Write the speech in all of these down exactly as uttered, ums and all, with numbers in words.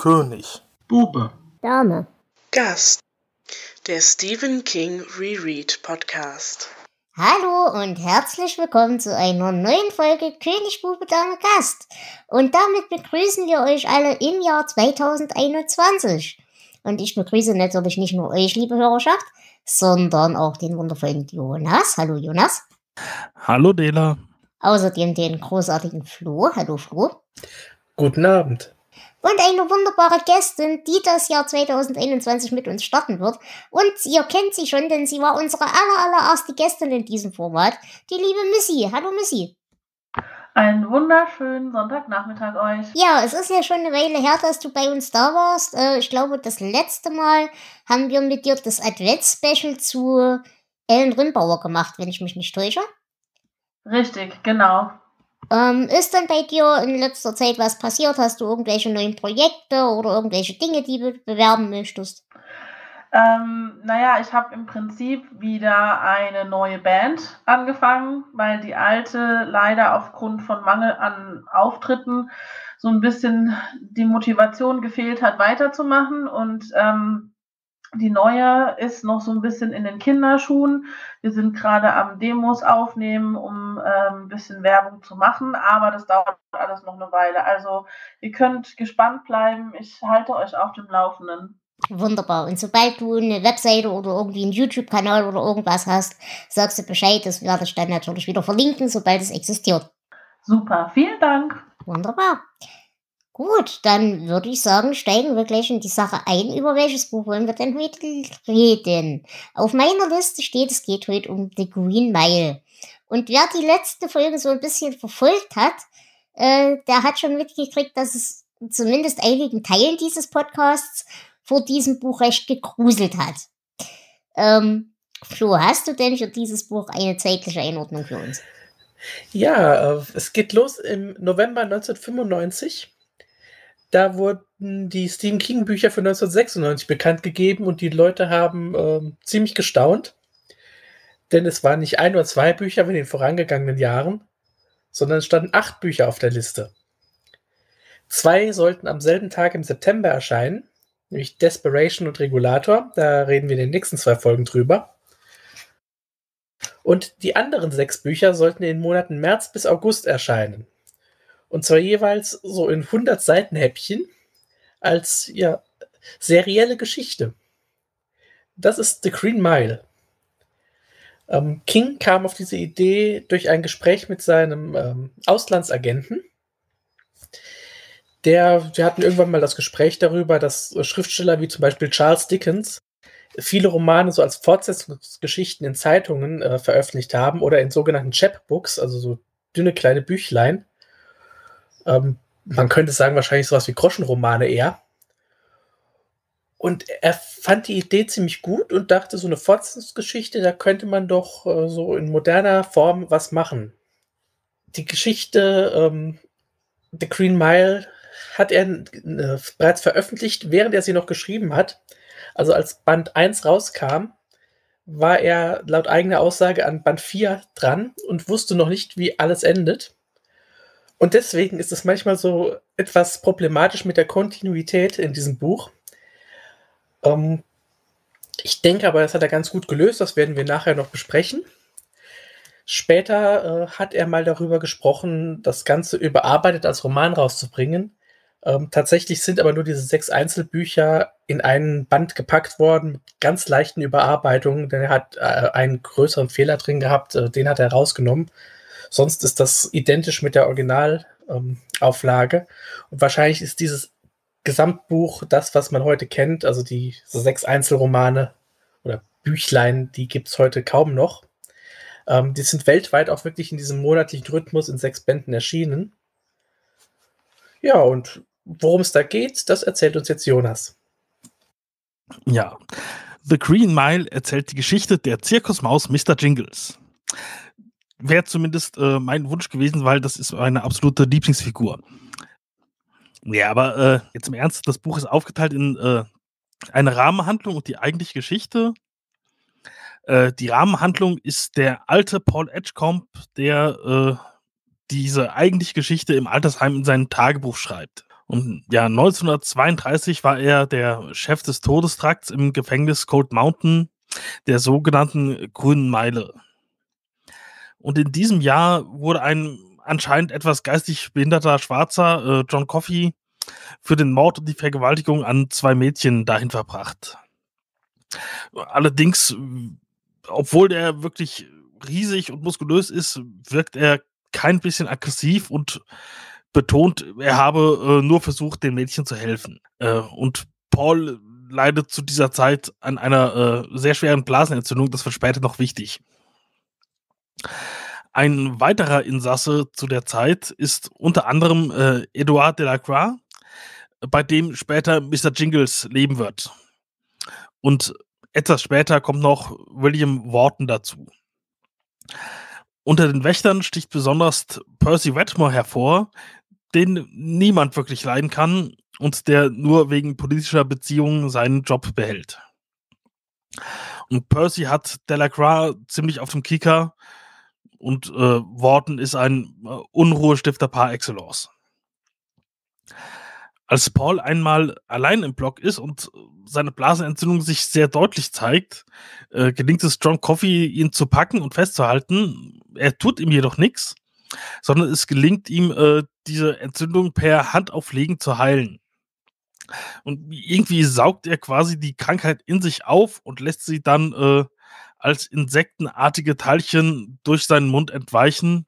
König. Bube. Dame. Gast. Der Stephen King Reread Podcast. Hallo und herzlich willkommen zu einer neuen Folge König, Bube, Dame, Gast. Und damit begrüßen wir euch alle im Jahr zweitausendeinundzwanzig. Und ich begrüße natürlich nicht nur euch, liebe Hörerschaft, sondern auch den wundervollen Jonas. Hallo Jonas. Hallo Dela. Außerdem den großartigen Flo. Hallo Flo. Guten Abend. Und eine wunderbare Gästin, die das Jahr zweitausendeinundzwanzig mit uns starten wird. Und ihr kennt sie schon, denn sie war unsere aller, allererste Gästin in diesem Format, die liebe Missy. Hallo Missy. Einen wunderschönen Sonntagnachmittag euch. Ja, es ist ja schon eine Weile her, dass du bei uns da warst. Ich glaube, das letzte Mal haben wir mit dir das Advents-Special zu Ellen Rimbauer gemacht, wenn ich mich nicht täusche. Richtig, genau. Ähm, ist denn bei dir in letzter Zeit was passiert? Hast du irgendwelche neuen Projekte oder irgendwelche Dinge, die du bewerben möchtest? Ähm, naja, ich habe im Prinzip wieder eine neue Band angefangen, weil die alte leider aufgrund von Mangel an Auftritten so ein bisschen die Motivation gefehlt hat, weiterzumachen. Und ähm, die neue ist noch so ein bisschen in den Kinderschuhen. Wir sind gerade am Demos aufnehmen, um ähm, ein bisschen Werbung zu machen, aber das dauert alles noch eine Weile. Also ihr könnt gespannt bleiben. Ich halte euch auf dem Laufenden. Wunderbar. Und sobald du eine Webseite oder irgendwie einen YouTube-Kanal oder irgendwas hast, sagst du Bescheid. Das werde ich dann natürlich wieder verlinken, sobald es existiert. Super. Vielen Dank. Wunderbar. Gut, dann würde ich sagen, steigen wir gleich in die Sache ein. Über welches Buch wollen wir denn heute reden? Auf meiner Liste steht, es geht heute um The Green Mile. Und wer die letzte Folge so ein bisschen verfolgt hat, äh, der hat schon mitgekriegt, dass es zumindest einigen Teilen dieses Podcasts vor diesem Buch recht gegruselt hat. Ähm, Flo, hast du denn für dieses Buch eine zeitliche Einordnung für uns? Ja, es geht los im November neunzehnhundertfünfundneunzig. Da wurden die Stephen King Bücher für neunzehnhundertsechsundneunzig bekannt gegeben und die Leute haben äh, ziemlich gestaunt, denn es waren nicht ein oder zwei Bücher wie in den vorangegangenen Jahren, sondern es standen acht Bücher auf der Liste. Zwei sollten am selben Tag im September erscheinen, nämlich Desperation und Regulator. Da reden wir in den nächsten zwei Folgen drüber. Und die anderen sechs Bücher sollten in den Monaten März bis August erscheinen. Und zwar jeweils so in hundert Seitenhäppchen als, ja, serielle Geschichte. Das ist The Green Mile. Ähm, King kam auf diese Idee durch ein Gespräch mit seinem ähm, Auslandsagenten. Der, wir hatten irgendwann mal das Gespräch darüber, dass Schriftsteller wie zum Beispiel Charles Dickens viele Romane so als Fortsetzungsgeschichten in Zeitungen äh, veröffentlicht haben oder in sogenannten Chapbooks, also so dünne kleine Büchlein. Ähm, man könnte sagen, wahrscheinlich sowas wie Groschenromane eher. Und er fand die Idee ziemlich gut und dachte, so eine Fortsetzungsgeschichte, da könnte man doch äh, so in moderner Form was machen. Die Geschichte ähm, The Green Mile hat er äh, bereits veröffentlicht, während er sie noch geschrieben hat. Also als Band eins rauskam, war er laut eigener Aussage an Band vier dran und wusste noch nicht, wie alles endet. Und deswegen ist es manchmal so etwas problematisch mit der Kontinuität in diesem Buch. Ähm, ich denke aber, das hat er ganz gut gelöst, das werden wir nachher noch besprechen. Später äh, hat er mal darüber gesprochen, das Ganze überarbeitet als Roman rauszubringen. Ähm, tatsächlich sind aber nur diese sechs Einzelbücher in einen Band gepackt worden, mit ganz leichten Überarbeitungen, denn er hat äh, einen größeren Fehler drin gehabt, äh, den hat er rausgenommen. Sonst ist das identisch mit der Originalauflage. Ähm, Und wahrscheinlich ist dieses Gesamtbuch das, was man heute kennt, also die so sechs Einzelromane oder Büchlein, die gibt es heute kaum noch. Ähm, die sind weltweit auch wirklich in diesem monatlichen Rhythmus in sechs Bänden erschienen. Ja, und worum es da geht, das erzählt uns jetzt Jonas. Ja, The Green Mile erzählt die Geschichte der Zirkusmaus Mister Jingles. Wäre zumindest äh, mein Wunsch gewesen, weil das ist meine absolute Lieblingsfigur. Ja, aber äh, jetzt im Ernst, das Buch ist aufgeteilt in äh, eine Rahmenhandlung und die eigentliche Geschichte. Äh, die Rahmenhandlung ist der alte Paul Edgecombe, der... Äh, diese eigentliche Geschichte im Altersheim in seinem Tagebuch schreibt. Und ja, neunzehnhundertzweiunddreißig war er der Chef des Todestrakts im Gefängnis Cold Mountain, der sogenannten Grünen Meile. Und in diesem Jahr wurde ein anscheinend etwas geistig behinderter Schwarzer, äh, John Coffey, für den Mord und die Vergewaltigung an zwei Mädchen dahin verbracht. Allerdings, obwohl er wirklich riesig und muskulös ist, wirkt er kein bisschen aggressiv und betont, er habe äh, nur versucht, den Mädchen zu helfen. Äh, und Paul leidet zu dieser Zeit an einer äh, sehr schweren Blasenentzündung, das wird später noch wichtig. Ein weiterer Insasse zu der Zeit ist unter anderem äh, Edouard Delacroix, bei dem später Mister Jingles leben wird. Und etwas später kommt noch William Wharton dazu. Unter den Wächtern sticht besonders Percy Wetmore hervor, den niemand wirklich leiden kann und der nur wegen politischer Beziehungen seinen Job behält. Und Percy hat Delacroix ziemlich auf dem Kicker und äh, Wharton ist ein äh, Unruhestifter par excellence. Als Paul einmal allein im Block ist und seine Blasenentzündung sich sehr deutlich zeigt, äh, gelingt es John Coffey, ihn zu packen und festzuhalten. Er tut ihm jedoch nichts, sondern es gelingt ihm, äh, diese Entzündung per Handauflegen zu heilen. Und irgendwie saugt er quasi die Krankheit in sich auf und lässt sie dann äh, als insektenartige Teilchen durch seinen Mund entweichen,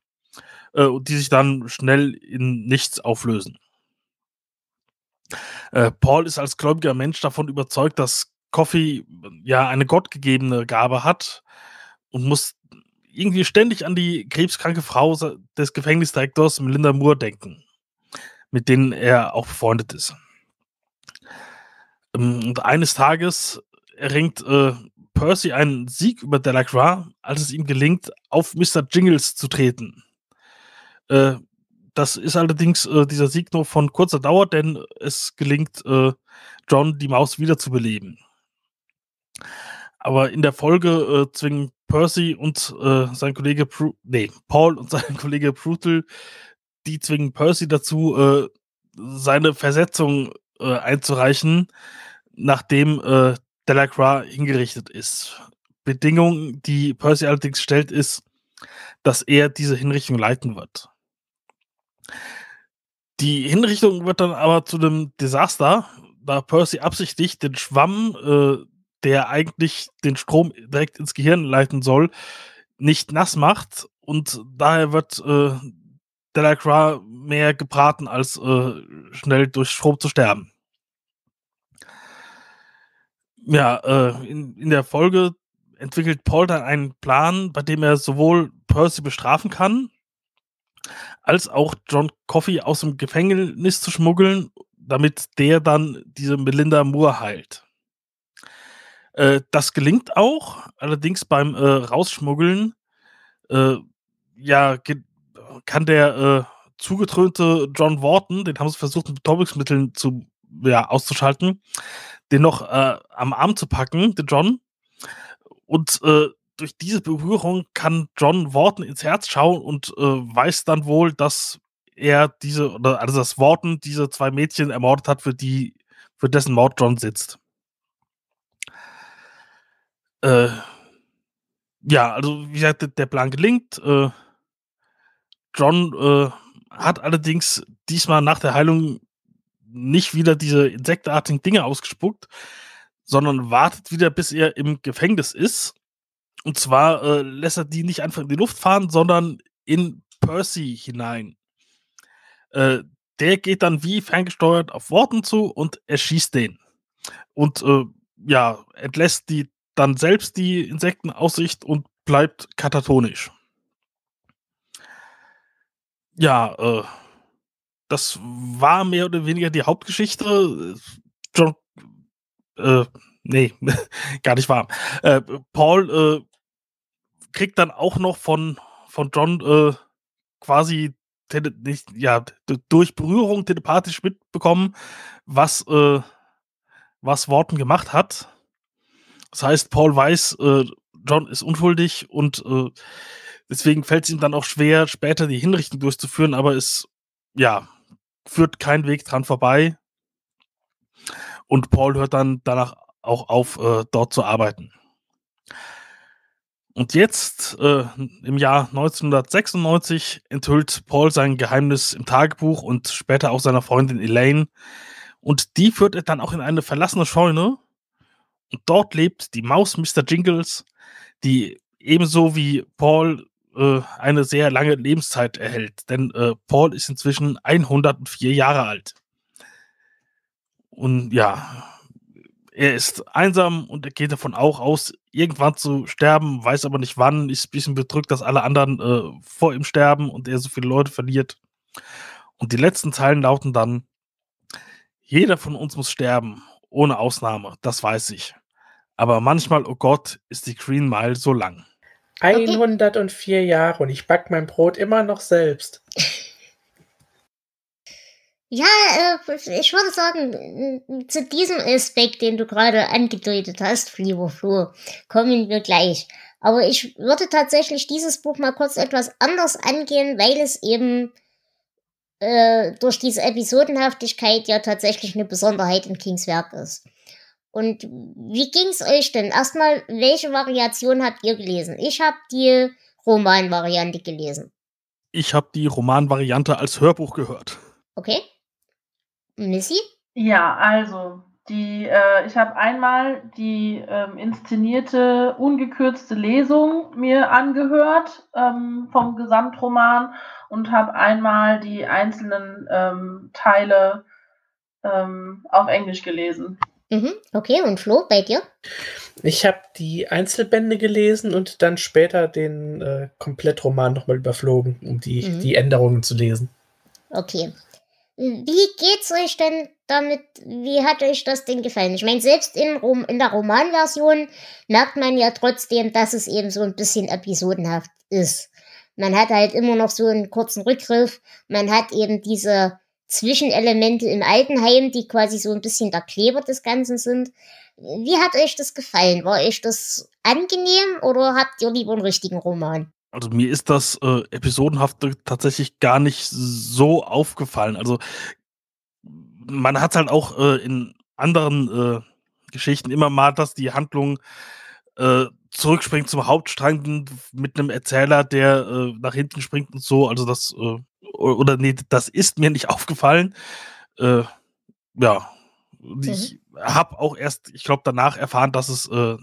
äh, die sich dann schnell in nichts auflösen. Paul ist als gläubiger Mensch davon überzeugt, dass Coffey ja eine gottgegebene Gabe hat und muss irgendwie ständig an die krebskranke Frau des Gefängnisdirektors Melinda Moore denken, mit denen er auch befreundet ist. Und eines Tages erringt äh, Percy einen Sieg über Delacroix, als es ihm gelingt, auf Mister Jingles zu treten. Äh, Das ist allerdings äh, dieser Sieg nur von kurzer Dauer, denn es gelingt, äh, John die Maus wiederzubeleben. Aber in der Folge äh, zwingen Percy und äh, sein Kollege, Pru- nee, Paul und sein Kollege Brutal, die zwingen Percy dazu, äh, seine Versetzung äh, einzureichen, nachdem äh, Delacroix hingerichtet ist. Bedingung, die Percy allerdings stellt, ist, dass er diese Hinrichtung leiten wird. Die Hinrichtung wird dann aber zu einem Desaster, da Percy absichtlich den Schwamm, äh, der eigentlich den Strom direkt ins Gehirn leiten soll, nicht nass macht und daher wird äh, Delacroix mehr gebraten, als äh, schnell durch Strom zu sterben. Ja, äh, in, in der Folge entwickelt Paul dann einen Plan, bei dem er sowohl Percy bestrafen kann, als auch John Coffey aus dem Gefängnis zu schmuggeln, damit der dann diese Melinda Moore heilt. Äh, das gelingt auch, allerdings beim äh, Rausschmuggeln äh, ja, ge- kann der äh, zugetrönte John Wharton, den haben sie versucht mit Betäubungsmitteln zu, ja, auszuschalten, den noch äh, am Arm zu packen, den John, und äh, durch diese Berührung kann John Wharton ins Herz schauen und äh, weiß dann wohl, dass er diese, oder also dass Wharton diese zwei Mädchen ermordet hat, für die, für dessen Mord John sitzt. Äh, ja, also wie gesagt, der Plan gelingt. Äh, John äh, hat allerdings diesmal nach der Heilung nicht wieder diese insektenartigen Dinge ausgespuckt, sondern wartet wieder, bis er im Gefängnis ist. Und zwar äh, lässt er die nicht einfach in die Luft fahren, sondern in Percy hinein. Äh, der geht dann wie ferngesteuert auf Wharton zu und erschießt den. Und äh, ja, entlässt die dann selbst die Insekten aus Sicht und bleibt katatonisch. Ja, äh, das war mehr oder weniger die Hauptgeschichte. John, äh, nee, gar nicht wahr. Äh, Paul äh, kriegt dann auch noch von, von John äh, quasi tele- nicht, ja, durch Berührung telepathisch mitbekommen, was, äh, was Wharton gemacht hat. Das heißt, Paul weiß, äh, John ist unschuldig und äh, deswegen fällt es ihm dann auch schwer, später die Hinrichtung durchzuführen, aber es, ja, führt kein Weg dran vorbei. Und Paul hört dann danach auch auf, äh, dort zu arbeiten. Und jetzt, äh, im Jahr neunzehnhundertsechsundneunzig, enthüllt Paul sein Geheimnis im Tagebuch und später auch seiner Freundin Elaine. Und die führt er dann auch in eine verlassene Scheune. Und dort lebt die Maus Mister Jingles, die ebenso wie Paul äh, eine sehr lange Lebenszeit erhält. Denn äh, Paul ist inzwischen hundertvier Jahre alt. Und ja, er ist einsam und er geht davon auch aus, irgendwann zu sterben, weiß aber nicht wann, ist ein bisschen bedrückt, dass alle anderen äh, vor ihm sterben und er so viele Leute verliert. Und die letzten Zeilen lauten dann: Jeder von uns muss sterben, ohne Ausnahme, das weiß ich. Aber manchmal, oh Gott, ist die Green Mile so lang. hundertvier Jahre und ich backe mein Brot immer noch selbst. Ja, ich würde sagen, zu diesem Aspekt, den du gerade angedeutet hast, lieber Flo, kommen wir gleich. Aber ich würde tatsächlich dieses Buch mal kurz etwas anders angehen, weil es eben äh, durch diese Episodenhaftigkeit ja tatsächlich eine Besonderheit in Kings Werk ist. Und wie ging's euch denn? Erstmal, welche Variation habt ihr gelesen? Ich habe die Romanvariante gelesen. Ich habe die Romanvariante als Hörbuch gehört. Okay. Missy? Ja, also, die, äh, ich habe einmal die ähm, inszenierte, ungekürzte Lesung mir angehört ähm, vom Gesamtroman und habe einmal die einzelnen ähm, Teile ähm, auf Englisch gelesen. Mhm. Okay, und Flo, bei dir? Ich habe die Einzelbände gelesen und dann später den äh, Komplettroman nochmal überflogen, um die, mhm. die Änderungen zu lesen. Okay. Wie geht's euch denn damit? Wie hat euch das denn gefallen? Ich meine, selbst in, Rom, in der Romanversion merkt man ja trotzdem, dass es eben so ein bisschen episodenhaft ist. Man hat halt immer noch so einen kurzen Rückgriff. Man hat eben diese Zwischenelemente im Altenheim, die quasi so ein bisschen der Kleber des Ganzen sind. Wie hat euch das gefallen? War euch das angenehm oder habt ihr lieber einen richtigen Roman? Also mir ist das äh, Episodenhafte tatsächlich gar nicht so aufgefallen. Also man hat halt auch äh, in anderen äh, Geschichten immer mal, dass die Handlung äh, zurückspringt zum Hauptstrang mit einem Erzähler, der äh, nach hinten springt und so. Also das, äh, oder nee, das ist mir nicht aufgefallen. Äh, ja, mhm. Ich habe auch erst, ich glaube, danach erfahren, dass es äh,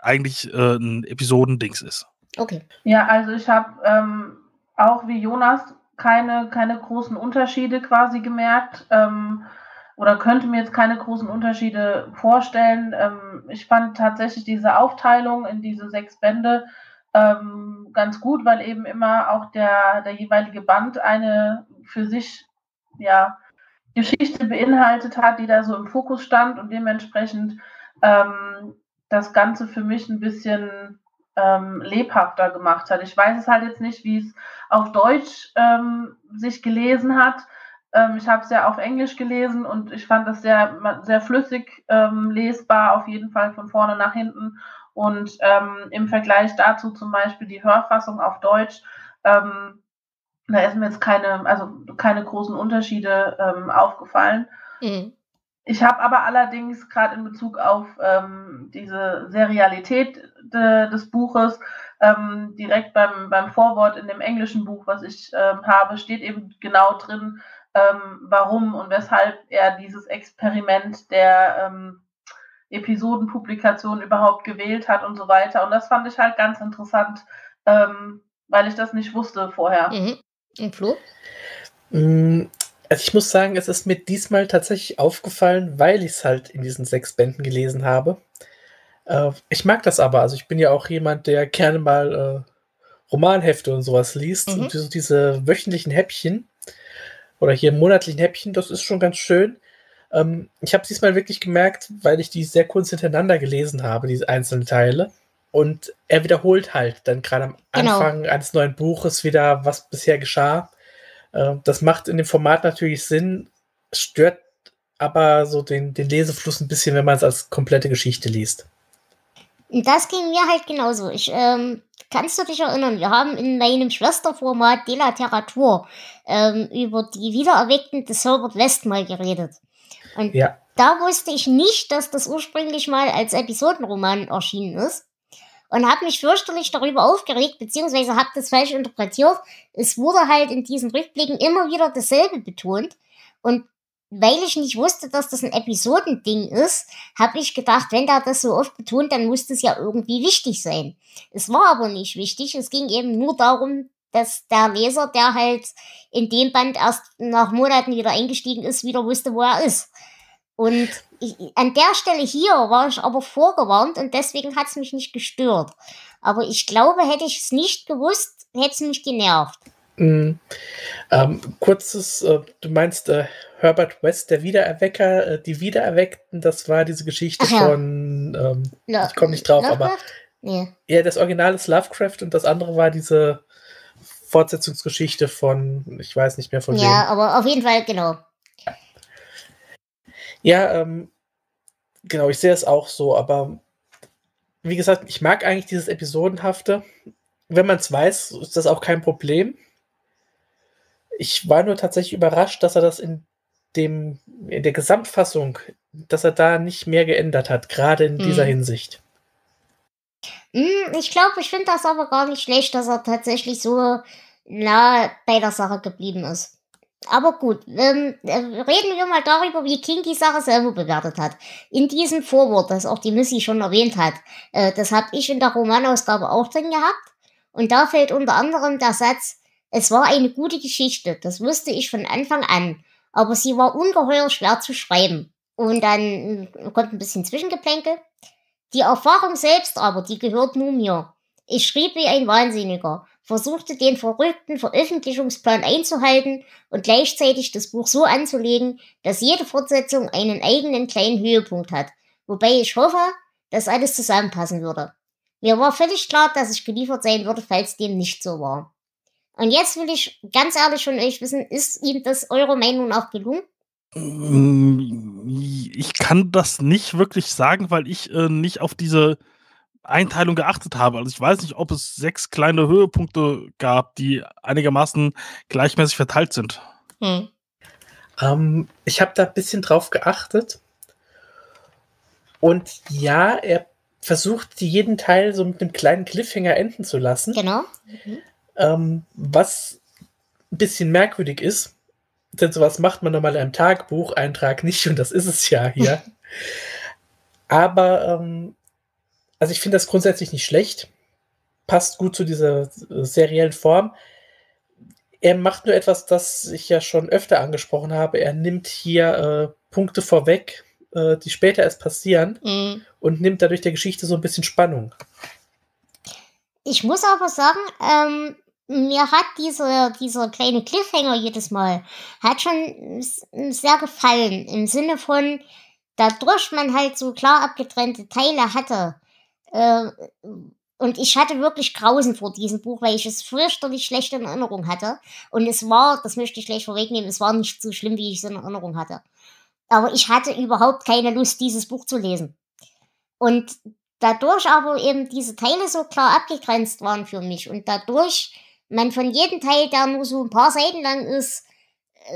eigentlich äh, ein Episodendings ist. Okay. Ja, also ich habe ähm, auch wie Jonas keine, keine großen Unterschiede quasi gemerkt ähm, oder könnte mir jetzt keine großen Unterschiede vorstellen. Ähm, ich fand tatsächlich diese Aufteilung in diese sechs Bände ähm, ganz gut, weil eben immer auch der, der jeweilige Band eine für sich ja, Geschichte beinhaltet hat, die da so im Fokus stand und dementsprechend ähm, das Ganze für mich ein bisschen Ähm, lebhafter gemacht hat. Ich weiß es halt jetzt nicht, wie es auf Deutsch ähm, sich gelesen hat. Ähm, ich habe es ja auf Englisch gelesen und ich fand das sehr, sehr flüssig ähm, lesbar, auf jeden Fall von vorne nach hinten. Und ähm, im Vergleich dazu zum Beispiel die Hörfassung auf Deutsch, ähm, da ist mir jetzt keine, also keine großen Unterschiede ähm, aufgefallen. Mhm. Ich habe aber allerdings gerade in Bezug auf ähm, diese Serialität de, des Buches, ähm, direkt beim, beim Vorwort in dem englischen Buch, was ich ähm, habe, steht eben genau drin, ähm, warum und weshalb er dieses Experiment der ähm, Episodenpublikation überhaupt gewählt hat und so weiter. Und das fand ich halt ganz interessant, ähm, weil ich das nicht wusste vorher. Mhm. Und Flo? Mm. Also ich muss sagen, es ist mir diesmal tatsächlich aufgefallen, weil ich es halt in diesen sechs Bänden gelesen habe. Äh, ich mag das aber. Also ich bin ja auch jemand, der gerne mal äh, Romanhefte und sowas liest. Mhm. Und diese, diese wöchentlichen Häppchen oder hier monatlichen Häppchen, das ist schon ganz schön. Ähm, ich habe es diesmal wirklich gemerkt, weil ich die sehr kurz hintereinander gelesen habe, diese einzelnen Teile. Und er wiederholt halt dann gerade am Anfang genau. eines neuen Buches wieder, was bisher geschah. Das macht in dem Format natürlich Sinn, stört aber so den, den Lesefluss ein bisschen, wenn man es als komplette Geschichte liest. Und das ging mir halt genauso. Ich, ähm, kannst du dich erinnern, wir haben in meinem Schwesterformat De Literatur ähm, über die Wiedererweckten des Herbert West mal geredet. Und ja. Da wusste ich nicht, dass das ursprünglich mal als Episodenroman erschienen ist. Und habe mich fürchterlich darüber aufgeregt, beziehungsweise habe das falsch interpretiert. Es wurde halt in diesen Rückblicken immer wieder dasselbe betont. Und weil ich nicht wusste, dass das ein Episodending ist, habe ich gedacht, wenn der das so oft betont, dann muss das ja irgendwie wichtig sein. Es war aber nicht wichtig. Es ging eben nur darum, dass der Leser, der halt in dem Band erst nach Monaten wieder eingestiegen ist, wieder wusste, wo er ist. Und ich, an der Stelle hier war ich aber vorgewarnt und deswegen hat es mich nicht gestört. Aber ich glaube, hätte ich es nicht gewusst, hätte es mich genervt. Mm. Ähm, kurzes, äh, du meinst äh, Herbert West, der Wiedererwecker, äh, die Wiedererweckten, das war diese Geschichte ja. von, ähm, Lo- ich komme nicht drauf, Lovecraft? aber nee. Ja, das Original ist Lovecraft und das andere war diese Fortsetzungsgeschichte von, ich weiß nicht mehr von wem. Ja, aber auf jeden Fall, genau. Ja, ähm, genau, ich sehe es auch so, aber wie gesagt, ich mag eigentlich dieses Episodenhafte. Wenn man es weiß, ist das auch kein Problem. Ich war nur tatsächlich überrascht, dass er das in dem, in der Gesamtfassung, dass er da nicht mehr geändert hat, gerade in hm. dieser Hinsicht. Ich glaube, ich finde das aber gar nicht schlecht, dass er tatsächlich so nah bei der Sache geblieben ist. Aber gut, ähm, reden wir mal darüber, wie King die Sache selber bewertet hat. In diesem Vorwort, das auch die Missy schon erwähnt hat, äh, das habe ich in der Romanausgabe auch drin gehabt. Und da fällt unter anderem der Satz, es war eine gute Geschichte, das wusste ich von Anfang an, aber sie war ungeheuer schwer zu schreiben. Und dann kommt ein bisschen Zwischengeplänkel. Die Erfahrung selbst aber, die gehört nur mir. Ich schrieb wie ein Wahnsinniger, versuchte den verrückten Veröffentlichungsplan einzuhalten und gleichzeitig das Buch so anzulegen, dass jede Fortsetzung einen eigenen kleinen Höhepunkt hat, wobei ich hoffe, dass alles zusammenpassen würde. Mir war völlig klar, dass ich geliefert sein würde, falls dem nicht so war. Und jetzt will ich ganz ehrlich von euch wissen, ist ihm das eurer Meinung nach gelungen? Ich kann das nicht wirklich sagen, weil ich äh, nicht auf diese Einteilung geachtet habe. Also ich weiß nicht, ob es sechs kleine Höhepunkte gab, die einigermaßen gleichmäßig verteilt sind. Hm. Ähm, ich habe da ein bisschen drauf geachtet. Und ja, er versucht, jeden Teil so mit einem kleinen Cliffhanger enden zu lassen. Genau. Mhm. Ähm, was ein bisschen merkwürdig ist, denn sowas macht man normal in einem Tagebucheintrag nicht und das ist es ja hier. Aber ähm, also ich finde das grundsätzlich nicht schlecht. Passt gut zu dieser äh, seriellen Form. Er macht nur etwas, das ich ja schon öfter angesprochen habe. Er nimmt hier äh, Punkte vorweg, die später erst passieren mm. und nimmt dadurch der Geschichte so ein bisschen Spannung. Ich muss aber sagen, ähm, mir hat diese, dieser kleine Cliffhanger jedes Mal hat schon sehr gefallen, im Sinne von, dadurch man halt so klar abgetrennte Teile hatte. Äh, und ich hatte wirklich Grausen vor diesem Buch, weil ich es fürchterlich schlecht in Erinnerung hatte. Und es war, das möchte ich gleich vorwegnehmen, es war nicht so schlimm, wie ich es in Erinnerung hatte. Aber ich hatte überhaupt keine Lust, dieses Buch zu lesen. Und dadurch aber eben diese Teile so klar abgegrenzt waren für mich und dadurch man von jedem Teil, der nur so ein paar Seiten lang ist,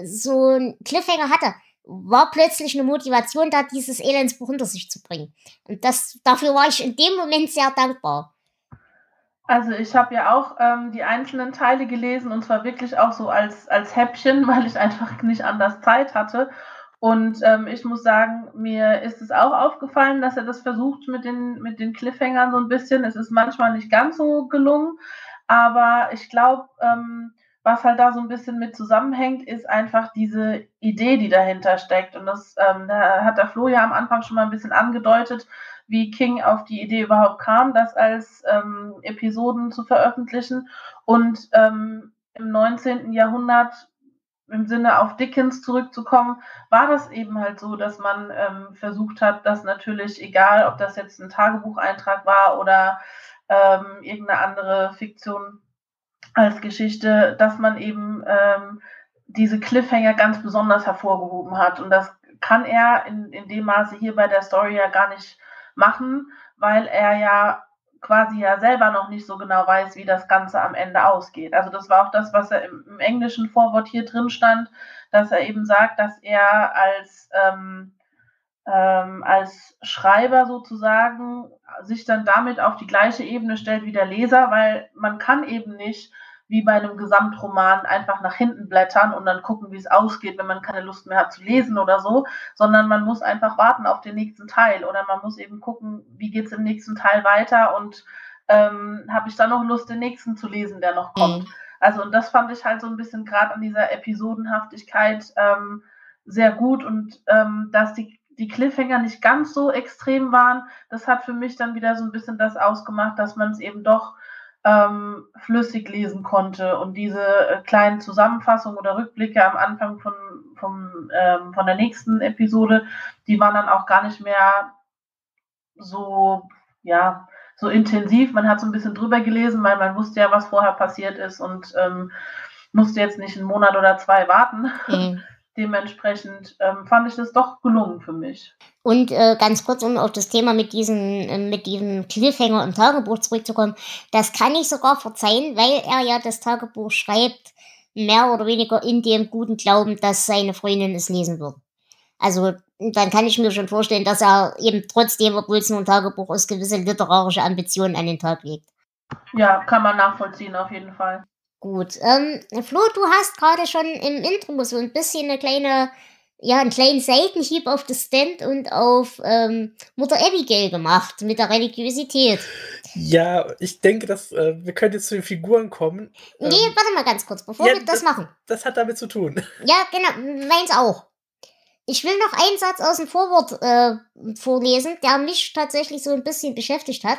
so einen Cliffhanger hatte, war plötzlich eine Motivation da, dieses Elendsbuch hinter sich zu bringen. Und das, dafür war ich in dem Moment sehr dankbar. Also ich habe ja auch ähm, die einzelnen Teile gelesen und zwar wirklich auch so als, als Häppchen, weil ich einfach nicht anders Zeit hatte. Und ähm, ich muss sagen, mir ist es auch aufgefallen, dass er das versucht mit den, mit den Cliffhangern so ein bisschen. Es ist manchmal nicht ganz so gelungen, aber ich glaube, ähm, was halt da so ein bisschen mit zusammenhängt, ist einfach diese Idee, die dahinter steckt. Und das ähm, da hat der Flo ja am Anfang schon mal ein bisschen angedeutet, wie King auf die Idee überhaupt kam, das als ähm, Episoden zu veröffentlichen. Und ähm, im neunzehnten. Jahrhundert, im Sinne auf Dickens zurückzukommen, war das eben halt so, dass man ähm, versucht hat, dass natürlich, egal ob das jetzt ein Tagebucheintrag war oder ähm, irgendeine andere Fiktion als Geschichte, dass man eben ähm, diese Cliffhanger ganz besonders hervorgehoben hat. Und das kann er in, in dem Maße hier bei der Story ja gar nicht machen, weil er ja quasi ja selber noch nicht so genau weiß, wie das Ganze am Ende ausgeht. Also das war auch das, was er im, im englischen Vorwort hier drin stand, dass er eben sagt, dass er als, ähm, ähm, als Schreiber sozusagen sich dann damit auf die gleiche Ebene stellt wie der Leser, weil man kann eben nicht wie bei einem Gesamtroman einfach nach hinten blättern und dann gucken, wie es ausgeht, wenn man keine Lust mehr hat zu lesen oder so, sondern man muss einfach warten auf den nächsten Teil oder man muss eben gucken, wie geht es im nächsten Teil weiter und ähm, habe ich dann noch Lust, den nächsten zu lesen, der noch kommt. Mhm. Also und das fand ich halt so ein bisschen gerade an dieser Episodenhaftigkeit ähm, sehr gut und ähm, dass die, die Cliffhanger nicht ganz so extrem waren, das hat für mich dann wieder so ein bisschen das ausgemacht, dass man es eben doch Ähm, flüssig lesen konnte und diese äh, kleinen Zusammenfassungen oder Rückblicke am Anfang von, von, ähm, von der nächsten Episode, die waren dann auch gar nicht mehr so, ja, so intensiv. Man hat so ein bisschen drüber gelesen, weil man wusste ja, was vorher passiert ist und ähm, musste jetzt nicht einen Monat oder zwei warten. Mhm. Dementsprechend ähm, fand ich das doch gelungen für mich. Und äh, ganz kurz, um auf das Thema mit diesen, äh, mit diesem Cliffhanger im Tagebuch zurückzukommen, das kann ich sogar verzeihen, weil er ja das Tagebuch schreibt, mehr oder weniger in dem guten Glauben, dass seine Freundin es lesen wird. Also dann kann ich mir schon vorstellen, dass er eben trotzdem, obwohl es nur ein Tagebuch ist, gewisse literarische Ambitionen an den Tag legt. Ja, kann man nachvollziehen auf jeden Fall. Gut, ähm, Flo, du hast gerade schon im Intro so ein bisschen eine kleine, ja, einen kleinen Seitenhieb auf The Stand und auf ähm, Mutter Abigail gemacht mit der Religiosität. Ja, ich denke, dass äh, wir können jetzt zu den Figuren kommen. Nee, ähm, warte mal ganz kurz, bevor ja, wir das, das machen. Das hat damit zu tun. Ja, genau, meins auch. Ich will noch einen Satz aus dem Vorwort äh, vorlesen, der mich tatsächlich so ein bisschen beschäftigt hat.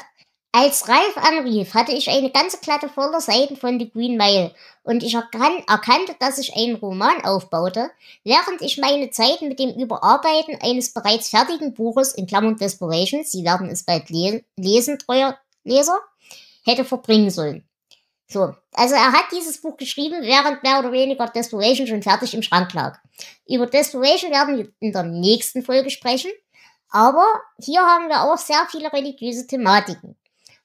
Als Ralf anrief, hatte ich eine ganze Platte voller Seiten von The Green Mile und ich erkan- erkannte, dass ich einen Roman aufbaute, während ich meine Zeit mit dem Überarbeiten eines bereits fertigen Buches, in Klammern Desperation, Sie werden es bald le- lesen, treuer Leser, hätte verbringen sollen. So, also er hat dieses Buch geschrieben, während mehr oder weniger Desperation schon fertig im Schrank lag. Über Desperation werden wir in der nächsten Folge sprechen, aber hier haben wir auch sehr viele religiöse Thematiken.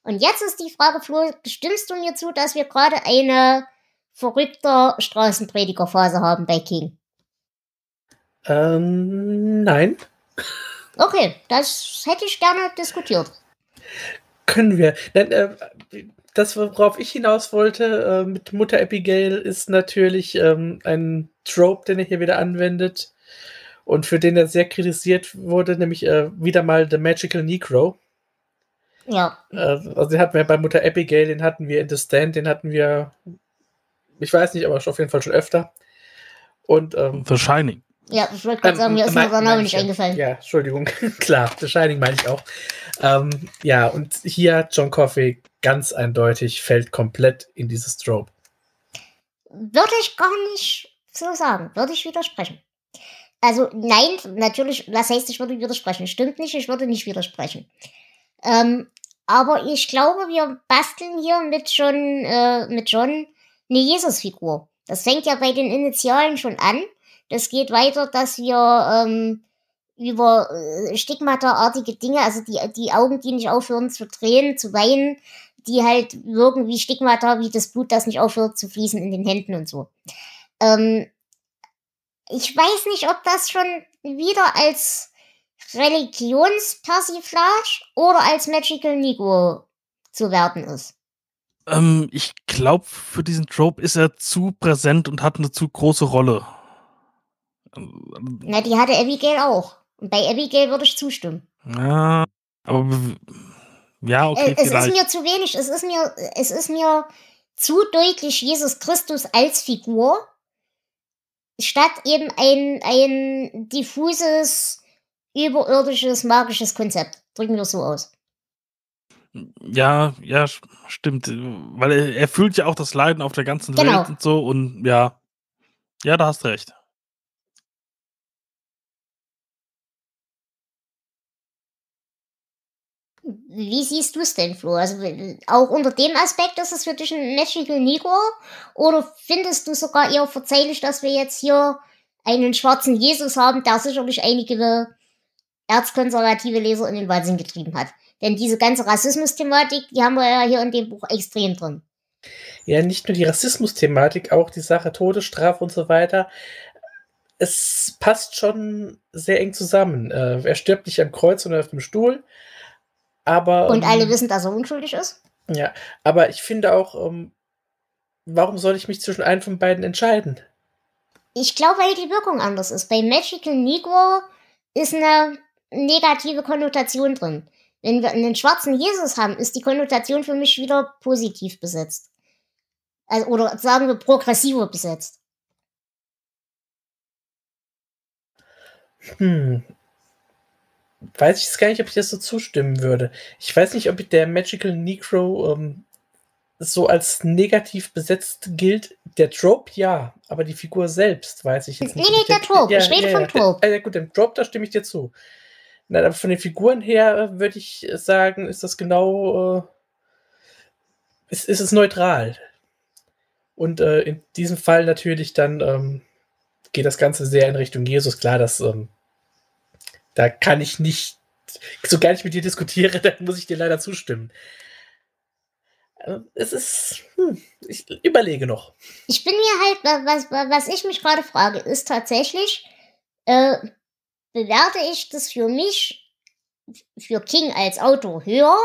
Und jetzt ist die Frage, Flo, stimmst du mir zu, dass wir gerade eine verrückte Straßenpredigerphase haben bei King? Ähm, nein. Okay, das hätte ich gerne diskutiert. Können wir. Nein, äh, das, worauf ich hinaus wollte äh, mit Mutter Abigail, ist natürlich ähm, ein Trope, den er hier wieder anwendet und für den er sehr kritisiert wurde, nämlich äh, wieder mal The Magical Negro. Ja. Also den hatten wir bei Mutter Abigail, den hatten wir in The Stand, den hatten wir, ich weiß nicht, aber auf jeden Fall schon öfter. Und ähm, The Shining. Ja, ich wollte gerade sagen, mir ähm, ist mein Name nicht eingefallen. Ja, Entschuldigung. Klar, The Shining meine ich auch. Ähm, ja, und hier hat John Coffey ganz eindeutig, fällt komplett in dieses Trope. Würde ich gar nicht so sagen. Würde ich widersprechen. Also nein, natürlich, was heißt, ich würde widersprechen? Stimmt nicht, ich würde nicht widersprechen. Ähm, aber ich glaube, wir basteln hier mit John, äh, mit John eine Jesus-Figur. Das fängt ja bei den Initialen schon an. Das geht weiter, dass wir ähm, über äh, stigmataartige Dinge, also die, die Augen, die nicht aufhören zu tränen, zu weinen, die halt wirken wie Stigmata, wie das Blut, das nicht aufhört zu fließen in den Händen und so. Ähm, ich weiß nicht, ob das schon wieder als Religionspersiflage oder als Magical Negro zu werten ist? Ähm, ich glaube, für diesen Trope ist er zu präsent und hat eine zu große Rolle. Ähm, Na, die hatte Abigail auch. Und bei Abigail würde ich zustimmen. Ja, aber ja, okay, äh, es vielleicht. Ist mir zu wenig. Es ist mir, es ist mir zu deutlich Jesus Christus als Figur, statt eben ein, ein diffuses überirdisches, magisches Konzept. Drücken wir es so aus. Ja, ja, stimmt. Weil er, er fühlt ja auch das Leiden auf der ganzen genau. Welt und so. Und ja, ja, da hast du recht. Wie siehst du es denn, Flo? Also auch unter dem Aspekt ist es für dich ein Magical Negro? Oder findest du sogar eher verzeihlich, dass wir jetzt hier einen schwarzen Jesus haben, der sicherlich einige erzkonservative Leser in den Wahnsinn getrieben hat. Denn diese ganze Rassismus-Thematik, die haben wir ja hier in dem Buch extrem drin. Ja, nicht nur die Rassismus-Thematik, auch die Sache Todesstrafe und so weiter. Es passt schon sehr eng zusammen. Er stirbt nicht am Kreuz, sondern auf dem Stuhl. Aber, und alle ähm, wissen, dass er unschuldig ist. Ja, aber ich finde auch, ähm, warum soll ich mich zwischen einem von beiden entscheiden? Ich glaube, weil die Wirkung anders ist. Bei Magical Negro ist eine negative Konnotation drin. Wenn wir einen schwarzen Jesus haben, ist die Konnotation für mich wieder positiv besetzt. Also, oder sagen wir progressiver besetzt. Hm. Weiß ich jetzt gar nicht, ob ich das so zustimmen würde. Ich weiß nicht, ob der Magical Negro ähm, so als negativ besetzt gilt. Der Trope, ja. Aber die Figur selbst, weiß ich jetzt nicht. Nee, nee, der Trope. Ja, ich rede ja, vom ja, Trope. Der, ja gut, dem Trope, da stimme ich dir zu. Nein, aber von den Figuren her äh, würde ich sagen, ist das genau... Äh, ist, ist es neutral. Und äh, in diesem Fall natürlich dann ähm, geht das Ganze sehr in Richtung Jesus. Klar, das... Ähm, Da kann ich nicht, so gar nicht mit dir diskutiere, dann muss ich dir leider zustimmen. Es ist, hm, ich überlege noch. Ich bin mir halt, was, was ich mich gerade frage, ist tatsächlich, äh, bewerte ich das für mich, für King als Autor höher,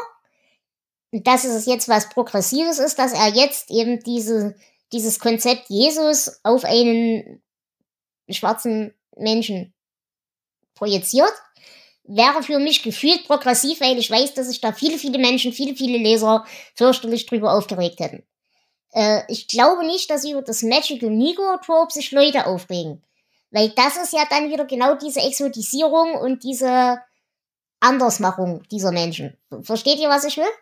dass es jetzt was Progressives ist, dass er jetzt eben diese, dieses Konzept Jesus auf einen schwarzen Menschen projiziert, wäre für mich gefühlt progressiv, weil ich weiß, dass sich da viele, viele Menschen, viele, viele Leser fürchterlich drüber aufgeregt hätten. Äh, ich glaube nicht, dass über das Magical Negro-Trope sich Leute aufregen. Weil das ist ja dann wieder genau diese Exotisierung und diese Andersmachung dieser Menschen. Versteht ihr, was ich will?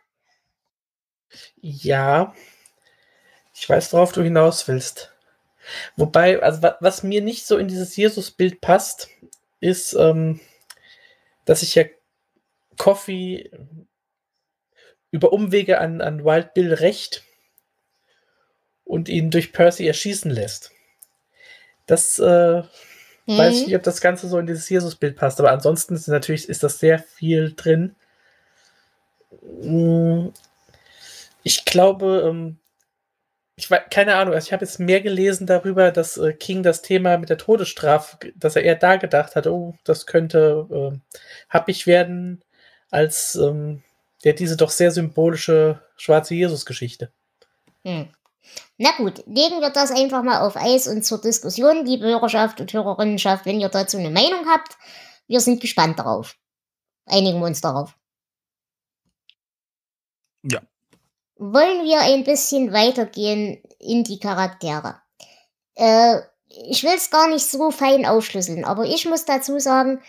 Ja. Ich weiß, worauf du hinaus willst. Wobei, also was mir nicht so in dieses Jesus-Bild passt, ist, ähm, dass sich ja Coffey über Umwege an, an Wild Bill rächt und ihn durch Percy erschießen lässt. Das äh, mhm. weiß ich nicht, ob das Ganze so in dieses Jesus-Bild passt, aber ansonsten ist natürlich ist das sehr viel drin. Ich glaube, ähm, Ich weiß, keine Ahnung, also ich habe jetzt mehr gelesen darüber, dass äh, King das Thema mit der Todesstrafe, dass er eher da gedacht hat, oh, das könnte äh, happig werden, als ähm, ja, diese doch sehr symbolische schwarze Jesus-Geschichte. Hm. Na gut, legen wir das einfach mal auf Eis und zur Diskussion, liebe Hörerschaft und Hörerinnenschaft, wenn ihr dazu eine Meinung habt, wir sind gespannt darauf. Einigen wir uns darauf. Ja. Wollen wir ein bisschen weitergehen in die Charaktere. Äh, ich will es gar nicht so fein aufschlüsseln, aber ich muss dazu sagen,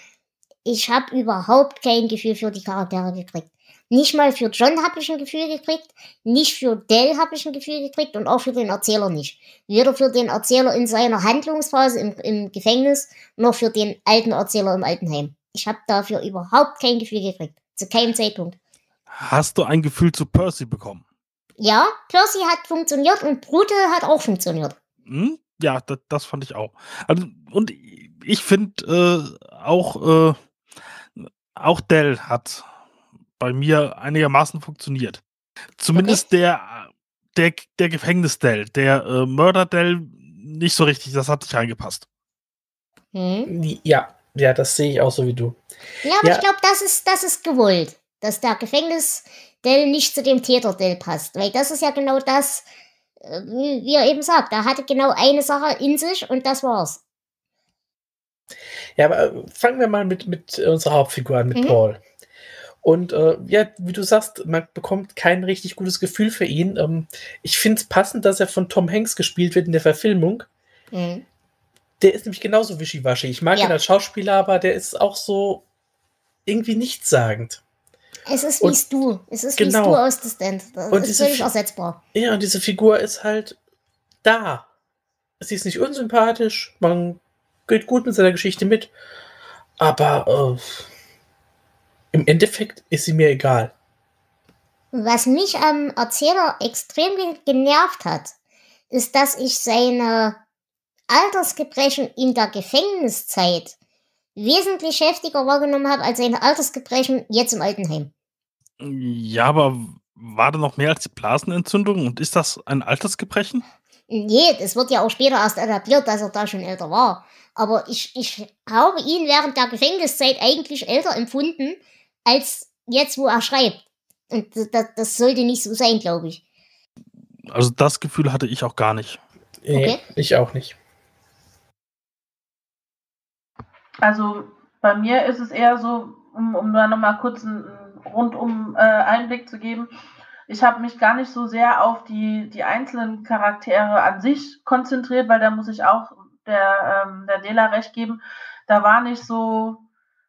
ich habe überhaupt kein Gefühl für die Charaktere gekriegt. Nicht mal für John habe ich ein Gefühl gekriegt, nicht für Del habe ich ein Gefühl gekriegt und auch für den Erzähler nicht. Weder für den Erzähler in seiner Handlungsphase im, im Gefängnis, noch für den alten Erzähler im Altenheim. Ich habe dafür überhaupt kein Gefühl gekriegt, zu keinem Zeitpunkt. Hast du ein Gefühl zu Percy bekommen? Ja, Percy hat funktioniert und Brute hat auch funktioniert. Hm, ja, das, das fand ich auch. Also, und ich finde äh, auch, äh, auch Del hat bei mir einigermaßen funktioniert. Zumindest okay. der, der, der Gefängnis-Del, der äh, Mörder-Del nicht so richtig, das hat nicht reingepasst. Hm? Ja, ja, das sehe ich auch so wie du. Ja, aber ja. ich glaube, das ist, das ist gewollt, dass der Gefängnis... Del nicht zu dem Täter-Del passt. Weil das ist ja genau das, wie er eben sagt. Er hatte genau eine Sache in sich und das war's. Ja, aber fangen wir mal mit, mit unserer Hauptfigur an, mit mhm. Paul. Und äh, ja, wie du sagst, man bekommt kein richtig gutes Gefühl für ihn. Ähm, ich finde es passend, dass er von Tom Hanks gespielt wird in der Verfilmung. Mhm. Der ist nämlich genauso wischiwaschi. Ich mag ja. ihn als Schauspieler, aber der ist auch so irgendwie nichtssagend. Es ist wie Stu. Es ist genau. wie Stu aus The Stand. Das und ist völlig ersetzbar. Ja, und diese Figur ist halt da. Sie ist nicht unsympathisch, man geht gut mit seiner Geschichte mit, aber äh, im Endeffekt ist sie mir egal. Was mich am Erzähler extrem genervt hat, ist, dass ich seine Altersgebrechen in der Gefängniszeit wesentlich heftiger wahrgenommen habe als seine Altersgebrechen jetzt im Altenheim. Ja, aber war da noch mehr als die Blasenentzündung und ist das ein Altersgebrechen? Nee, das wird ja auch später erst etabliert, dass er da schon älter war. Aber ich, ich habe ihn während der Gefängniszeit eigentlich älter empfunden, als jetzt, wo er schreibt. Und das, das sollte nicht so sein, glaube ich. Also das Gefühl hatte ich auch gar nicht. Nee, okay. Ich auch nicht. Also bei mir ist es eher so, um, um da nochmal kurz einen rundum äh, Einblick zu geben, ich habe mich gar nicht so sehr auf die, die einzelnen Charaktere an sich konzentriert, weil da muss ich auch der, ähm, der Dela recht geben, da war nicht so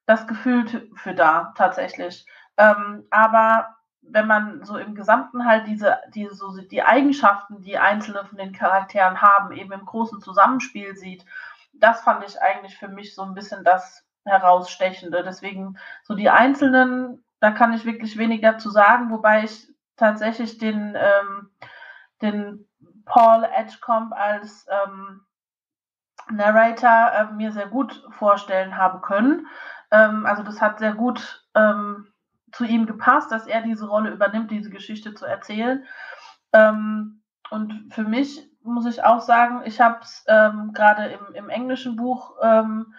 das Gefühl für da, tatsächlich. Ähm, aber wenn man so im Gesamten halt diese, diese so die Eigenschaften, die einzelne von den Charakteren haben, eben im großen Zusammenspiel sieht, das fand ich eigentlich für mich so ein bisschen das Herausstechende. Deswegen so die Einzelnen, da kann ich wirklich wenig dazu sagen, wobei ich tatsächlich den, ähm, den Paul Edgecombe als ähm, Narrator äh, mir sehr gut vorstellen habe können. Ähm, also das hat sehr gut ähm, zu ihm gepasst, dass er diese Rolle übernimmt, diese Geschichte zu erzählen. Ähm, und für mich muss ich auch sagen, ich habe es ähm, gerade im, im englischen Buch ähm,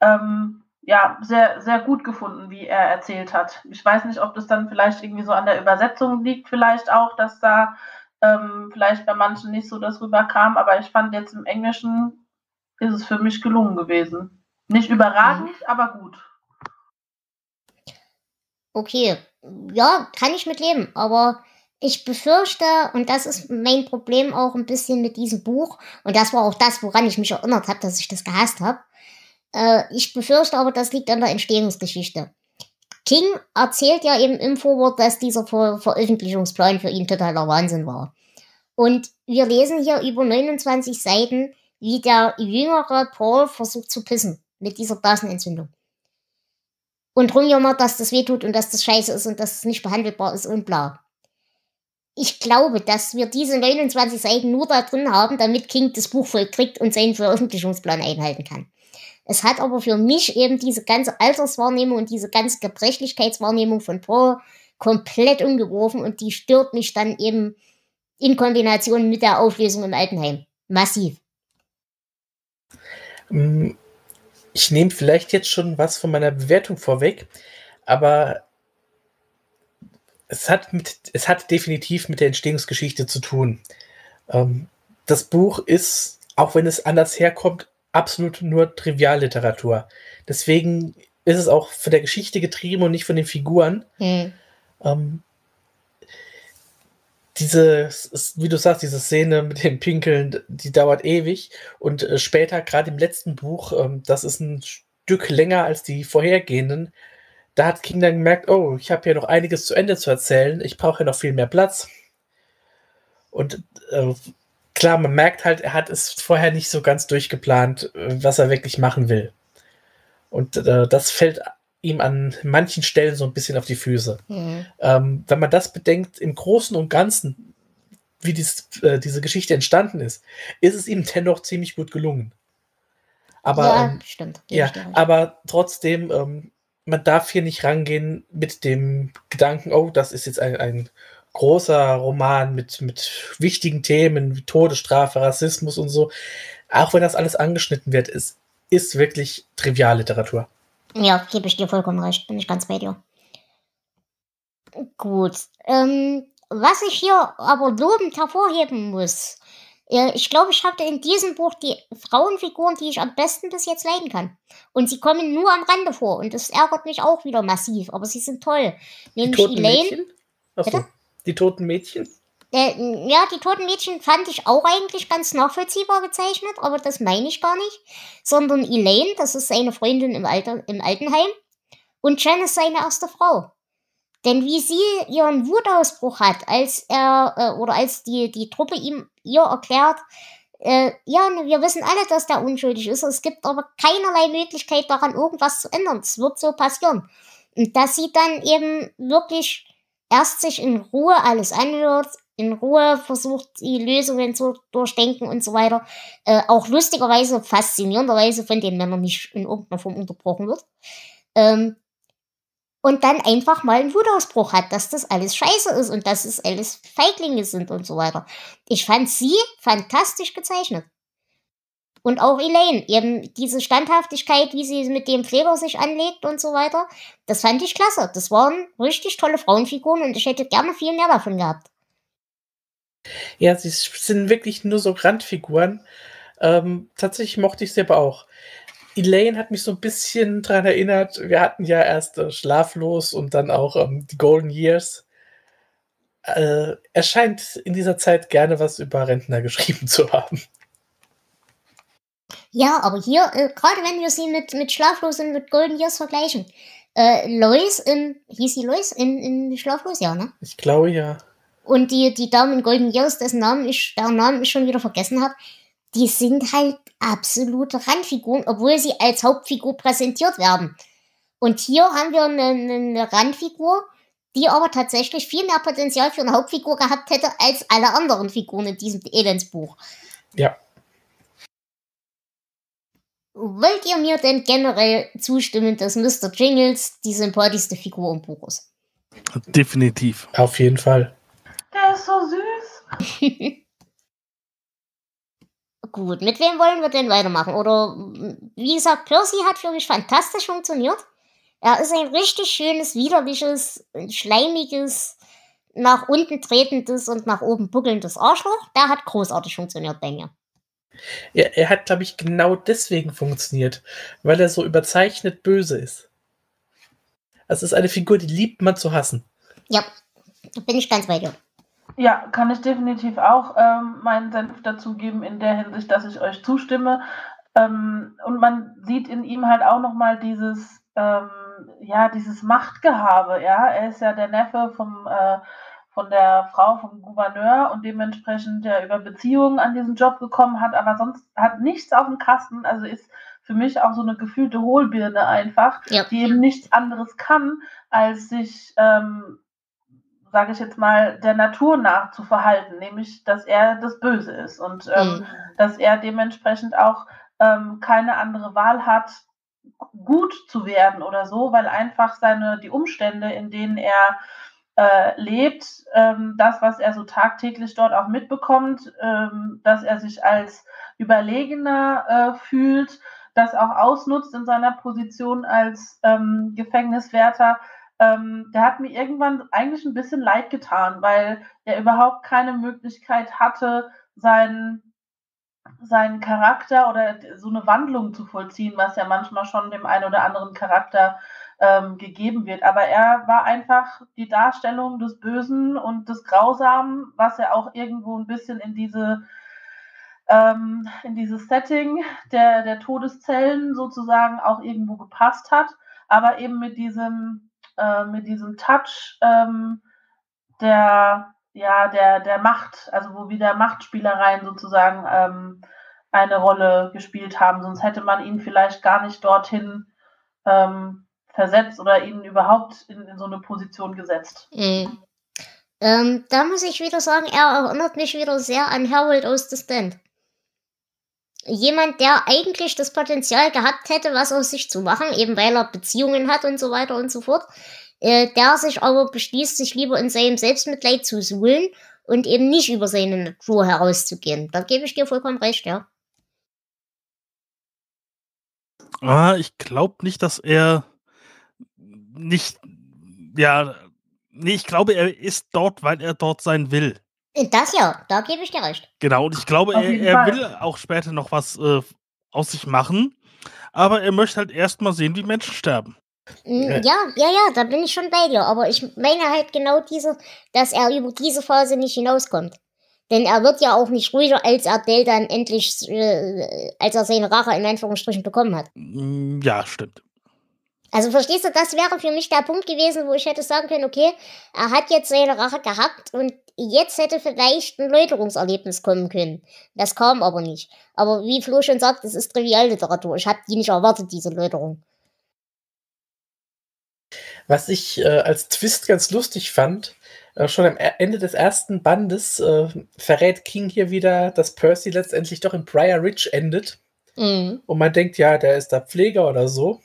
ähm, ja, sehr, sehr gut gefunden, wie er erzählt hat. Ich weiß nicht, ob das dann vielleicht irgendwie so an der Übersetzung liegt, vielleicht auch, dass da ähm, vielleicht bei manchen nicht so das rüberkam, aber ich fand jetzt im Englischen ist es für mich gelungen gewesen. Nicht überragend, mhm. aber gut. Okay, ja, kann ich mitleben, aber ich befürchte, und das ist mein Problem auch ein bisschen mit diesem Buch, und das war auch das, woran ich mich erinnert habe, dass ich das gehasst habe, äh, ich befürchte aber, das liegt an der Entstehungsgeschichte. King erzählt ja eben im Vorwort, dass dieser Ver- Veröffentlichungsplan für ihn totaler Wahnsinn war. Und wir lesen hier über neunundzwanzig Seiten, wie der jüngere Paul versucht zu pissen mit dieser Blasenentzündung. Und rumjammert, dass das wehtut und dass das scheiße ist und dass es nicht behandelbar ist und bla. Ich glaube, dass wir diese neunundzwanzig Seiten nur da drin haben, damit King das Buch voll kriegt und seinen Veröffentlichungsplan einhalten kann. Es hat aber für mich eben diese ganze Alterswahrnehmung und diese ganze Gebrechlichkeitswahrnehmung von Paul komplett umgeworfen und die stört mich dann eben in Kombination mit der Auflösung im Altenheim. Massiv. Mhm. Ich nehme vielleicht jetzt schon was von meiner Bewertung vorweg, aber es hat, mit, es hat definitiv mit der Entstehungsgeschichte zu tun. Ähm, das Buch ist, auch wenn es anders herkommt, absolut nur Trivialliteratur. Deswegen ist es auch von der Geschichte getrieben und nicht von den Figuren. Hm. Ähm, Diese, wie du sagst, diese Szene mit dem Pinkeln, die dauert ewig. Und später, gerade im letzten Buch, das ist ein Stück länger als die vorhergehenden, da hat King dann gemerkt, oh, ich habe hier noch einiges zu Ende zu erzählen, ich brauche hier noch viel mehr Platz. Und äh, klar, man merkt halt, er hat es vorher nicht so ganz durchgeplant, was er wirklich machen will. Und äh, das fällt ihm an manchen Stellen so ein bisschen auf die Füße. Mhm. Ähm, wenn man das bedenkt, im Großen und Ganzen, wie dies, äh, diese Geschichte entstanden ist, ist es ihm dennoch ziemlich gut gelungen. Aber, ja, ähm, stimmt. Ja, stimmt. Aber trotzdem, ähm, man darf hier nicht rangehen mit dem Gedanken, oh, das ist jetzt ein, ein großer Roman mit, mit wichtigen Themen wie Todesstrafe, Rassismus und so. Auch wenn das alles angeschnitten wird, es ist wirklich Trivialliteratur. Ja, gebe ich dir vollkommen recht, bin ich ganz bei dir. Gut, ähm, was ich hier aber lobend hervorheben muss, äh, ich glaube, ich hatte in diesem Buch die Frauenfiguren, die ich am besten bis jetzt leiden kann. Und sie kommen nur am Rande vor und das ärgert mich auch wieder massiv, aber sie sind toll. Nämlich die toten Elaine. Mädchen? Achso, die toten Mädchen? Äh, ja, die toten Mädchen fand ich auch eigentlich ganz nachvollziehbar gezeichnet, aber das meine ich gar nicht. Sondern Elaine, das ist seine Freundin im, Alter, im Altenheim, und Janice seine erste Frau. Denn wie sie ihren Wutausbruch hat, als er, äh, oder als die, die Truppe ihm, ihr erklärt, äh, ja, wir wissen alle, dass der unschuldig ist, es gibt aber keinerlei Möglichkeit daran, irgendwas zu ändern, es wird so passieren. Und dass sie dann eben wirklich erst sich in Ruhe alles anhört, in Ruhe versucht, die Lösungen zu durchdenken und so weiter. Äh, auch lustigerweise, faszinierenderweise von den Männern nicht in irgendeiner Form unterbrochen wird. Ähm, und dann einfach mal einen Wutausbruch hat, dass das alles scheiße ist und dass es alles Feiglinge sind und so weiter. Ich fand sie fantastisch gezeichnet. Und auch Elaine, eben diese Standhaftigkeit, wie sie mit dem Pfleger sich anlegt und so weiter, das fand ich klasse. Das waren richtig tolle Frauenfiguren und ich hätte gerne viel mehr davon gehabt. Ja, sie sind wirklich nur so Randfiguren. Ähm, tatsächlich mochte ich sie aber auch. Elaine hat mich so ein bisschen daran erinnert, wir hatten ja erst äh, Schlaflos und dann auch ähm, die Golden Years. Äh, er scheint in dieser Zeit gerne was über Rentner geschrieben zu haben. Ja, aber hier, äh, gerade wenn wir sie mit, mit Schlaflos und mit Golden Years vergleichen, äh, Lois in, hieß sie Lois in, in Schlaflos, ja, ne? Ich glaube, ja. Und die, die Damen in Golden Years, dessen Namen ich, deren Namen ich schon wieder vergessen habe, die sind halt absolute Randfiguren, obwohl sie als Hauptfigur präsentiert werden. Und hier haben wir eine, eine Randfigur, die aber tatsächlich viel mehr Potenzial für eine Hauptfigur gehabt hätte, als alle anderen Figuren in diesem Elendsbuch. Ja. Wollt ihr mir denn generell zustimmen, dass Mister Jingles die sympathischste Figur im Buch ist? Definitiv. Auf jeden Fall. Der ist so süß. Gut, mit wem wollen wir denn weitermachen? Oder, wie gesagt, Percy hat für mich fantastisch funktioniert. Er ist ein richtig schönes, widerliches, schleimiges, nach unten tretendes und nach oben buckelndes Arschloch. Der hat großartig funktioniert bei mir. Ja, er hat, glaube ich, genau deswegen funktioniert, weil er so überzeichnet böse ist. Das ist eine Figur, die liebt man zu hassen. Ja, da bin ich ganz bei dir. Ja, kann ich definitiv auch ähm, meinen Senf dazugeben in der Hinsicht, dass ich euch zustimme. Ähm, und man sieht in ihm halt auch nochmal dieses, ähm, ja, dieses Machtgehabe. Ja? Er ist ja der Neffe vom, äh, von der Frau vom Gouverneur und dementsprechend ja über Beziehungen an diesen Job gekommen hat, aber sonst hat nichts auf dem Kasten, also ist für mich auch so eine gefühlte Hohlbirne einfach, ja, die eben nichts anderes kann, als sich... Ähm, sage ich jetzt mal, der Natur nach zu verhalten, nämlich, dass er das Böse ist und ähm, mhm. dass er dementsprechend auch ähm, keine andere Wahl hat, gut zu werden oder so, weil einfach seine, die Umstände, in denen er äh, lebt, ähm, das, was er so tagtäglich dort auch mitbekommt, ähm, dass er sich als Überlegener äh, fühlt, das auch ausnutzt in seiner Position als ähm, Gefängniswärter, Ähm, der hat mir irgendwann eigentlich ein bisschen leid getan, weil er überhaupt keine Möglichkeit hatte, seinen, seinen Charakter oder so eine Wandlung zu vollziehen, was ja manchmal schon dem einen oder anderen Charakter ähm, gegeben wird. Aber er war einfach die Darstellung des Bösen und des Grausamen, was ja auch irgendwo ein bisschen in diese... Ähm, in dieses Setting der, der Todeszellen sozusagen auch irgendwo gepasst hat, aber eben mit diesem... mit diesem Touch ähm, der, ja, der, der Macht, also wo wieder Machtspielereien sozusagen ähm, eine Rolle gespielt haben. Sonst hätte man ihn vielleicht gar nicht dorthin ähm, versetzt oder ihn überhaupt in, in so eine Position gesetzt. Mhm. Ähm, da muss ich wieder sagen, er erinnert mich wieder sehr an Harold aus The Stand. Jemand, der eigentlich das Potenzial gehabt hätte, was aus sich zu machen, eben weil er Beziehungen hat und so weiter und so fort, äh, der sich aber beschließt, sich lieber in seinem Selbstmitleid zu suhlen und eben nicht über seine Natur herauszugehen. Da gebe ich dir vollkommen recht, ja. Ah, ich glaube nicht, dass er nicht, ja, nee, ich glaube, er ist dort, weil er dort sein will. Das ja, da gebe ich dir recht. Genau, und ich glaube, er, er will auch später noch was äh, aus sich machen, aber er möchte halt erstmal sehen, wie Menschen sterben. Ja, ja, ja, da bin ich schon bei dir, aber ich meine halt genau diese, dass er über diese Phase nicht hinauskommt. Denn er wird ja auch nicht ruhiger, als er Dell dann endlich, äh, als er seine Rache in Anführungsstrichen bekommen hat. Ja, stimmt. Also verstehst du, das wäre für mich der Punkt gewesen, wo ich hätte sagen können, okay, er hat jetzt seine Rache gehabt und jetzt hätte vielleicht ein Läuterungserlebnis kommen können. Das kam aber nicht. Aber wie Flo schon sagt, es ist Trivialliteratur. Ich habe die nicht erwartet, diese Läuterung. Was ich äh, als Twist ganz lustig fand, äh, schon am Ende des ersten Bandes äh, verrät King hier wieder, dass Percy letztendlich doch in Briar Ridge endet. Mhm. Und man denkt, ja, der ist der Pfleger oder so.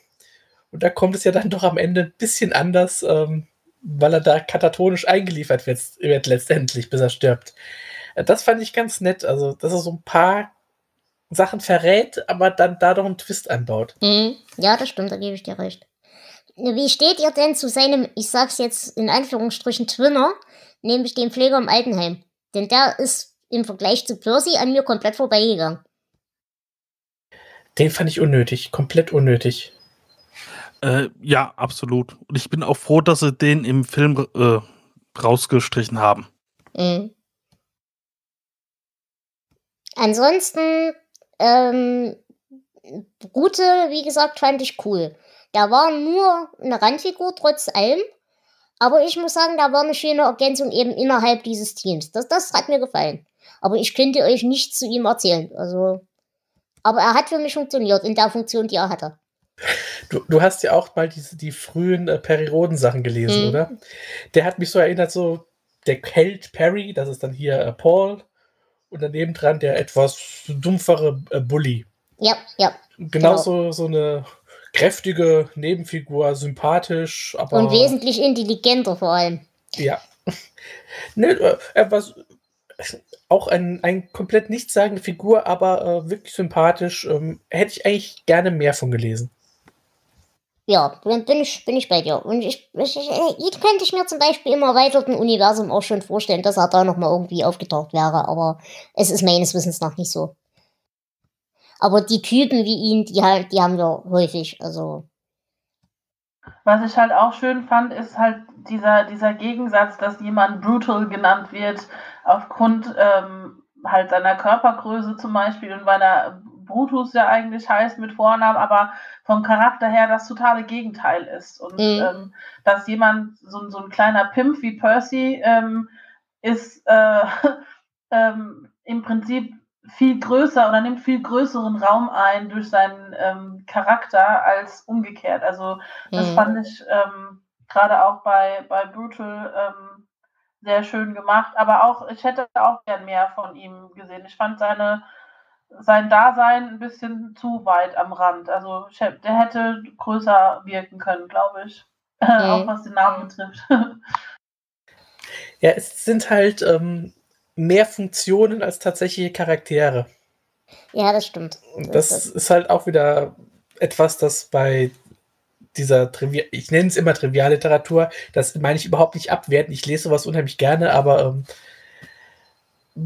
Und da kommt es ja dann doch am Ende ein bisschen anders, ähm, weil er da katatonisch eingeliefert wird, wird letztendlich, bis er stirbt. Das fand ich ganz nett, also dass er so ein paar Sachen verrät, aber dann da doch einen Twist anbaut. Mhm. Ja, das stimmt, da gebe ich dir recht. Wie steht ihr denn zu seinem, ich sag's jetzt in Anführungsstrichen, Twinner, nämlich dem Pfleger im Altenheim? Denn der ist im Vergleich zu Percy an mir komplett vorbeigegangen. Den fand ich unnötig, komplett unnötig. Äh, ja, absolut. Und ich bin auch froh, dass sie den im Film äh, rausgestrichen haben. Mhm. Ansonsten, ähm, Rute, wie gesagt, fand ich cool. Da war nur eine Randfigur, trotz allem. Aber ich muss sagen, da war eine schöne Ergänzung eben innerhalb dieses Teams. Das, das hat mir gefallen. Aber ich könnte euch nichts zu ihm erzählen. Also, aber er hat für mich funktioniert in der Funktion, die er hatte. Du, du hast ja auch mal diese, die frühen äh, Perry-Roden-Sachen gelesen, mhm. oder? Der hat mich so erinnert, so der Held Perry, das ist dann hier äh, Paul. Und daneben dran der etwas dumpfere äh, Bully. Ja, ja. Genauso genau. So eine kräftige Nebenfigur, sympathisch, aber... Und wesentlich intelligenter vor allem. Ja. Ne, er war auch ein, ein komplett nichtssagende Figur, aber äh, wirklich sympathisch. Ähm, hätte ich eigentlich gerne mehr von gelesen. Ja, dann bin ich, bin ich bei dir. Und ich, ich, ich könnte ich mir zum Beispiel im erweiterten Universum auch schon vorstellen, dass er da nochmal irgendwie aufgetaucht wäre, aber es ist meines Wissens noch nicht so. Aber die Typen wie ihn, die, die haben wir häufig, also. Was ich halt auch schön fand, ist halt dieser, dieser Gegensatz, dass jemand brutal genannt wird, aufgrund ähm, halt seiner Körpergröße zum Beispiel und weil er Brutus ja eigentlich heißt mit Vornamen, aber vom Charakter her das totale Gegenteil ist. Und mhm. ähm, dass jemand, so, so ein kleiner Pimp wie Percy, ähm, ist äh, ähm, im Prinzip viel größer oder nimmt viel größeren Raum ein durch seinen ähm, Charakter als umgekehrt. Also das mhm. fand ich ähm, gerade auch bei, bei Brutal ähm, sehr schön gemacht. Aber auch, ich hätte auch gern mehr von ihm gesehen. Ich fand seine sein Dasein ein bisschen zu weit am Rand. Also der hätte größer wirken können, glaube ich. Mhm. Auch was den Namen betrifft. Ja, es sind halt ähm, mehr Funktionen als tatsächliche Charaktere. Ja, das stimmt. Und das, das ist halt auch wieder etwas, das bei dieser Trivia, ich nenne es immer Trivialliteratur, das meine ich überhaupt nicht abwerten. Ich lese sowas unheimlich gerne, aber ähm,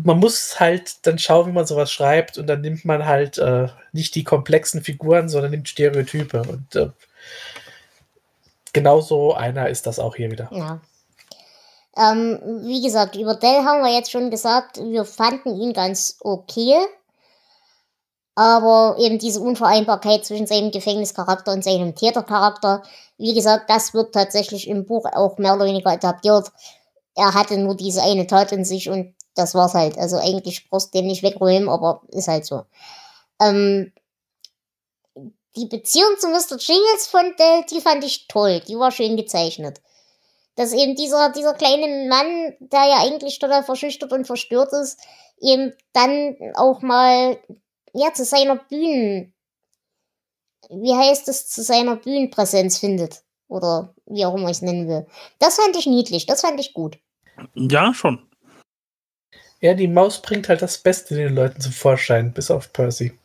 man muss halt dann schauen, wie man sowas schreibt, und dann nimmt man halt äh, nicht die komplexen Figuren, sondern nimmt Stereotype. Und äh, genauso einer ist das auch hier wieder. Ja. Ähm, wie gesagt, über Dell haben wir jetzt schon gesagt, wir fanden ihn ganz okay. Aber eben diese Unvereinbarkeit zwischen seinem Gefängnischarakter und seinem Tätercharakter, wie gesagt, das wird tatsächlich im Buch auch mehr oder weniger etabliert. Er hatte nur diese eine Tat in sich und das war's halt. Also eigentlich brauchst du den nicht wegräumen, aber ist halt so. Ähm, die Beziehung zu Mister Jingles von Del, die fand ich toll. Die war schön gezeichnet. Dass eben dieser, dieser kleine Mann, der ja eigentlich total verschüchtert und verstört ist, eben dann auch mal, ja, zu seiner Bühnen, wie heißt es, zu seiner Bühnenpräsenz findet. Oder wie auch immer ich es nennen will. Das fand ich niedlich, das fand ich gut. Ja, schon. Ja, die Maus bringt halt das Beste den Leuten zum Vorschein, bis auf Percy.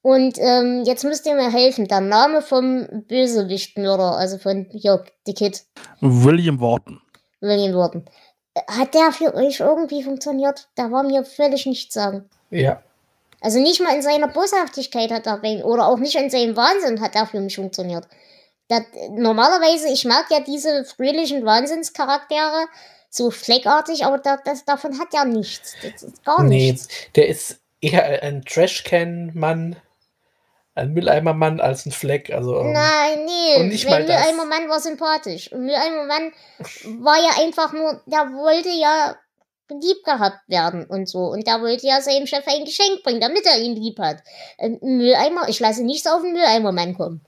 Und ähm, jetzt müsst ihr mir helfen. Der Name vom Bösewichtmörder, also von Jörg, the Kid. William Wharton. William Wharton. Hat der für euch irgendwie funktioniert? Da war mir völlig nichts sagen. Ja. Also nicht mal in seiner Boshaftigkeit hat er, oder auch nicht in seinem Wahnsinn hat er für mich funktioniert. Das, normalerweise, ich mag ja diese fröhlichen Wahnsinnscharaktere, so fleckartig, aber da, das, davon hat er nichts. Das ist gar nee, nichts. Der ist eher ein Trashcan-Mann, ein Mülleimer-Mann als ein Fleck. Also, nein, nee, und nicht mal das. Mülleimer-Mann war sympathisch. Und Mülleimer-Mann war ja einfach nur, der wollte ja lieb gehabt werden und so. Und der wollte ja seinem Chef ein Geschenk bringen, damit er ihn lieb hat. Ein Mülleimer, ich lasse nichts auf den Mülleimer-Mann kommen.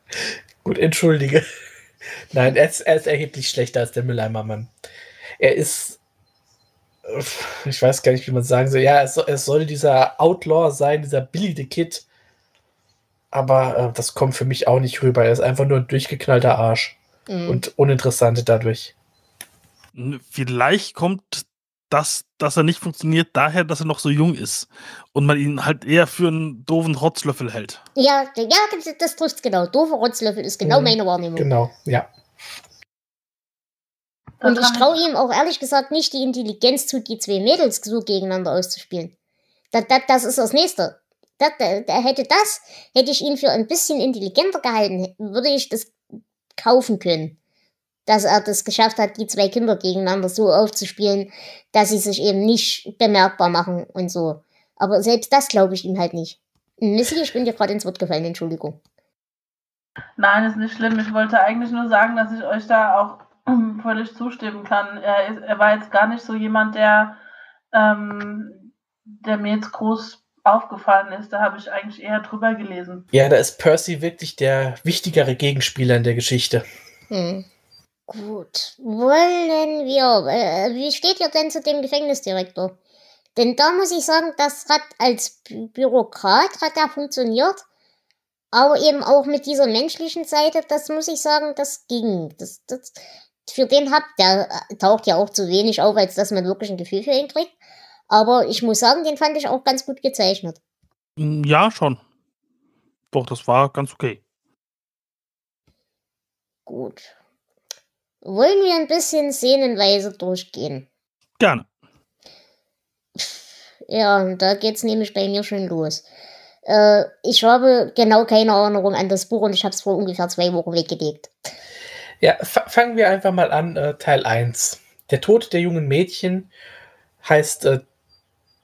Gut, entschuldige. Nein, er ist, er ist erheblich schlechter als der Mülleimer-Mann. Er ist, ich weiß gar nicht, wie man sagen soll, ja, es soll, es soll dieser Outlaw sein, dieser Billy the Kid. aber äh, das kommt für mich auch nicht rüber. Er ist einfach nur ein durchgeknallter Arsch mhm. und uninteressant dadurch. Vielleicht kommt das, dass er nicht funktioniert, daher, dass er noch so jung ist und man ihn halt eher für einen doofen Rotzlöffel hält. Ja, ja, das trifft's genau. Doofer Rotzlöffel ist genau mhm. meine Wahrnehmung. Genau, ja. Und ich traue ihm auch ehrlich gesagt nicht die Intelligenz zu, die zwei Mädels so gegeneinander auszuspielen. Das, das, das ist das Nächste. Das, das, das, hätte das, hätte ich ihn für ein bisschen intelligenter gehalten, würde ich das kaufen können. Dass er das geschafft hat, die zwei Kinder gegeneinander so aufzuspielen, dass sie sich eben nicht bemerkbar machen und so. Aber selbst das glaube ich ihm halt nicht. Missy, ich bin dir gerade ins Wort gefallen, Entschuldigung. Nein, ist nicht schlimm. Ich wollte eigentlich nur sagen, dass ich euch da auch völlig zustimmen kann. Er, ist, er war jetzt gar nicht so jemand, der, ähm, der mir jetzt groß aufgefallen ist. Da habe ich eigentlich eher drüber gelesen. Ja, da ist Percy wirklich der wichtigere Gegenspieler in der Geschichte. Hm. Gut. Wollen wir... Äh, wie steht ihr denn zu dem Gefängnisdirektor? Denn da muss ich sagen, das hat als Bü- Bürokrat hat er funktioniert. Aber eben auch mit dieser menschlichen Seite, das muss ich sagen, das ging. Das, das, für den hab, der taucht ja auch zu wenig auf, als dass man wirklich ein Gefühl für ihn kriegt. Aber ich muss sagen, den fand ich auch ganz gut gezeichnet. Ja, schon. Doch, das war ganz okay. Gut. Wollen wir ein bisschen szenenweise durchgehen? Gerne. Ja, da geht's nämlich bei mir schon los. Äh, ich habe genau keine Erinnerung an das Buch und ich habe es vor ungefähr zwei Wochen weggelegt. Ja, f- fangen wir einfach mal an, äh, Teil eins. Der Tod der jungen Mädchen heißt äh,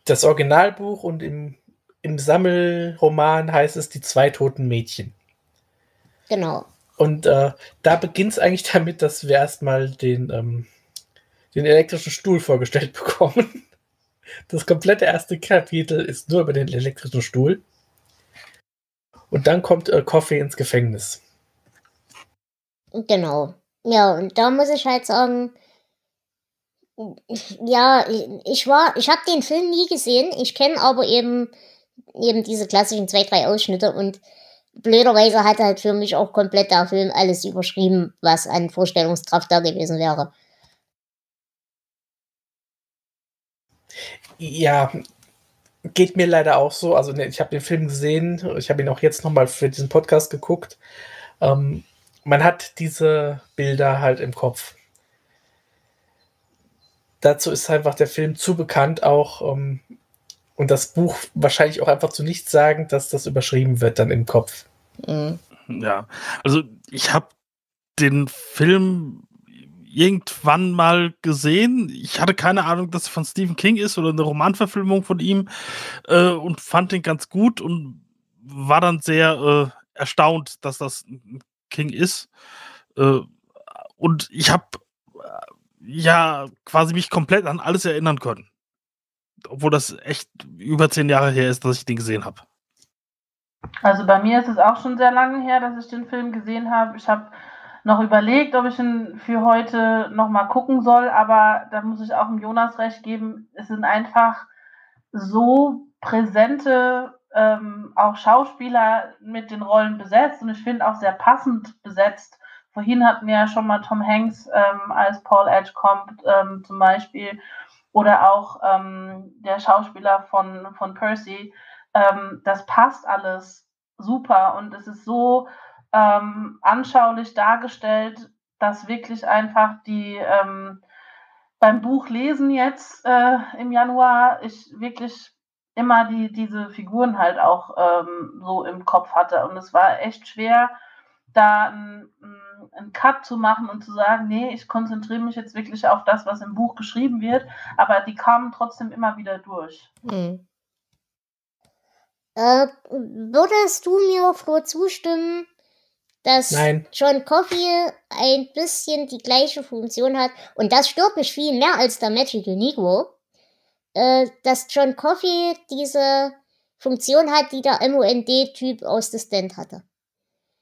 das Originalbuch und im, im Sammelroman heißt es Die zwei toten Mädchen. Genau. Und äh, da beginnt es eigentlich damit, dass wir erstmal den, ähm, den elektrischen Stuhl vorgestellt bekommen. Das komplette erste Kapitel ist nur über den elektrischen Stuhl. Und dann kommt äh, Coffey ins Gefängnis. Genau. Ja, und da muss ich halt sagen, ja, ich war, ich habe den Film nie gesehen. Ich kenne aber eben, eben diese klassischen zwei, drei Ausschnitte und blöderweise hat halt für mich auch komplett der Film alles überschrieben, was an Vorstellungskraft da gewesen wäre. Ja, geht mir leider auch so. Also ich habe den Film gesehen, ich habe ihn auch jetzt nochmal für diesen Podcast geguckt. Ähm, man hat diese Bilder halt im Kopf. Dazu ist einfach der Film zu bekannt auch, ähm, und das Buch wahrscheinlich auch einfach zu nichts sagen, dass das überschrieben wird dann im Kopf. Mhm. Ja, also ich habe den Film irgendwann mal gesehen. Ich hatte keine Ahnung, dass er von Stephen King ist oder eine Romanverfilmung von ihm äh, und fand den ganz gut und war dann sehr äh, erstaunt, dass das King ist. Äh, und ich habe äh, ja quasi mich komplett an alles erinnern können. Obwohl das echt über zehn Jahre her ist, dass ich den gesehen habe. Also bei mir ist es auch schon sehr lange her, dass ich den Film gesehen habe. Ich habe noch überlegt, ob ich ihn für heute nochmal gucken soll, aber da muss ich auch dem Jonas recht geben, es sind einfach so präsente ähm, auch Schauspieler mit den Rollen besetzt und ich finde auch sehr passend besetzt. Vorhin hatten wir ja schon mal Tom Hanks ähm, als Paul Edgecombe ähm, zum Beispiel. Oder auch ähm, der Schauspieler von, von Percy, ähm, das passt alles super und es ist so ähm, anschaulich dargestellt, dass wirklich einfach die ähm, beim Buchlesen jetzt äh, im Januar ich wirklich immer die, diese Figuren halt auch ähm, so im Kopf hatte und es war echt schwer, da einen, einen Cut zu machen und zu sagen, nee, ich konzentriere mich jetzt wirklich auf das, was im Buch geschrieben wird, aber die kamen trotzdem immer wieder durch. Hm. Äh, würdest du mir, Flo, zustimmen, dass Nein. John Coffey ein bisschen die gleiche Funktion hat, und das stört mich viel mehr als der Magical Negro, äh, dass John Coffey diese Funktion hat, die der M O N D-Typ aus The Stand hatte?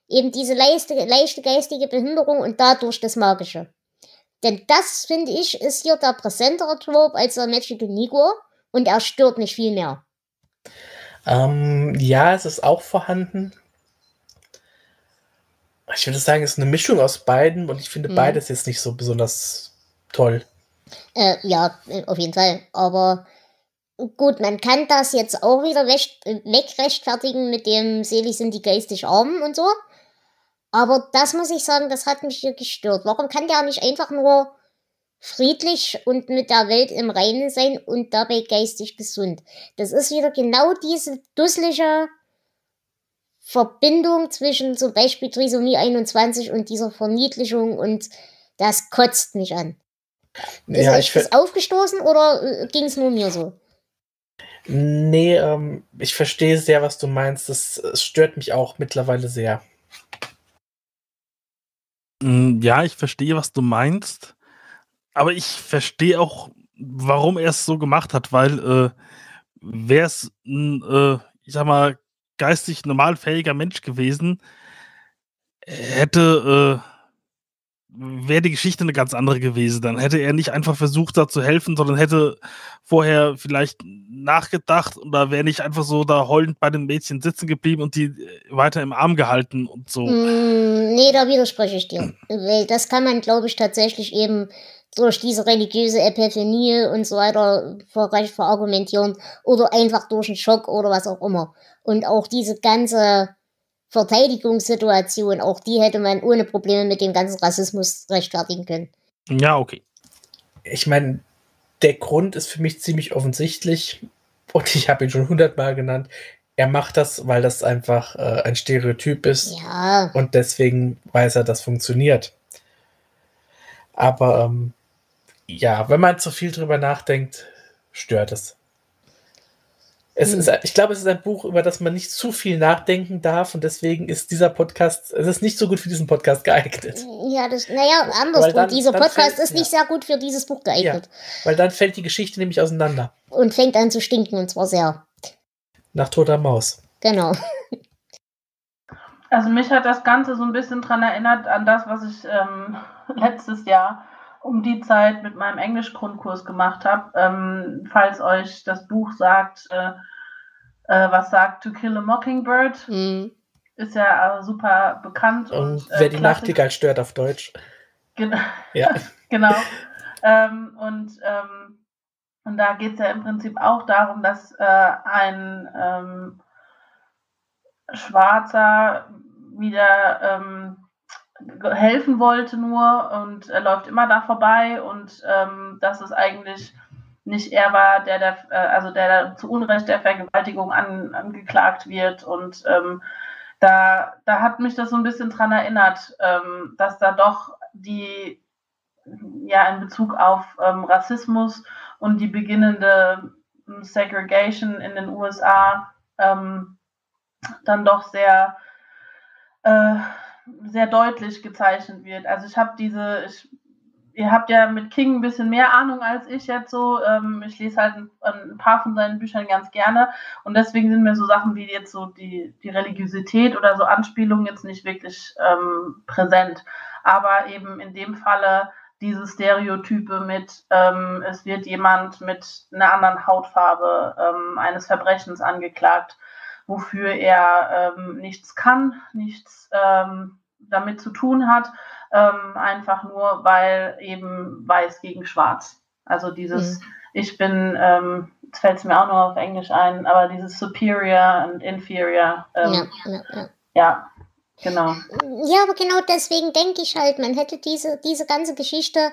Eben diese leichte, leichte geistige Behinderung und dadurch das Magische. Denn das, finde ich, ist hier der präsentere Trope als der Magical Negro und er stört nicht viel mehr. Ähm, ja, es ist auch vorhanden. Ich würde sagen, es ist eine Mischung aus beiden und ich finde mhm. beides jetzt nicht so besonders toll. Äh, ja, auf jeden Fall. Aber gut, man kann das jetzt auch wieder recht, wegrechtfertigen mit dem selig sind die geistig Armen und so. Aber das muss ich sagen, das hat mich hier gestört. Warum kann der nicht einfach nur friedlich und mit der Welt im Reinen sein und dabei geistig gesund? Das ist wieder genau diese dusselige Verbindung zwischen zum Beispiel Trisomie einundzwanzig und dieser Verniedlichung, und das kotzt mich an. Ist ja, euch das aufgestoßen oder ging es nur mir so? Nee, ähm, ich verstehe sehr, was du meinst. Das, das stört mich auch mittlerweile sehr. Ja, ich verstehe, was du meinst. Aber ich verstehe auch, warum er es so gemacht hat, weil äh, wäre es ein, äh, ich sag mal, geistig normalfähiger Mensch gewesen, hätte, äh, wäre die Geschichte eine ganz andere gewesen. Dann hätte er nicht einfach versucht, da zu helfen, sondern hätte vorher vielleicht nachgedacht, und da wäre nicht einfach so da heulend bei den Mädchen sitzen geblieben und die weiter im Arm gehalten und so. Mm, nee, da widerspreche ich dir. Weil das kann man, glaube ich, tatsächlich eben durch diese religiöse Epiphanie und so weiter verargumentieren oder einfach durch einen Schock oder was auch immer. Und auch diese ganze Verteidigungssituation, auch die hätte man ohne Probleme mit dem ganzen Rassismus rechtfertigen können. Ja, okay. Ich meine, der Grund ist für mich ziemlich offensichtlich, und ich habe ihn schon hundertmal genannt. Er macht das, weil das einfach äh, ein Stereotyp ist. Ja. Und deswegen weiß er, das funktioniert. Aber ähm, ja, wenn man zu viel drüber nachdenkt, stört es. Es hm. ist, ich glaube, es ist ein Buch, über das man nicht zu viel nachdenken darf, und deswegen ist dieser Podcast, es ist nicht so gut für diesen Podcast geeignet. Ja, das, naja, andersrum, dann, dieser dann Podcast fällt, ist nicht ja. sehr gut für dieses Buch geeignet. Ja, weil dann fällt die Geschichte nämlich auseinander. Und fängt an zu stinken, und zwar sehr. Nach toter Maus. Genau. Also mich hat das Ganze so ein bisschen daran erinnert, an das, was ich ähm, letztes Jahr um die Zeit mit meinem Englisch-Grundkurs gemacht habe. Ähm, falls euch das Buch sagt, äh, äh, was sagt To Kill a Mockingbird, mhm. ist ja also super bekannt. Und, und äh, Wer die Nachtigall stört auf Deutsch. Genau. Ja. Genau. Ähm, und, ähm, und da geht es ja im Prinzip auch darum, dass äh, ein ähm, Schwarzer wieder ähm, helfen wollte nur, und er läuft immer da vorbei, und ähm, dass es eigentlich nicht er war, der, der, äh, also der, der zu Unrecht der Vergewaltigung an, angeklagt wird, und ähm, da, da hat mich das so ein bisschen dran erinnert, ähm, dass da doch die, ja, in Bezug auf ähm, Rassismus und die beginnende ähm, Segregation in den U S A ähm, dann doch sehr äh, sehr deutlich gezeichnet wird. Also ich habe diese, ich, ihr habt ja mit King ein bisschen mehr Ahnung als ich jetzt so. Ähm, ich lese halt ein, ein paar von seinen Büchern ganz gerne, und deswegen sind mir so Sachen wie jetzt so die, die Religiosität oder so Anspielungen jetzt nicht wirklich ähm, präsent. Aber eben in dem Falle diese Stereotype mit, ähm, es wird jemand mit einer anderen Hautfarbe ähm, eines Verbrechens angeklagt, wofür er ähm, nichts kann, nichts ähm, damit zu tun hat, ähm, einfach nur, weil eben weiß gegen schwarz. Also dieses, mhm. ich bin, ähm, jetzt fällt es mir auch nur auf Englisch ein, aber dieses Superior und Inferior. Ähm, ja, ja, ja. ja, genau. Ja, aber genau deswegen denke ich halt, man hätte diese, diese ganze Geschichte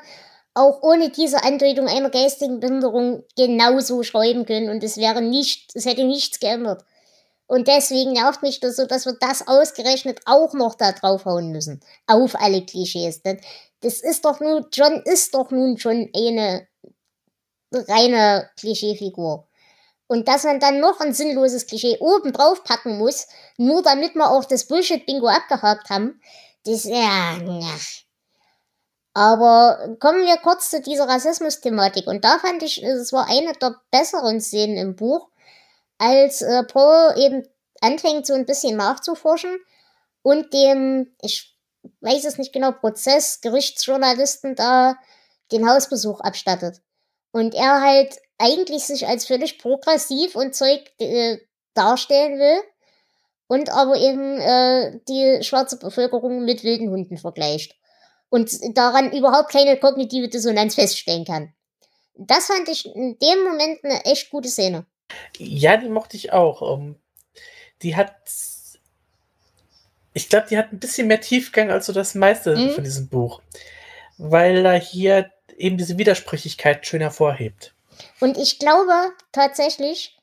auch ohne diese Andeutung einer geistigen Behinderung genauso schreiben können, und es wäre nicht, es hätte nichts geändert. Und deswegen nervt mich das so, dass wir das ausgerechnet auch noch da draufhauen müssen. Auf alle Klischees. Denn das ist doch nun, John ist doch nun schon eine reine Klischeefigur. Und dass man dann noch ein sinnloses Klischee oben drauf packen muss, nur damit wir auch das Bullshit-Bingo abgehakt haben, das, ja, na. Aber kommen wir kurz zu dieser Rassismus-Thematik. Und da fand ich, es war eine der besseren Szenen im Buch, als äh, Paul eben anfängt, so ein bisschen nachzuforschen und dem, ich weiß es nicht genau, Prozess, Gerichtsjournalisten da den Hausbesuch abstattet. Und er halt eigentlich sich als völlig progressiv und Zeug äh, darstellen will und aber eben äh, die schwarze Bevölkerung mit wilden Hunden vergleicht und daran überhaupt keine kognitive Dissonanz feststellen kann. Das fand ich in dem Moment eine echt gute Szene. Ja, die mochte ich auch. Die hat, ich glaube, die hat ein bisschen mehr Tiefgang als so das meiste mhm. von diesem Buch, weil er hier eben diese Widersprüchlichkeit schön hervorhebt. Und ich glaube tatsächlich,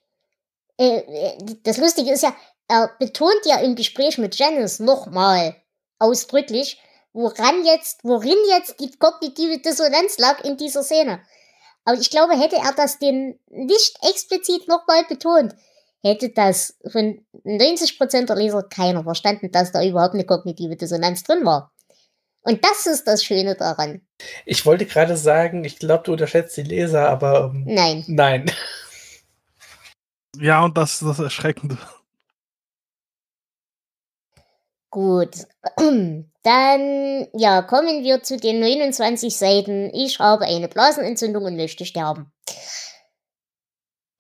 äh, das Lustige ist ja, er betont ja im Gespräch mit Janice nochmal ausdrücklich, woran jetzt, worin jetzt die kognitive Dissonanz lag in dieser Szene. Aber ich glaube, hätte er das den nicht explizit nochmal betont, hätte das von neunzig Prozent der Leser keiner verstanden, dass da überhaupt eine kognitive Dissonanz drin war. Und das ist das Schöne daran. Ich wollte gerade sagen, ich glaube, du unterschätzt die Leser, aber ähm, nein. Nein. Ja, und das ist das Erschreckende. Gut. Dann, ja, kommen wir zu den neunundzwanzig Seiten. Ich habe eine Blasenentzündung und möchte sterben.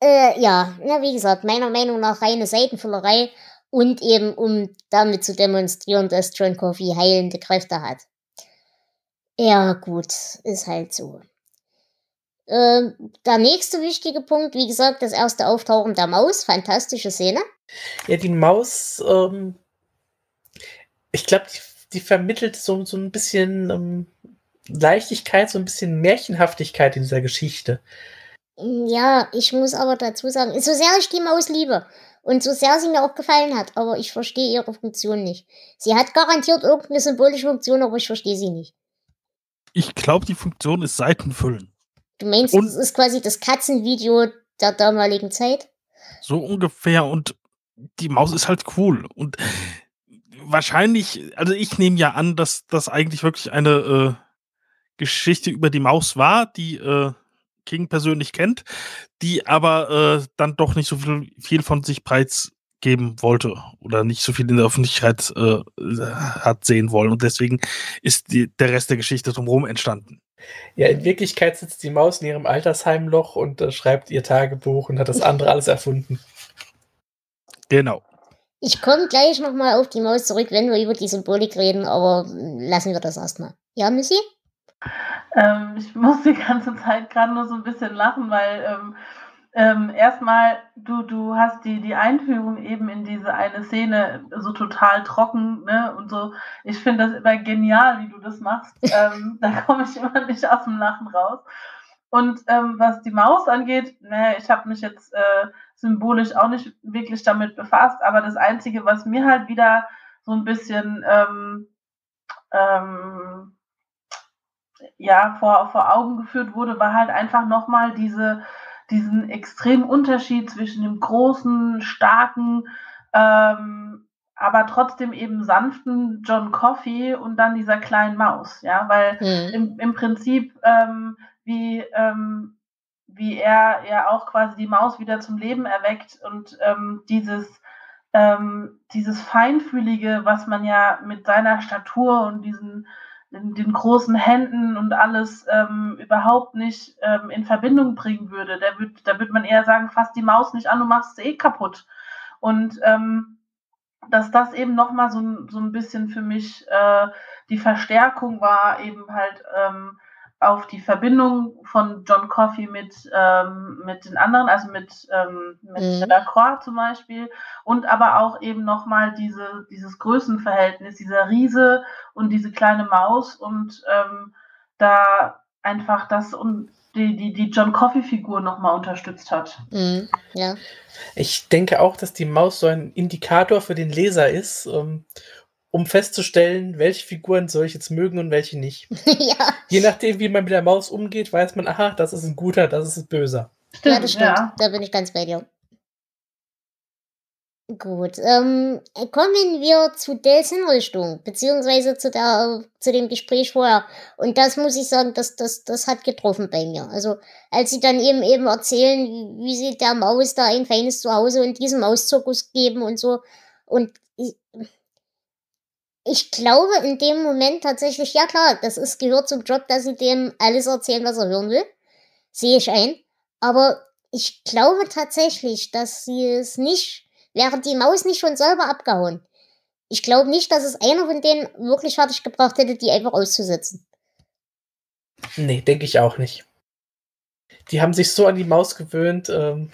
Äh, ja, na, wie gesagt, meiner Meinung nach reine Seitenfüllerei und eben, um damit zu demonstrieren, dass John Coffey heilende Kräfte hat. Ja, gut, ist halt so. Äh, der nächste wichtige Punkt, wie gesagt, das erste Auftauchen der Maus, fantastische Szene. Ja, die Maus, ähm, ich glaube, die, die vermittelt so, so ein bisschen ähm, Leichtigkeit, so ein bisschen Märchenhaftigkeit in dieser Geschichte. Ja, ich muss aber dazu sagen, so sehr ich die Maus liebe und so sehr sie mir auch gefallen hat, aber ich verstehe ihre Funktion nicht. Sie hat garantiert irgendeine symbolische Funktion, aber ich verstehe sie nicht. Ich glaube, die Funktion ist Seitenfüllen. Du meinst, und das ist quasi das Katzenvideo der damaligen Zeit? So ungefähr. Und die Maus ist halt cool. Und wahrscheinlich, also ich nehme ja an, dass das eigentlich wirklich eine äh, Geschichte über die Maus war, die äh, King persönlich kennt, die aber äh, dann doch nicht so viel, viel von sich preisgeben wollte oder nicht so viel in der Öffentlichkeit äh, hat sehen wollen. Und deswegen ist die, der Rest der Geschichte drumherum entstanden. Ja, in Wirklichkeit sitzt die Maus in ihrem Altersheimloch und äh, schreibt ihr Tagebuch und hat das andere alles erfunden. Genau. Ich komme gleich nochmal auf die Maus zurück, wenn wir über die Symbolik reden, aber lassen wir das erstmal. Ja, Missy? Ähm, ich muss die ganze Zeit gerade nur so ein bisschen lachen, weil ähm, ähm, erstmal, du, du hast die, die Einführung eben in diese eine Szene so total trocken, ne, und so. Ich finde das immer genial, wie du das machst. Ähm, da komme ich immer nicht aus dem Lachen raus. Und ähm, was die Maus angeht, ne, ich habe mich jetzt äh, symbolisch auch nicht wirklich damit befasst, aber das Einzige, was mir halt wieder so ein bisschen ähm, ähm, ja, vor, vor Augen geführt wurde, war halt einfach nochmal diese, diesen extremen Unterschied zwischen dem großen, starken, ähm, aber trotzdem eben sanften John Coffey und dann dieser kleinen Maus, ja, weil mhm. im, im Prinzip, ähm, wie, ähm, wie er ja auch quasi die Maus wieder zum Leben erweckt und ähm, dieses, ähm, dieses Feinfühlige, was man ja mit seiner Statur und diesen Den, den großen Händen und alles ähm, überhaupt nicht ähm, in Verbindung bringen würde. Da würde da würd man eher sagen, fass die Maus nicht an, du machst sie eh kaputt. Und ähm, dass das eben nochmal so, so ein bisschen für mich äh, die Verstärkung war, eben halt ähm, auf die Verbindung von John Coffey mit, ähm, mit den anderen, also mit, ähm, mit mhm. Delacroix zum Beispiel, und aber auch eben nochmal diese, dieses Größenverhältnis, dieser Riese und diese kleine Maus und ähm, da einfach das und die, die, die John Coffey-Figur nochmal unterstützt hat. Mhm. Ja. Ich denke auch, dass die Maus so ein Indikator für den Leser ist, um um festzustellen, welche Figuren soll ich jetzt mögen und welche nicht. Ja. Je nachdem, wie man mit der Maus umgeht, weiß man, aha, das ist ein guter, das ist ein böser. Stimmt, ja, das stimmt. Ja. Da bin ich ganz bei dir. Gut, ähm, kommen wir zu Dells Hinrichtung, beziehungsweise zu, der, zu dem Gespräch vorher. Und das muss ich sagen, das, das, das hat getroffen bei mir. Also, als sie dann eben, eben erzählen, wie, wie sie der Maus da ein feines Zuhause und diesem Mauszirkus geben und so. Und ich, Ich glaube in dem Moment tatsächlich, ja klar, das ist, gehört zum Job, dass sie dem alles erzählen, was er hören will. Sehe ich ein. Aber ich glaube tatsächlich, dass sie es nicht wäre die Maus nicht schon selber abgehauen. Ich glaube nicht, dass es einer von denen wirklich fertig gebracht hätte, die einfach auszusetzen. Nee, denke ich auch nicht. Die haben sich so an die Maus gewöhnt. Ähm,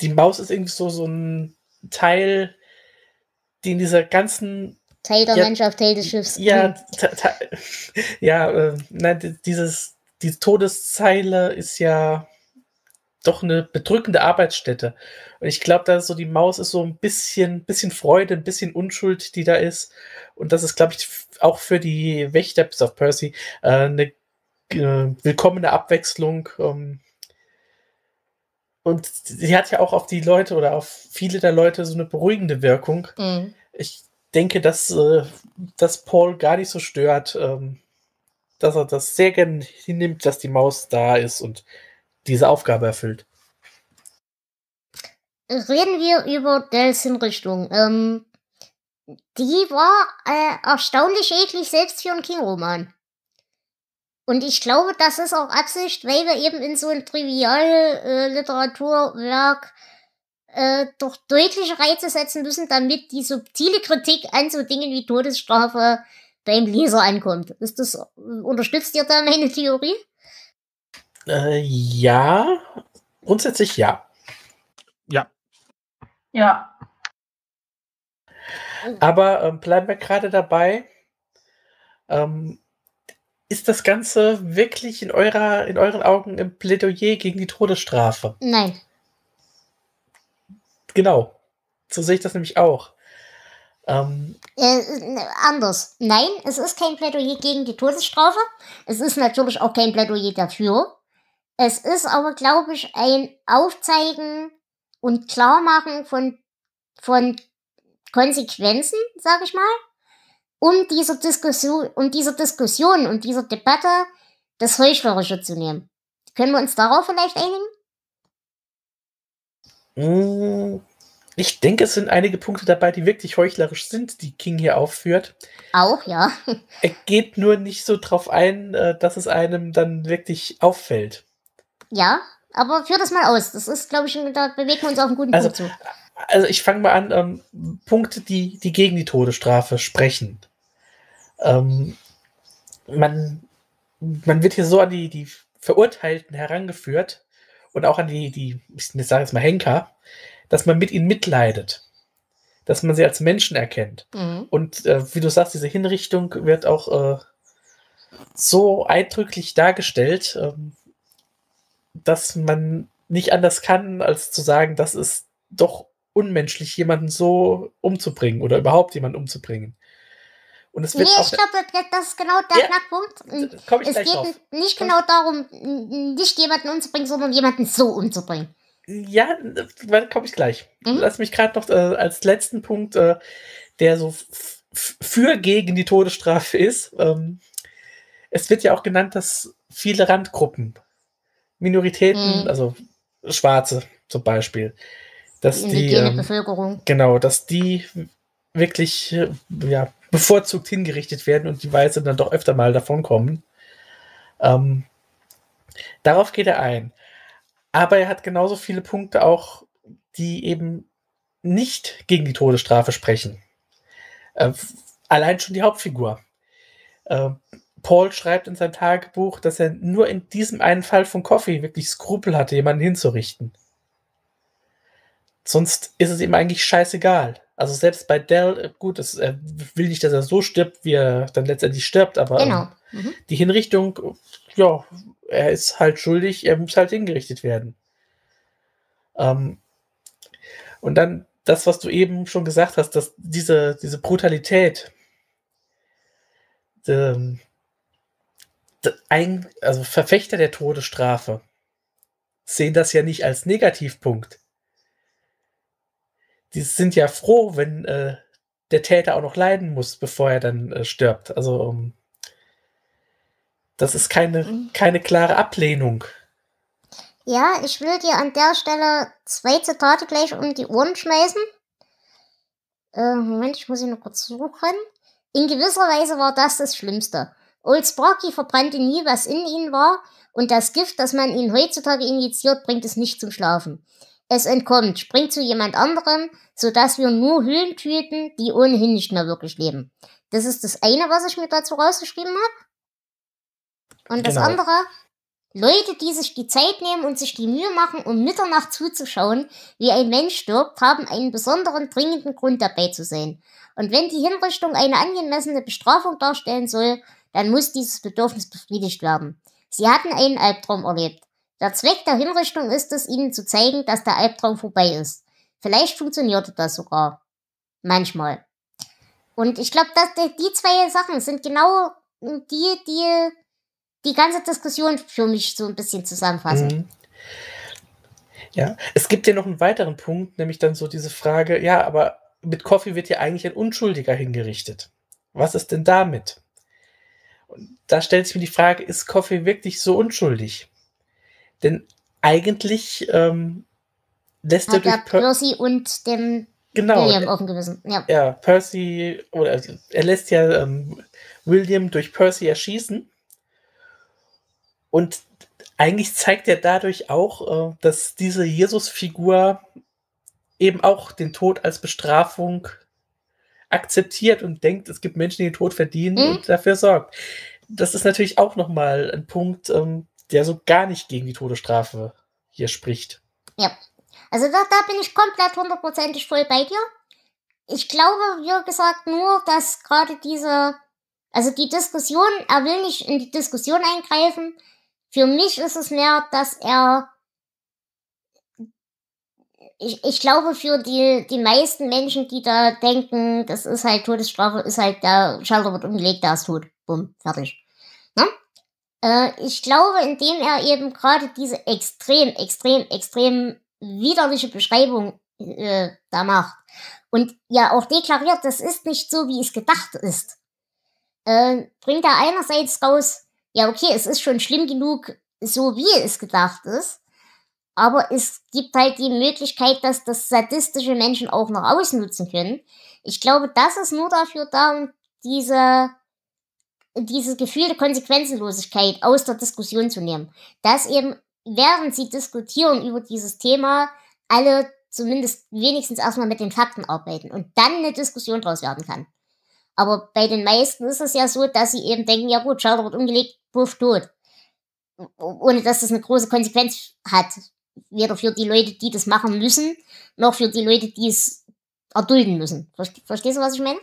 die Maus ist irgendwie so, so ein Teil, die in dieser ganzen... Teil der ja, Mannschaft, Teil des Schiffs. Ja, ta, ta, ja äh, nein, dieses, die Todeszeile ist ja doch eine bedrückende Arbeitsstätte. Und ich glaube, da ist so, die Maus ist so ein bisschen, bisschen Freude, ein bisschen Unschuld, die da ist. Und das ist, glaube ich, auch für die Wächter bis auf Percy äh, eine äh, willkommene Abwechslung. Ähm, und sie hat ja auch auf die Leute oder auf viele der Leute so eine beruhigende Wirkung. Mhm. Ich denke, dass, äh, dass Paul gar nicht so stört, ähm, dass er das sehr gerne hinnimmt, dass die Maus da ist und diese Aufgabe erfüllt. Reden wir über Dells Hinrichtung. Ähm, die war äh, erstaunlich eklig, selbst für einen King-Roman. Und ich glaube, das ist auch Absicht, weil wir eben in so ein Trivialliteraturwerk äh, doch deutliche Reize setzen müssen, damit die subtile Kritik an so Dingen wie Todesstrafe beim Leser ankommt. Ist das, unterstützt ihr da meine Theorie? Äh, ja, grundsätzlich ja. Ja. Ja. Aber ähm, bleiben wir gerade dabei. Ähm, ist das Ganze wirklich in eurer, in euren Augen ein Plädoyer gegen die Todesstrafe? Nein. Genau. So sehe ich das nämlich auch. Ähm, äh, anders. Nein, es ist kein Plädoyer gegen die Todesstrafe. Es ist natürlich auch kein Plädoyer dafür. Es ist aber, glaube ich, ein Aufzeigen und Klarmachen von, von Konsequenzen, sage ich mal, um dieser Diskussion, um dieser Diskussion und dieser Debatte das Heuchlerische zu nehmen. Können wir uns darauf vielleicht einigen? Ich denke, es sind einige Punkte dabei, die wirklich heuchlerisch sind, die King hier aufführt. Auch, ja. Er geht nur nicht so drauf ein, dass es einem dann wirklich auffällt. Ja, aber führ das mal aus. Das ist, glaube ich, da bewegen wir uns auf einen guten also, Punkt zu. Also ich fange mal an, ähm, Punkte, die, die gegen die Todesstrafe sprechen. Ähm, man, man wird hier so an die, die Verurteilten herangeführt und auch an die, die ich sage jetzt mal Henker, dass man mit ihnen mitleidet. Dass man sie als Menschen erkennt. Mhm. Und äh, wie du sagst, diese Hinrichtung wird auch äh, so eindrücklich dargestellt, ähm, dass man nicht anders kann, als zu sagen, das ist doch unmenschlich, jemanden so umzubringen oder überhaupt jemanden umzubringen. Und es wird nee, auch ich glaube, das ist genau der ja, Knackpunkt. Komm ich es gleich geht drauf. Nicht genau darum, nicht jemanden umzubringen, sondern jemanden so umzubringen. Ja, da komme ich gleich. Mhm. Lass mich gerade noch äh, als letzten Punkt, äh, der so für gegen die Todesstrafe ist. Ähm, es wird ja auch genannt, dass viele Randgruppen Minoritäten, mhm. also Schwarze zum Beispiel, dass die, die ähm, Bevölkerung. Genau, dass die wirklich äh, ja, bevorzugt hingerichtet werden und die Weißen dann doch öfter mal davon kommen. Ähm, darauf geht er ein. Aber er hat genauso viele Punkte auch, die eben nicht gegen die Todesstrafe sprechen. Äh, allein schon die Hauptfigur. Äh, Paul schreibt in seinem Tagebuch, dass er nur in diesem einen Fall von Coffey wirklich Skrupel hatte, jemanden hinzurichten. Sonst ist es ihm eigentlich scheißegal. Also selbst bei Dell, gut, es, er will nicht, dass er so stirbt, wie er dann letztendlich stirbt, aber genau. mhm. die Hinrichtung, ja, er ist halt schuldig, er muss halt hingerichtet werden. Ähm, und dann das, was du eben schon gesagt hast, dass diese, diese Brutalität, die, Ein, also Verfechter der Todesstrafe sehen das ja nicht als Negativpunkt. Die sind ja froh, wenn äh, der Täter auch noch leiden muss, bevor er dann äh, stirbt. Also um, das ist keine, keine klare Ablehnung. Ja, ich will dir an der Stelle zwei Zitate gleich um die Ohren schmeißen. Äh, Moment, ich muss ihn noch kurz suchen. In gewisser Weise war das das Schlimmste. Old Sparky verbrannte nie, was in ihnen war, und das Gift, das man ihnen heutzutage injiziert, bringt es nicht zum Schlafen. Es entkommt, springt zu jemand anderem, sodass wir nur Höhlentüten, die ohnehin nicht mehr wirklich leben. Das ist das eine, was ich mir dazu rausgeschrieben habe. Und das genau. andere, Leute, die sich die Zeit nehmen und sich die Mühe machen, um Mitternacht zuzuschauen, wie ein Mensch stirbt, haben einen besonderen, dringenden Grund dabei zu sein. Und wenn die Hinrichtung eine angemessene Bestrafung darstellen soll, dann muss dieses Bedürfnis befriedigt werden. Sie hatten einen Albtraum erlebt. Der Zweck der Hinrichtung ist es, ihnen zu zeigen, dass der Albtraum vorbei ist. Vielleicht funktionierte das sogar. Manchmal. Und ich glaube, dass die zwei Sachen sind genau die, die die ganze Diskussion für mich so ein bisschen zusammenfassen. Mhm. Ja, es gibt ja noch einen weiteren Punkt, nämlich dann so diese Frage, ja, aber mit Coffey wird ja eigentlich ein Unschuldiger hingerichtet. Was ist denn damit? Und da stellt sich mir die Frage, ist Coffey wirklich so unschuldig? Denn eigentlich ähm, lässt Hat er durch per Percy und dem genau, William auf dem Gewissen. Ja. ja, Percy, oder er lässt ja ähm, William durch Percy erschießen. Und eigentlich zeigt er dadurch auch, äh, dass diese Jesus-Figur eben auch den Tod als Bestrafung akzeptiert und denkt, es gibt Menschen, die den Tod verdienen mhm. und dafür sorgt. Das ist natürlich auch nochmal ein Punkt, ähm, der so gar nicht gegen die Todesstrafe hier spricht. Ja, also da, da bin ich komplett hundertprozentig voll bei dir. Ich glaube, wie gesagt, nur, dass gerade diese, also die Diskussion, er will nicht in die Diskussion eingreifen. Für mich ist es mehr, dass er, ich, ich glaube, für die, die meisten Menschen, die da denken, das ist halt Todesstrafe, ist halt, der Schalter wird umgelegt, der ist tot. Bumm, fertig. Ne? Ich glaube, indem er eben gerade diese extrem, extrem, extrem widerliche Beschreibung äh, da macht und ja auch deklariert, das ist nicht so, wie es gedacht ist, äh, bringt er einerseits raus, ja okay, es ist schon schlimm genug, so wie es gedacht ist, aber es gibt halt die Möglichkeit, dass das sadistische Menschen auch noch ausnutzen können. Ich glaube, das ist nur dafür da, um diese... dieses Gefühl der Konsequenzenlosigkeit aus der Diskussion zu nehmen. Dass eben, während sie diskutieren über dieses Thema, alle zumindest wenigstens erstmal mit den Fakten arbeiten und dann eine Diskussion draus werden kann. Aber bei den meisten ist es ja so, dass sie eben denken, ja gut, Schalter wird umgelegt, puff, tot. Ohne dass das eine große Konsequenz hat. Weder für die Leute, die das machen müssen, noch für die Leute, die es erdulden müssen. Verstehst du, was ich meine?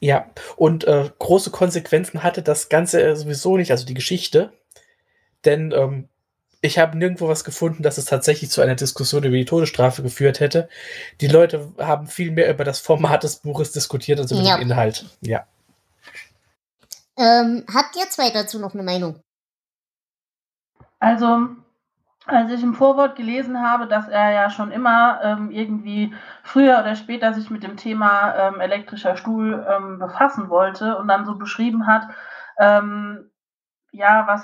Ja, und äh, große Konsequenzen hatte das Ganze sowieso nicht, also die Geschichte, denn ähm, ich habe nirgendwo was gefunden, dass es tatsächlich zu einer Diskussion über die Todesstrafe geführt hätte. Die Leute haben viel mehr über das Format des Buches diskutiert als über ja. den Inhalt. Ja. Ähm, habt ihr zwei dazu noch eine Meinung? Also, als ich im Vorwort gelesen habe, dass er ja schon immer ähm, irgendwie früher oder später sich mit dem Thema ähm, elektrischer Stuhl ähm, befassen wollte und dann so beschrieben hat, ähm, ja, was,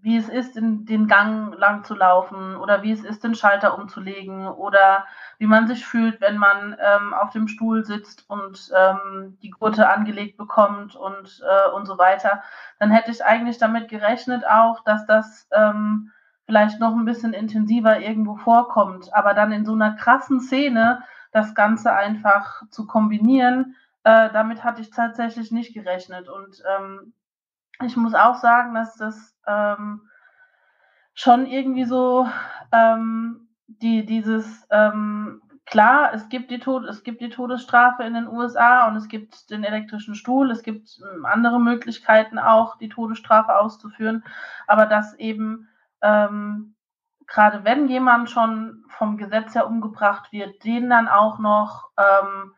wie es ist, in den Gang lang zu laufen oder wie es ist, den Schalter umzulegen oder wie man sich fühlt, wenn man ähm, auf dem Stuhl sitzt und ähm, die Gurte angelegt bekommt und, äh, und so weiter, dann hätte ich eigentlich damit gerechnet auch, dass das... Ähm, vielleicht noch ein bisschen intensiver irgendwo vorkommt, aber dann in so einer krassen Szene das Ganze einfach zu kombinieren, äh, damit hatte ich tatsächlich nicht gerechnet. Und ähm, ich muss auch sagen, dass das ähm, schon irgendwie so ähm, die dieses, ähm, klar, es gibt die Tod- es gibt die Todesstrafe in den U S A und es gibt den elektrischen Stuhl, es gibt ähm, andere Möglichkeiten auch, die Todesstrafe auszuführen, aber dass eben Ähm, gerade wenn jemand schon vom Gesetz her umgebracht wird, den dann auch noch ähm,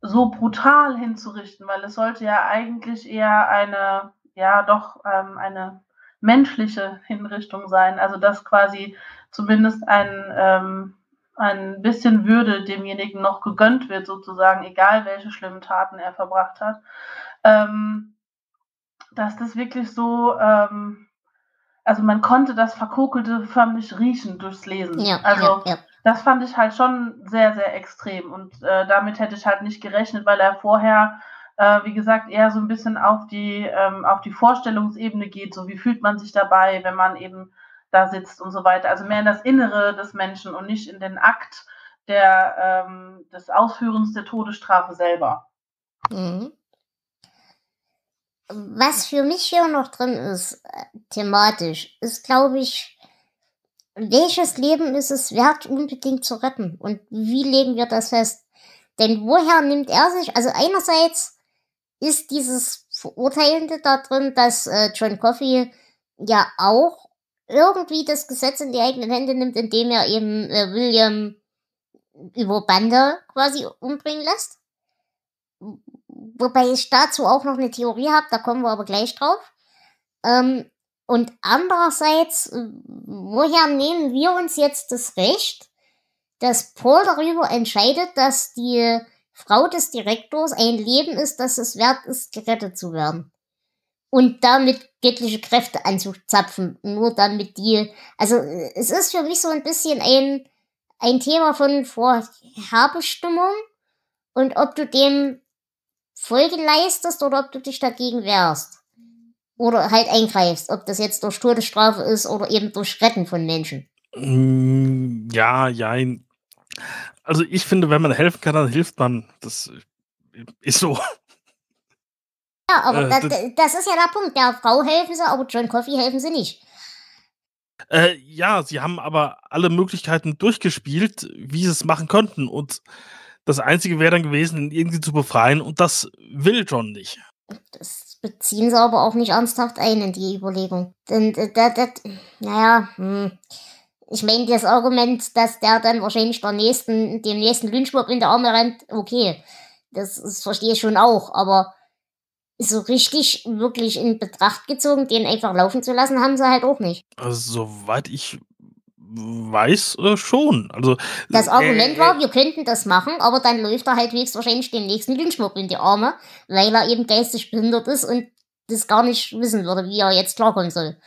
so brutal hinzurichten, weil es sollte ja eigentlich eher eine, ja doch ähm, eine menschliche Hinrichtung sein, also dass quasi zumindest ein, ähm, ein bisschen Würde demjenigen noch gegönnt wird, sozusagen, egal welche schlimmen Taten er verbracht hat, ähm, dass das wirklich so... Ähm, Also man konnte das Verkokelte förmlich riechen durchs Lesen. Ja, also ja, ja. das fand ich halt schon sehr, sehr extrem. Und äh, damit hätte ich halt nicht gerechnet, weil er vorher, äh, wie gesagt, eher so ein bisschen auf die, ähm, auf die Vorstellungsebene geht. So, wie fühlt man sich dabei, wenn man eben da sitzt und so weiter. Also mehr in das Innere des Menschen und nicht in den Akt der, ähm, des Ausführens der Todesstrafe selber. Mhm. Was für mich hier noch drin ist, thematisch, ist, glaube ich, welches Leben ist es wert, unbedingt zu retten? Und wie legen wir das fest? Denn woher nimmt er sich? Also einerseits ist dieses Verurteilende da drin, dass äh, John Coffey ja auch irgendwie das Gesetz in die eigenen Hände nimmt, indem er eben äh, William über Bande quasi umbringen lässt. Wobei ich dazu auch noch eine Theorie habe, da kommen wir aber gleich drauf. Ähm, und andererseits, woher nehmen wir uns jetzt das Recht, dass Paul darüber entscheidet, dass die Frau des Direktors ein Leben ist, das es wert ist, gerettet zu werden? Und damit göttliche Kräfte anzuzapfen, nur damit die... Also es ist für mich so ein bisschen ein, ein Thema von Vorherbestimmung und ob du dem Folge leistest oder ob du dich dagegen wehrst. Oder halt eingreifst, ob das jetzt durch Todesstrafe ist oder eben durch Retten von Menschen. Ja, ja. Also ich finde, wenn man helfen kann, dann hilft man. Das ist so. Ja, aber äh, das, das ist ja der Punkt. Der Frau helfen sie, aber John Coffey helfen sie nicht. Äh, ja, sie haben aber alle Möglichkeiten durchgespielt, wie sie es machen könnten. Und das Einzige wäre dann gewesen, ihn irgendwie zu befreien. Und das will John nicht. Das beziehen sie aber auch nicht ernsthaft ein in die Überlegung. Denn, äh, das, das, naja, hm. Ich meine, das Argument, dass der dann wahrscheinlich der nächsten, dem nächsten Lynchmob in die Arme rennt, okay, das, das verstehe ich schon auch, aber so richtig wirklich in Betracht gezogen, den einfach laufen zu lassen, haben sie halt auch nicht. Also, soweit ich weiß, äh, schon. Also, das Argument äh, war, äh, wir könnten das machen, aber dann läuft er halt höchstwahrscheinlich dem nächsten Lynchmob in die Arme, weil er eben geistig behindert ist und das gar nicht wissen würde, wie er jetzt klarkommen soll.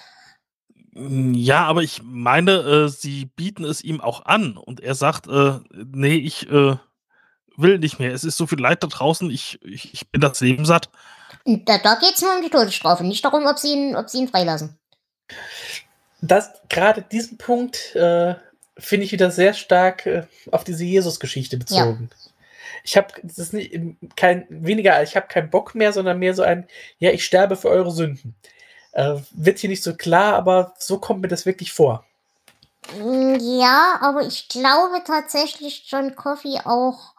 Ja, aber ich meine, äh, sie bieten es ihm auch an und er sagt, äh, nee, ich äh, will nicht mehr, es ist so viel Leid da draußen, ich, ich, ich bin das Leben satt. Da, da geht es nur um die Todesstrafe, nicht darum, ob sie ihn, ob sie ihn freilassen. Das, gerade diesen Punkt äh, finde ich wieder sehr stark äh, auf diese Jesus-Geschichte bezogen. Ja. Ich habe kein, weniger, ich habe keinen Bock mehr, sondern mehr so ein, ja, ich sterbe für eure Sünden. Äh, wird hier nicht so klar, aber so kommt mir das wirklich vor. Ja, aber ich glaube tatsächlich John Coffey auch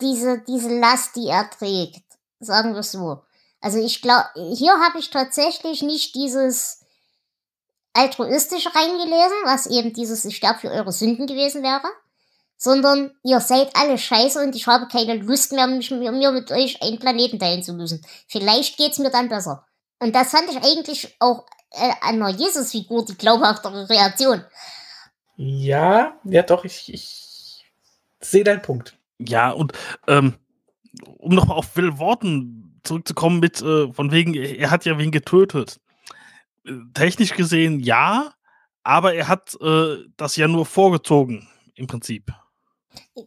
diese, diese Last, die er trägt. Sagen wir es so. Also ich glaube, hier habe ich tatsächlich nicht dieses altruistische reingelesen, was eben dieses Ich sterbe für eure Sünden gewesen wäre, sondern ihr seid alle scheiße und ich habe keine Lust mehr, mich, mir, mir mit euch einen Planeten teilen zu müssen. Vielleicht geht's mir dann besser. Und das fand ich eigentlich auch äh, an der Jesus-Figur die glaubhaftere Reaktion. Ja, ja doch, ich, ich sehe deinen Punkt. Ja, und ähm, um nochmal auf Will Wharton zurückzukommen mit, äh, von wegen, er hat ja wen getötet. Äh, technisch gesehen ja, aber er hat äh, das ja nur vorgezogen, im Prinzip. Ich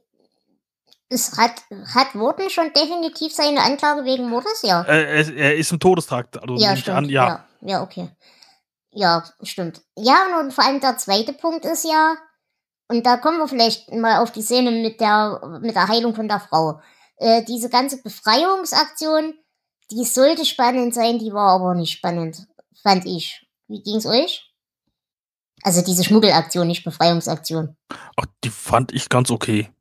Es hat, hat Wharton schon definitiv seine Anklage wegen Mordes, ja. Äh, er, er ist im Todestag, also ja, stimmt, an, ja. ja. Ja, okay. Ja, stimmt. Ja, und vor allem der zweite Punkt ist ja, und da kommen wir vielleicht mal auf die Szene mit der, mit der Heilung von der Frau. Äh, diese ganze Befreiungsaktion, die sollte spannend sein, die war aber nicht spannend, fand ich. Wie ging's euch? Also diese Schmuggelaktion, nicht Befreiungsaktion. Ach, die fand ich ganz okay.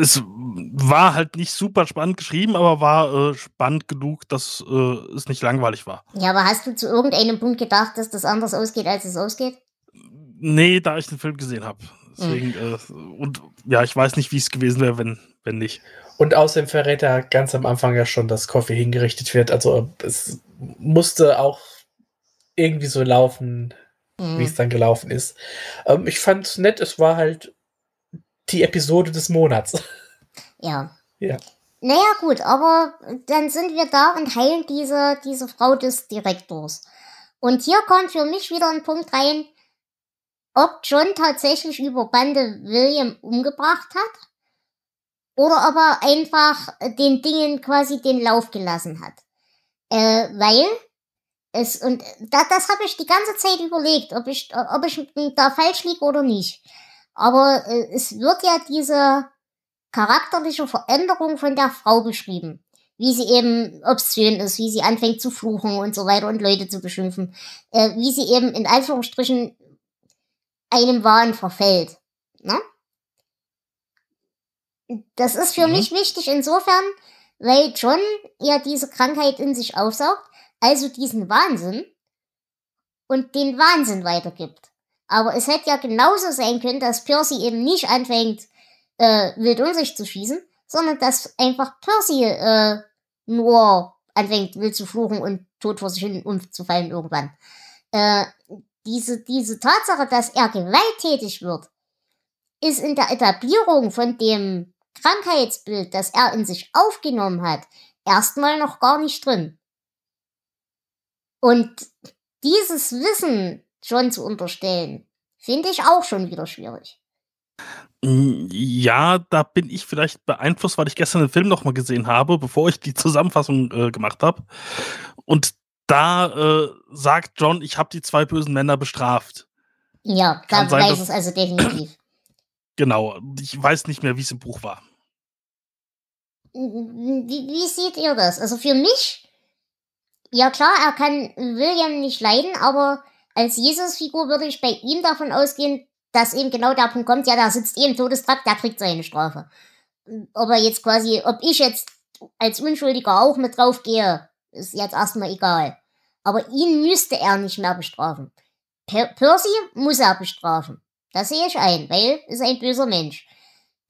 Es war halt nicht super spannend geschrieben, aber war äh, spannend genug, dass äh, es nicht langweilig war. Ja, aber hast du zu irgendeinem Punkt gedacht, dass das anders ausgeht, als es ausgeht? Nee, da ich den Film gesehen habe. Deswegen, mhm. äh, und ja, ich weiß nicht, wie es gewesen wäre, wenn, wenn nicht. Und außerdem verrät er ganz am Anfang ja schon, dass Coffey hingerichtet wird. Also es musste auch irgendwie so laufen, mhm. wie es dann gelaufen ist. Ähm, ich fand es nett, es war halt die Episode des Monats. Ja. ja. Naja, gut, aber dann sind wir da und heilen diese, diese Frau des Direktors. Und hier kommt für mich wieder ein Punkt rein, ob John tatsächlich über Bande William umgebracht hat oder ob er einfach den Dingen quasi den Lauf gelassen hat. Äh, weil Es, und das, das habe ich die ganze Zeit überlegt, ob ich, ob ich da falsch liege oder nicht. Aber äh, es wird ja diese charakterliche Veränderung von der Frau beschrieben. Wie sie eben obszön ist, wie sie anfängt zu fluchen und so weiter und Leute zu beschimpfen. Äh, wie sie eben in Anführungsstrichen einem Wahn verfällt. Ne? Das ist für mhm. mich wichtig insofern, weil John ja diese Krankheit in sich aufsaugt, also diesen Wahnsinn und den Wahnsinn weitergibt. Aber es hätte ja genauso sein können, dass Percy eben nicht anfängt, äh, wild um sich zu schießen, sondern dass einfach Percy äh, nur anfängt, wild zu fluchen und tot vor sich hin umzufallen irgendwann. Äh, diese, diese Tatsache, dass er gewalttätig wird, ist in der Etablierung von dem Krankheitsbild, das er in sich aufgenommen hat, erstmal noch gar nicht drin. Und dieses Wissen schon zu unterstellen, finde ich auch schon wieder schwierig. Ja, da bin ich vielleicht beeinflusst, weil ich gestern den Film nochmal gesehen habe, bevor ich die Zusammenfassung äh, gemacht habe. Und da äh, sagt John, ich habe die zwei bösen Männer bestraft. Ja, da weiß es also definitiv. Genau, ich weiß nicht mehr, wie es im Buch war. Wie, wie seht ihr das? Also für mich, ja klar, er kann William nicht leiden, aber als Jesus-Figur würde ich bei ihm davon ausgehen, dass eben genau der Punkt kommt, ja, da sitzt eben Todestrakt, der kriegt seine Strafe. Ob er jetzt quasi, ob ich jetzt als Unschuldiger auch mit drauf gehe, ist jetzt erstmal egal. Aber ihn müsste er nicht mehr bestrafen. Per- Percy muss er bestrafen. Das sehe ich ein, weil er ist ein böser Mensch.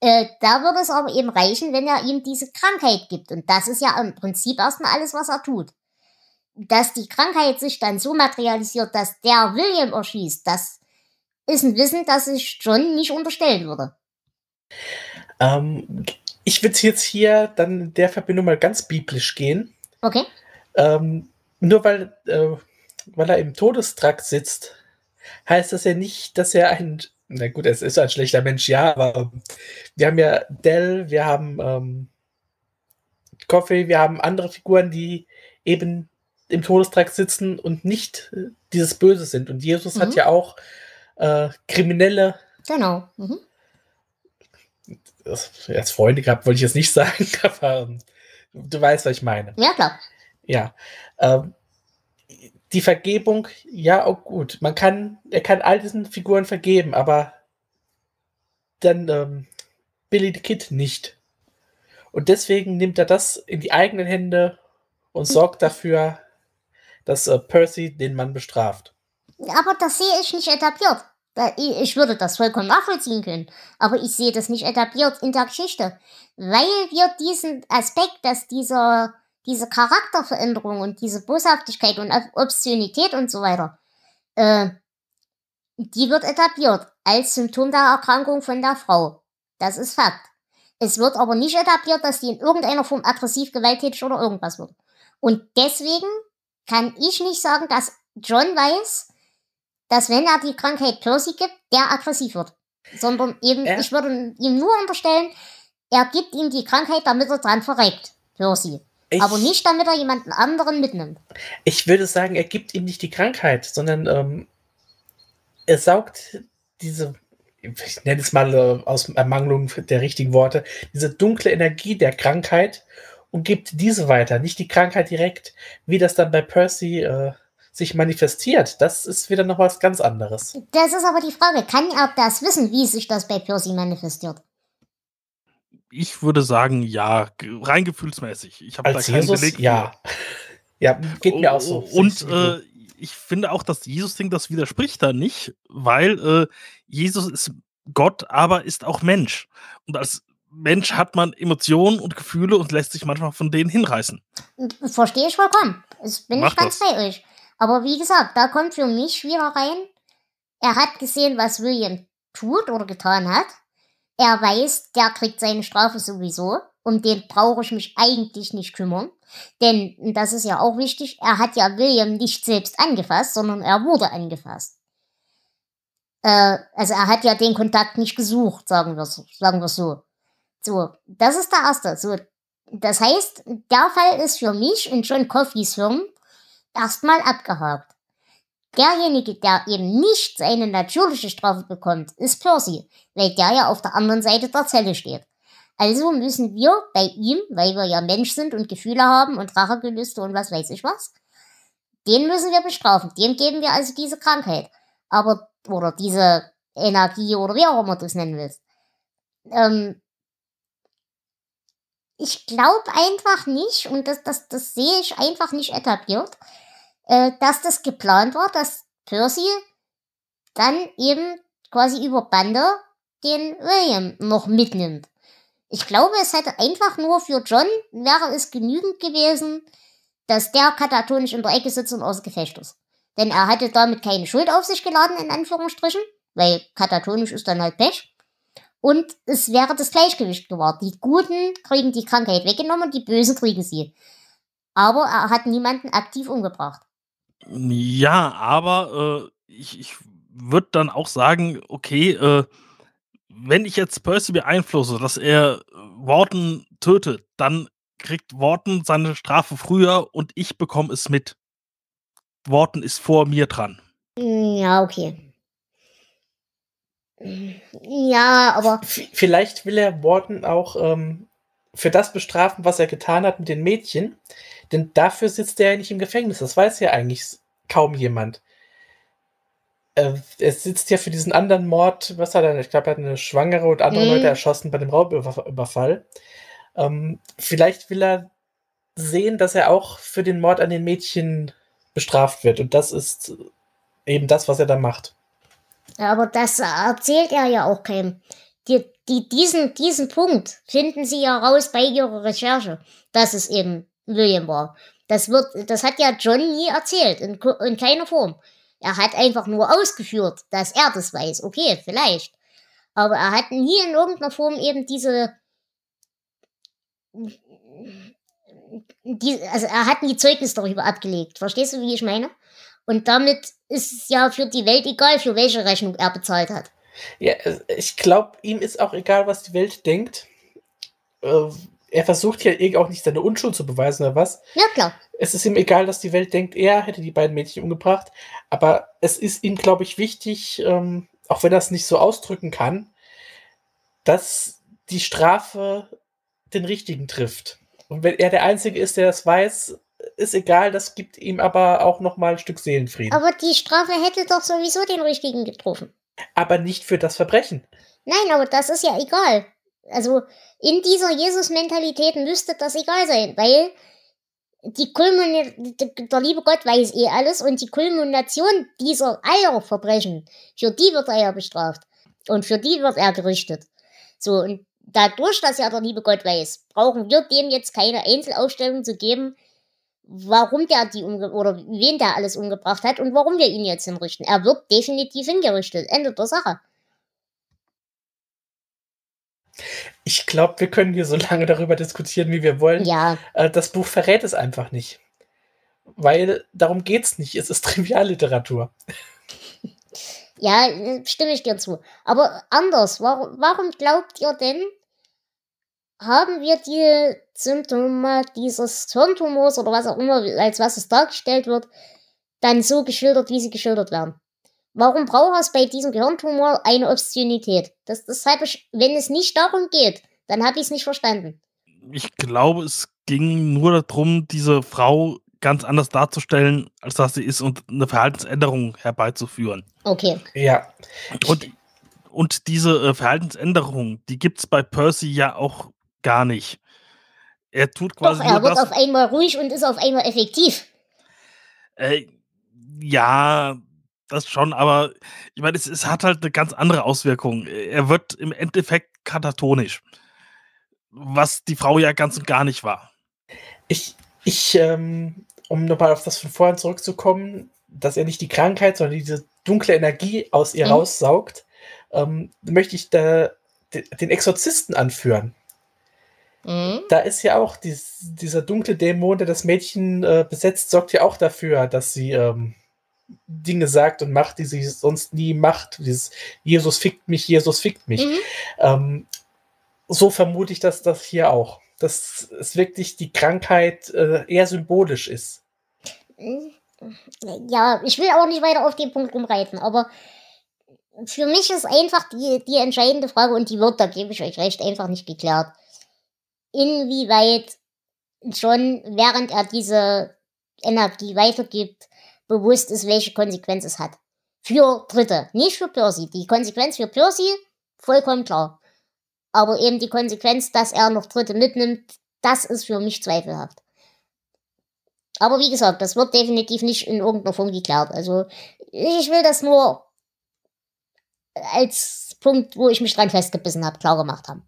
Äh, da würde es aber eben reichen, wenn er ihm diese Krankheit gibt. Und das ist ja im Prinzip erstmal alles, was er tut. Dass die Krankheit sich dann so materialisiert, dass der William erschießt, das ist ein Wissen, das ich John nicht unterstellen würde. Ähm, ich würde jetzt hier dann in der Verbindung mal ganz biblisch gehen. Okay. Ähm, nur weil, äh, weil er im Todestrakt sitzt, heißt das ja nicht, dass er ein... Na gut, es ist ein schlechter Mensch, ja, aber wir haben ja Del, wir haben ähm, Coffey, wir haben andere Figuren, die eben im Todestrakt sitzen und nicht äh, dieses Böse sind. Und Jesus mhm. hat ja auch äh, Kriminelle. Genau. Mhm. Als Freunde gehabt, wollte ich jetzt nicht sagen, aber ähm, du weißt, was ich meine. Ja, klar. Ja. Ähm, Die Vergebung, ja, auch gut. Man kann, er kann all diesen Figuren vergeben, aber dann ähm, Billy the Kid nicht. Und deswegen nimmt er das in die eigenen Hände und sorgt dafür, dass äh, Percy den Mann bestraft. Aber das sehe ich nicht etabliert. Ich würde das vollkommen nachvollziehen können, aber ich sehe das nicht etabliert in der Geschichte. Weil wir diesen Aspekt, dass dieser... diese Charakterveränderung und diese Boshaftigkeit und Obszönität und so weiter, äh, die wird etabliert als Symptom der Erkrankung von der Frau. Das ist Fakt. Es wird aber nicht etabliert, dass die in irgendeiner Form aggressiv, gewalttätig oder irgendwas wird. Und deswegen kann ich nicht sagen, dass John weiß, dass wenn er die Krankheit Percy gibt, der aggressiv wird. Sondern eben, äh? ich würde ihm nur unterstellen, er gibt ihm die Krankheit, damit er dran verreckt, Percy. Ich, aber nicht, damit er jemanden anderen mitnimmt. Ich würde sagen, er gibt ihm nicht die Krankheit, sondern ähm, er saugt diese, ich nenne es mal äh, aus Ermangelung der richtigen Worte, diese dunkle Energie der Krankheit und gibt diese weiter, nicht die Krankheit direkt. Wie das dann bei Percy äh, sich manifestiert, das ist wieder noch was ganz anderes. Das ist aber die Frage, kann er das wissen, wie sich das bei Percy manifestiert? Ich würde sagen, ja, rein gefühlsmäßig. Ich habe da keinen Jesus, Beleg. Ja. ja, geht mir auch so. Und äh, ich finde auch, dass Jesus-Ding, das widerspricht da nicht, weil äh, Jesus ist Gott, aber ist auch Mensch. Und als Mensch hat man Emotionen und Gefühle und lässt sich manchmal von denen hinreißen. Verstehe ich vollkommen. Ich bin nicht ganz bei euch. Aber wie gesagt, da kommt für mich wieder rein, er hat gesehen, was William tut oder getan hat. Er weiß, der kriegt seine Strafe sowieso. Um den brauche ich mich eigentlich nicht kümmern. Denn, das ist ja auch wichtig, er hat ja William nicht selbst angefasst, sondern er wurde angefasst. Äh, also er hat ja den Kontakt nicht gesucht, sagen wir sagen wir so. So, das ist der erste. So, das heißt, der Fall ist für mich in John Coffeys Hirn erstmal abgehakt. Derjenige, der eben nicht seine natürliche Strafe bekommt, ist Percy, weil der ja auf der anderen Seite der Zelle steht. Also müssen wir bei ihm, weil wir ja Mensch sind und Gefühle haben und Rachegelüste und was weiß ich was, den müssen wir bestrafen. Dem geben wir also diese Krankheit. Aber, oder diese Energie oder wie auch immer du es nennen willst. Ähm, ich glaube einfach nicht, und das, das, das sehe ich einfach nicht etabliert, äh, dass das geplant war, dass Percy dann eben quasi über Bande den William noch mitnimmt. Ich glaube, es hätte einfach nur für John, wäre es genügend gewesen, dass der katatonisch in der Ecke sitzt und außer Gefecht ist. Denn er hatte damit keine Schuld auf sich geladen, in Anführungsstrichen, weil katatonisch ist dann halt Pech. Und es wäre das Gleichgewicht gewahrt. Die Guten kriegen die Krankheit weggenommen und die Bösen kriegen sie. Aber er hat niemanden aktiv umgebracht. Ja, aber äh, ich, ich würde dann auch sagen, okay, äh, wenn ich jetzt Percy beeinflusse, dass er Wharton tötet, dann kriegt Wharton seine Strafe früher und ich bekomme es mit. Wharton ist vor mir dran. Ja, okay. Ja, aber... V- vielleicht will er Wharton auch ähm, für das bestrafen, was er getan hat mit den Mädchen, denn dafür sitzt er ja nicht im Gefängnis. Das weiß ja eigentlich kaum jemand. Äh, er sitzt ja für diesen anderen Mord, was hat er denn? Ich glaube, er hat eine Schwangere und andere hm. Leute erschossen bei dem Raubüberfall. Ähm, vielleicht will er sehen, dass er auch für den Mord an den Mädchen bestraft wird. Und das ist eben das, was er da macht. Aber das erzählt er ja auch keinem. Die, die, diesen, diesen Punkt finden sie ja raus bei ihrer Recherche, dass es eben William war. Das wird, das hat ja John nie erzählt, in, in keiner Form. Er hat einfach nur ausgeführt, dass er das weiß. Okay, vielleicht. Aber er hat nie in irgendeiner Form eben diese... Die, also er hat nie Zeugnis darüber abgelegt. Verstehst du, wie ich meine? Und damit ist es ja für die Welt egal, für welche Rechnung er bezahlt hat. Ja, ich glaube, ihm ist auch egal, was die Welt denkt. Äh, er versucht ja auch nicht seine Unschuld zu beweisen oder was. Ja, klar. Es ist ihm egal, dass die Welt denkt, er hätte die beiden Mädchen umgebracht. Aber es ist ihm, glaube ich, wichtig, ähm, auch wenn er es nicht so ausdrücken kann, dass die Strafe den Richtigen trifft. Und wenn er der Einzige ist, der das weiß, ist egal, das gibt ihm aber auch nochmal ein Stück Seelenfrieden. Aber die Strafe hätte doch sowieso den Richtigen getroffen. Aber nicht für das Verbrechen. Nein, aber das ist ja egal. Also in dieser Jesus-Mentalität müsste das egal sein, weil die Kulmination, der liebe Gott weiß eh alles, und die Kulmination dieser Eierverbrechen, für die wird er ja bestraft. Und für die wird er gerichtet. So, und dadurch, dass ja der liebe Gott weiß, brauchen wir dem jetzt keine Einzelaufstellung zu geben, warum der die umge- oder wen der alles umgebracht hat und warum wir ihn jetzt hinrichten. Er wird definitiv hingerichtet. Ende der Sache. Ich glaube, wir können hier so lange darüber diskutieren, wie wir wollen. Ja. Das Buch verrät es einfach nicht. Weil darum geht's nicht. Es ist Trivialliteratur. Ja, stimme ich dir zu. Aber anders, warum, warum glaubt ihr denn, haben wir die Symptome dieses Hirntumors oder was auch immer, als was es dargestellt wird, dann so geschildert, wie sie geschildert werden? Warum braucht es bei diesem Gehirntumor eine Obszönität? Das, das habe ich, wenn es nicht darum geht, dann habe ich es nicht verstanden. Ich glaube, es ging nur darum, diese Frau ganz anders darzustellen, als dass sie ist, und eine Verhaltensänderung herbeizuführen. Okay. Ja. Und, und diese äh, Verhaltensänderung, die gibt es bei Percy ja auch gar nicht. Er tut quasi. Doch, er nur wird das, auf einmal ruhig und ist auf einmal effektiv. Äh, ja, das schon, aber ich meine, es, es hat halt eine ganz andere Auswirkung. Er wird im Endeffekt katatonisch, was die Frau ja ganz und gar nicht war. Ich. Ich, ähm, um nochmal auf das von vorhin zurückzukommen, dass er nicht die Krankheit, sondern diese dunkle Energie aus ihr mhm. raussaugt, ähm, möchte ich da den Exorzisten anführen. Mhm. Da ist ja auch dies, dieser dunkle Dämon, der das Mädchen äh, besetzt, sorgt ja auch dafür, dass sie ähm, Dinge sagt und macht, die sie sonst nie macht. Dieses Jesus fickt mich, Jesus fickt mich. Mhm. Ähm, so vermute ich, dass das hier auch. Dass es wirklich die Krankheit äh, eher symbolisch ist. ja, ich will auch nicht weiter auf den Punkt rumreiten, aber für mich ist einfach die, die entscheidende Frage, und die wird, da gebe ich euch recht, einfach nicht geklärt. Inwieweit John, während er diese Energie weitergibt, bewusst ist, welche Konsequenz es hat. Für Dritte, nicht für Percy. Die Konsequenz für Percy, vollkommen klar. Aber eben die Konsequenz, dass er noch Dritte mitnimmt, das ist für mich zweifelhaft. Aber wie gesagt, das wird definitiv nicht in irgendeiner Form geklärt. Also ich will das nur als Punkt, wo ich mich dran festgebissen habe, klar gemacht haben.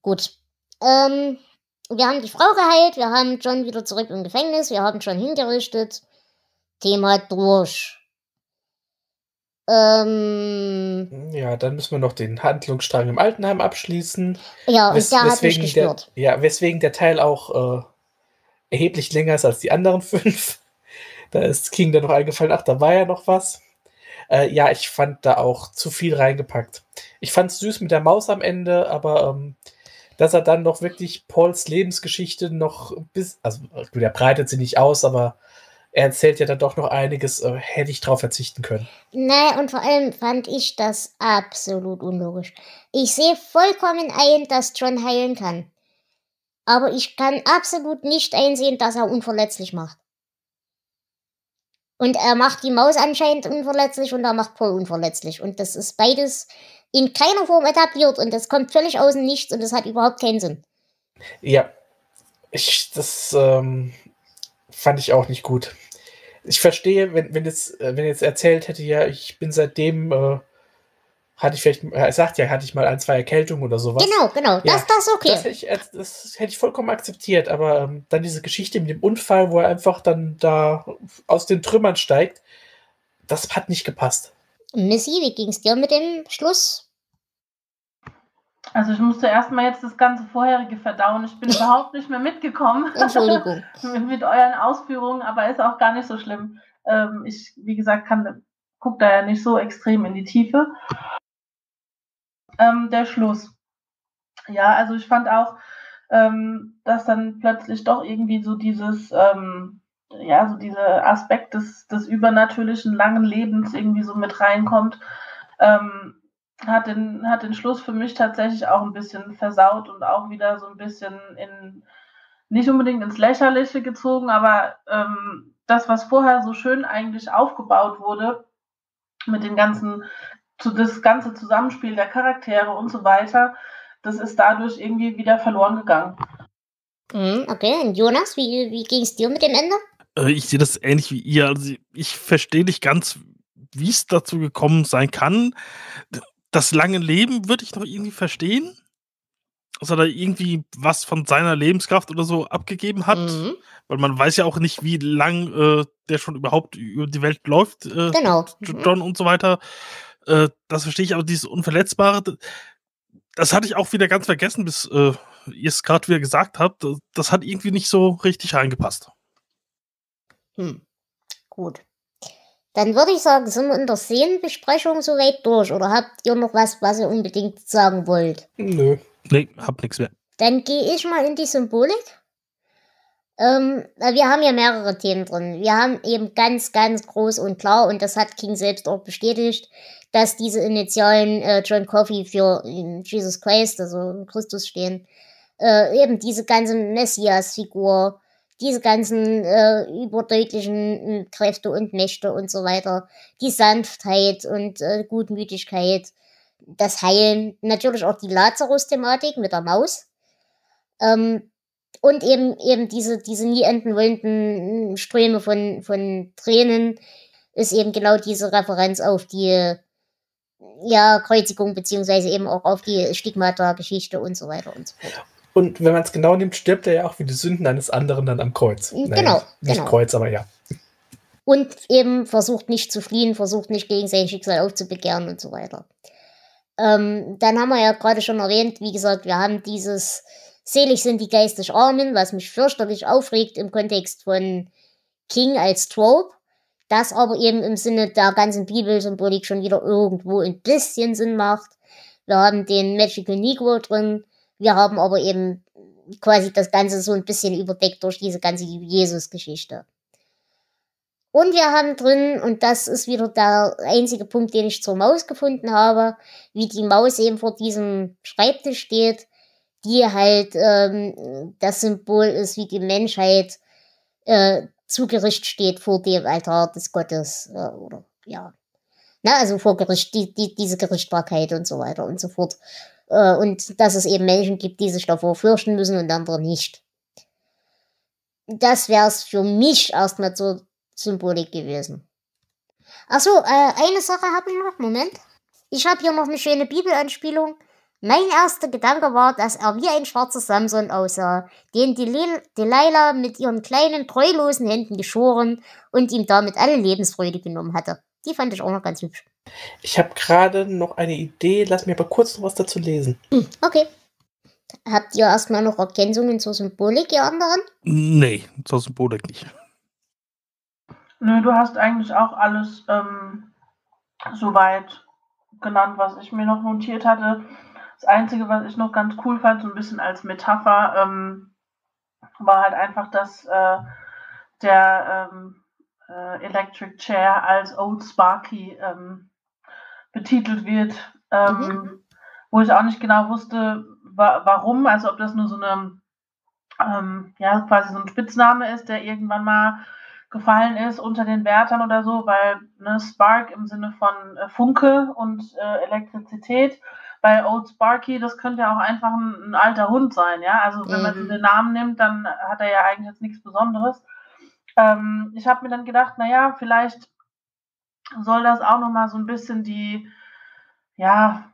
Gut. Ähm, wir haben die Frau geheilt, wir haben John wieder zurück im Gefängnis, wir haben John hingerichtet. Thema durch. Ähm, ja, dann müssen wir noch den Handlungsstrang im Altenheim abschließen. Ja, wes- und der hat mich gestört. Der, ja, weswegen der Teil auch äh, erheblich länger ist als die anderen fünf. Da ist King dann noch eingefallen, ach, da war ja noch was. Äh, ja, ich fand da auch zu viel reingepackt. Ich fand's süß mit der Maus am Ende, aber ähm, dass er dann noch wirklich Pauls Lebensgeschichte noch bis, also der breitet sie nicht aus, aber er erzählt ja dann doch noch einiges, äh, hätte ich drauf verzichten können. Nein, und vor allem fand ich das absolut unlogisch. Ich sehe vollkommen ein, dass John heilen kann. Aber ich kann absolut nicht einsehen, dass er unverletzlich macht. Und er macht die Maus anscheinend unverletzlich und er macht Paul unverletzlich. Und das ist beides in keiner Form etabliert und das kommt völlig außen nichts und das hat überhaupt keinen Sinn. Ja, ich, das ähm, fand ich auch nicht gut. Ich verstehe, wenn, wenn, jetzt, wenn jetzt erzählt hätte, ja, ich bin seitdem, äh, hatte ich vielleicht, er sagt ja, hatte ich mal ein, zwei Erkältungen oder sowas. Genau, genau, ja, das, das ist okay. Das hätte, ich, das hätte ich vollkommen akzeptiert, aber ähm, dann diese Geschichte mit dem Unfall, wo er einfach dann da aus den Trümmern steigt, das hat nicht gepasst. Missy, wie ging es dir mit dem Schluss? Also ich musste erstmal jetzt das ganze Vorherige verdauen. Ich bin überhaupt nicht mehr mitgekommen. Entschuldigung. Mit euren Ausführungen, aber ist auch gar nicht so schlimm. Ähm, ich, wie gesagt, gucke da ja nicht so extrem in die Tiefe. Ähm, der Schluss. Ja, also ich fand auch, ähm, dass dann plötzlich doch irgendwie so dieses... Ähm, ja, so dieser Aspekt des, des übernatürlichen langen Lebens irgendwie so mit reinkommt, ähm, hat den, hat den Schluss für mich tatsächlich auch ein bisschen versaut und auch wieder so ein bisschen in, nicht unbedingt ins Lächerliche gezogen, aber ähm, das, was vorher so schön eigentlich aufgebaut wurde, mit dem ganzen, das ganze Zusammenspiel der Charaktere und so weiter, das ist dadurch irgendwie wieder verloren gegangen. Okay, und Jonas, wie, wie ging es dir mit dem Ende? Ich sehe das ähnlich wie ihr. Also ich verstehe nicht ganz, wie es dazu gekommen sein kann. Das lange Leben würde ich noch irgendwie verstehen. Dass er da irgendwie was von seiner Lebenskraft oder so abgegeben hat. Mhm. Weil man weiß ja auch nicht, wie lang äh, der schon überhaupt über die Welt läuft. Äh, genau. John mhm. und so weiter. Äh, das verstehe ich, aber dieses Unverletzbare, das hatte ich auch wieder ganz vergessen, bis äh, ihr es gerade wieder gesagt habt. Das hat irgendwie nicht so richtig reingepasst. Hm, gut. Dann würde ich sagen, sind wir in der Szenenbesprechung soweit durch? Oder habt ihr noch was, was ihr unbedingt sagen wollt? Nö. Nee, hab nichts mehr. Dann gehe ich mal in die Symbolik. Ähm, wir haben ja mehrere Themen drin. Wir haben eben ganz, ganz groß und klar, und das hat King selbst auch bestätigt, dass diese Initialen äh, John Coffey für äh, Jesus Christ, also Christus stehen, äh, eben diese ganze Messias-Figur, diese ganzen äh, überdeutlichen äh, Kräfte und Mächte und so weiter, die Sanftheit und äh, Gutmütigkeit, das Heilen, natürlich auch die Lazarus-Thematik mit der Maus ähm, und eben, eben diese, diese nie enden wollenden Ströme von, von Tränen ist eben genau diese Referenz auf die ja, Kreuzigung beziehungsweise eben auch auf die Stigmata-Geschichte und so weiter und so fort. Und wenn man es genau nimmt, stirbt er ja auch wie die Sünden eines anderen dann am Kreuz. Genau. Naja, nicht genau. Kreuz, aber ja. Und eben versucht nicht zu fliehen, versucht nicht gegen sein Schicksal aufzubegehren und so weiter. Ähm, dann haben wir ja gerade schon erwähnt, wie gesagt, wir haben dieses Selig sind die geistig Armen, was mich fürchterlich aufregt im Kontext von King als Trope. Das aber eben im Sinne der ganzen Bibelsymbolik schon wieder irgendwo ein bisschen Sinn macht. Wir haben den Magical Negro drin. Wir haben aber eben quasi das Ganze so ein bisschen überdeckt durch diese ganze Jesus-Geschichte. Und wir haben drin, und das ist wieder der einzige Punkt, den ich zur Maus gefunden habe, wie die Maus eben vor diesem Schreibtisch steht, die halt ähm, das Symbol ist, wie die Menschheit äh, zu Gericht steht vor dem Altar des Gottes. Äh, oder ja, na, also vor Gericht, die, die, diese Gerichtbarkeit und so weiter und so fort. Äh, und dass es eben Menschen gibt, die sich davor fürchten müssen und andere nicht. Das wäre es für mich erstmal so Symbolik gewesen. Achso, äh, eine Sache habe ich noch. Moment. Ich habe hier noch eine schöne Bibelanspielung. Mein erster Gedanke war, dass er wie ein schwarzer Samson aussah, den Delilah mit ihren kleinen, treulosen Händen geschoren und ihm damit alle Lebensfreude genommen hatte. Die fand ich auch noch ganz hübsch. Ich habe gerade noch eine Idee. Lass mir aber kurz noch was dazu lesen. Hm, okay. Habt ihr erstmal noch Ergänzungen zur Symbolik, ihr anderen? Nee, zur Symbolik nicht. Nö, du hast eigentlich auch alles ähm, soweit genannt, was ich mir noch notiert hatte. Das Einzige, was ich noch ganz cool fand, so ein bisschen als Metapher, ähm, war halt einfach, dass äh, der ähm, äh, Electric Chair als Old Sparky ähm, betitelt wird, ähm, mhm. wo ich auch nicht genau wusste, wa- warum, also ob das nur so eine, ähm, ja, quasi so ein Spitzname ist, der irgendwann mal gefallen ist unter den Wärtern oder so, weil ne, Spark im Sinne von äh, Funke und äh, Elektrizität, bei Old Sparky, das könnte ja auch einfach ein, ein alter Hund sein, ja, also wenn man den Namen nimmt, dann hat er ja eigentlich jetzt nichts Besonderes. Ähm, ich habe mir dann gedacht, naja, vielleicht soll das auch nochmal so ein bisschen die, ja,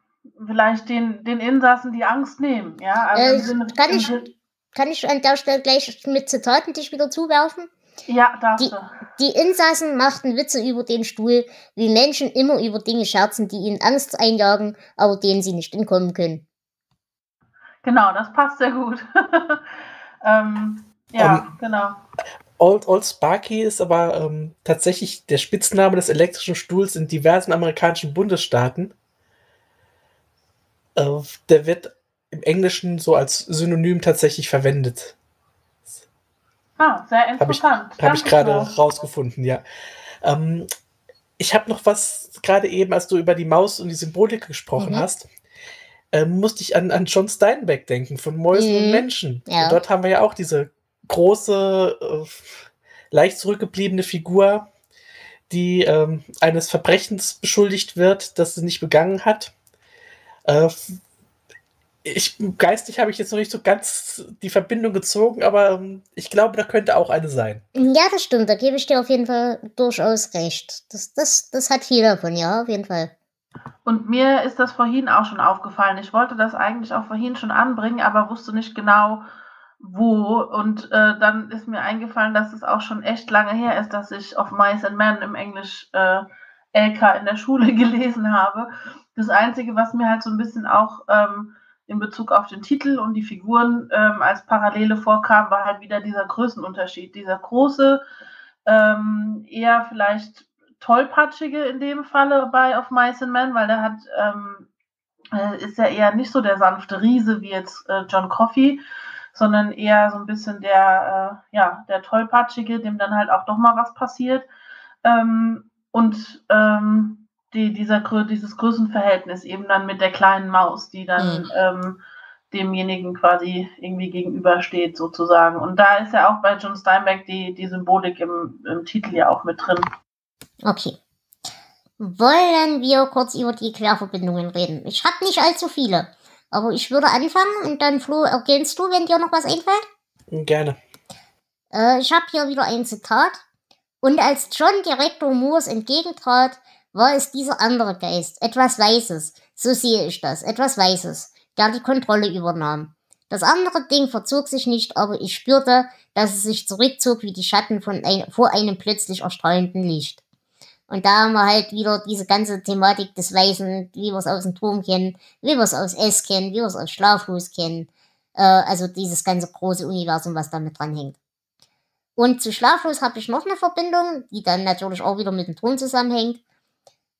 vielleicht den, den Insassen die Angst nehmen, ja. Also äh, im Sinne, kann, ich, kann ich an der Stelle gleich mit Zitaten dich wieder zuwerfen? Ja, darfst du. Die Insassen machten Witze über den Stuhl, wie Menschen immer über Dinge scherzen, die ihnen Angst einjagen, aber denen sie nicht entkommen können. Genau, das passt sehr gut. ähm, ja, um, genau. Old, Old Sparky ist aber ähm, tatsächlich der Spitzname des elektrischen Stuhls in diversen amerikanischen Bundesstaaten. Äh, der wird im Englischen so als Synonym tatsächlich verwendet. Ah, sehr interessant. Habe ich gerade rausgefunden, ja. Ähm, ich habe noch was, gerade eben, als du über die Maus und die Symbolik gesprochen mhm. hast, äh, musste ich an, an John Steinbeck denken, von Mäusen mhm. und Menschen. Ja. Und dort haben wir ja auch diese große, äh, leicht zurückgebliebene Figur, die äh, eines Verbrechens beschuldigt wird, das sie nicht begangen hat. Äh, Ich, geistig habe ich jetzt noch nicht so ganz die Verbindung gezogen, aber ich glaube, da könnte auch eine sein. Ja, das stimmt, da gebe ich dir auf jeden Fall durchaus recht. Das, das, das hat viel davon, ja, auf jeden Fall. Und mir ist das vorhin auch schon aufgefallen. Ich wollte das eigentlich auch vorhin schon anbringen, aber wusste nicht genau, wo. Und äh, dann ist mir eingefallen, dass es auch schon echt lange her ist, dass ich Of Mice and Men im Englisch äh, L K in der Schule gelesen habe. Das Einzige, was mir halt so ein bisschen auch Ähm, in Bezug auf den Titel und die Figuren ähm, als Parallele vorkam, war halt wieder dieser Größenunterschied. Dieser große, ähm, eher vielleicht tollpatschige in dem Falle bei Of Mice and Men, weil der hat, ähm, ist ja eher nicht so der sanfte Riese wie jetzt äh, John Coffey, sondern eher so ein bisschen der, äh, ja, der tollpatschige, dem dann halt auch doch mal was passiert. Ähm, und ähm, Die, dieser, dieses Größenverhältnis eben dann mit der kleinen Maus, die dann mhm. ähm, demjenigen quasi irgendwie gegenübersteht sozusagen. Und da ist ja auch bei John Steinbeck die, die Symbolik im, im Titel ja auch mit drin. Okay. Wollen wir kurz über die Querverbindungen reden? Ich habe nicht allzu viele, aber ich würde anfangen und dann, Flo, ergänzt du, wenn dir noch was einfällt? Gerne. Äh, ich habe hier wieder ein Zitat. Und als John Direktor Moores entgegentrat, war es dieser andere Geist, etwas Weißes, so sehe ich das, etwas Weißes, der die Kontrolle übernahm. Das andere Ding verzog sich nicht, aber ich spürte, dass es sich zurückzog wie die Schatten von ein, vor einem plötzlich erstrahlenden Licht. Und da haben wir halt wieder diese ganze Thematik des Weißen, wie wir es aus dem Turm kennen, wie wir es aus S kennen, wie wir es aus Schlaflos kennen, äh, also dieses ganze große Universum, was damit dranhängt. Und zu Schlaflos habe ich noch eine Verbindung, die dann natürlich auch wieder mit dem Turm zusammenhängt.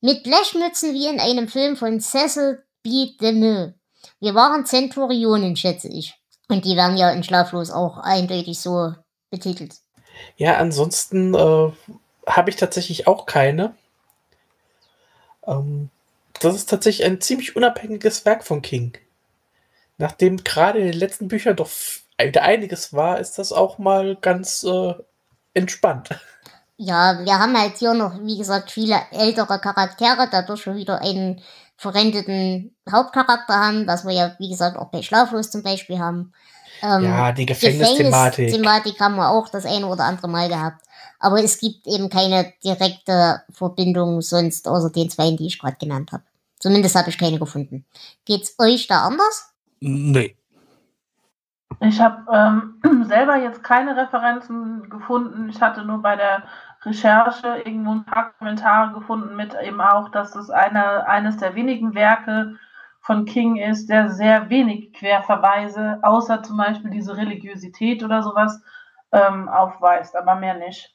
Mit Blechmützen wie in einem Film von Cecil B. DeMille. Wir waren Zenturionen, schätze ich. Und die werden ja in Schlaflos auch eindeutig so betitelt. Ja, ansonsten äh, habe ich tatsächlich auch keine. Ähm, das ist tatsächlich ein ziemlich unabhängiges Werk von King. Nachdem gerade in den letzten Büchern doch wieder einiges war, ist das auch mal ganz äh, entspannt. Ja, wir haben halt hier noch, wie gesagt, viele ältere Charaktere, dadurch wir wieder einen verrenteten Hauptcharakter haben, was wir ja, wie gesagt, auch bei Schlaflos zum Beispiel haben. Ähm, ja, die Gefängnisthematik. Gefängnisthematik haben wir auch das eine oder andere Mal gehabt. Aber es gibt eben keine direkte Verbindung sonst, außer den zwei, die ich gerade genannt habe. Zumindest habe ich keine gefunden. Geht's euch da anders? Nee. Ich habe ähm, selber jetzt keine Referenzen gefunden. Ich hatte nur bei der Recherche irgendwo ein paar Kommentare gefunden mit eben auch, dass es eine, eines der wenigen Werke von King ist, der sehr wenig Querverweise, außer zum Beispiel diese Religiosität oder sowas, ähm, aufweist, aber mehr nicht.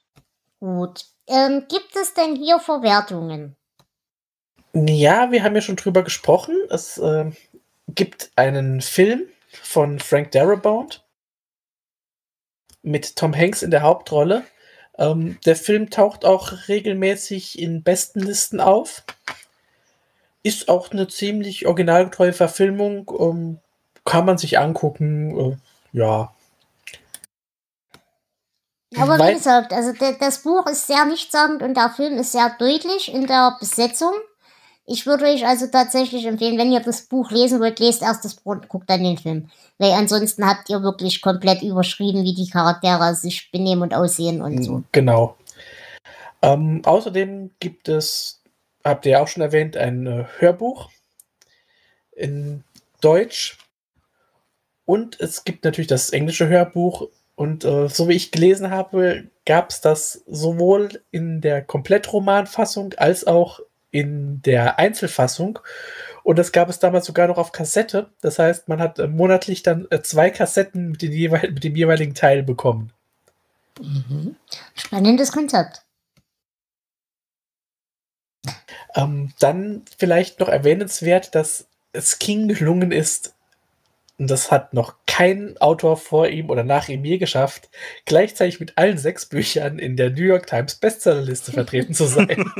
Gut. Ähm, gibt es denn hier Verwertungen? Ja, wir haben ja schon drüber gesprochen. Es äh, gibt einen Film von Frank Darabont mit Tom Hanks in der Hauptrolle. Ähm, der Film taucht auch regelmäßig in Bestenlisten auf. Ist auch eine ziemlich originalgetreue Verfilmung. Ähm, kann man sich angucken. Äh, ja. Aber wie gesagt, also d- das Buch ist sehr nichtssagend und der Film ist sehr deutlich in der Besetzung. Ich würde euch also tatsächlich empfehlen, wenn ihr das Buch lesen wollt, lest erst das Buch und guckt dann den Film. Weil ansonsten habt ihr wirklich komplett überschrieben, wie die Charaktere sich benehmen und aussehen und so. Genau. Ähm, außerdem gibt es, habt ihr ja auch schon erwähnt, ein äh, Hörbuch in Deutsch. Und es gibt natürlich das englische Hörbuch. Und äh, so wie ich gelesen habe, gab es das sowohl in der Komplettromanfassung als auch in der Einzelfassung. Und das gab es damals sogar noch auf Kassette. Das heißt, man hat äh, monatlich dann äh, zwei Kassetten mit, den jeweil- mit dem jeweiligen Teil bekommen. Mhm. Spannendes Konzept. Ähm, dann vielleicht noch erwähnenswert, dass es King gelungen ist, und das hat noch kein Autor vor ihm oder nach ihm je geschafft, gleichzeitig mit allen sechs Büchern in der New York Times Bestsellerliste vertreten zu sein.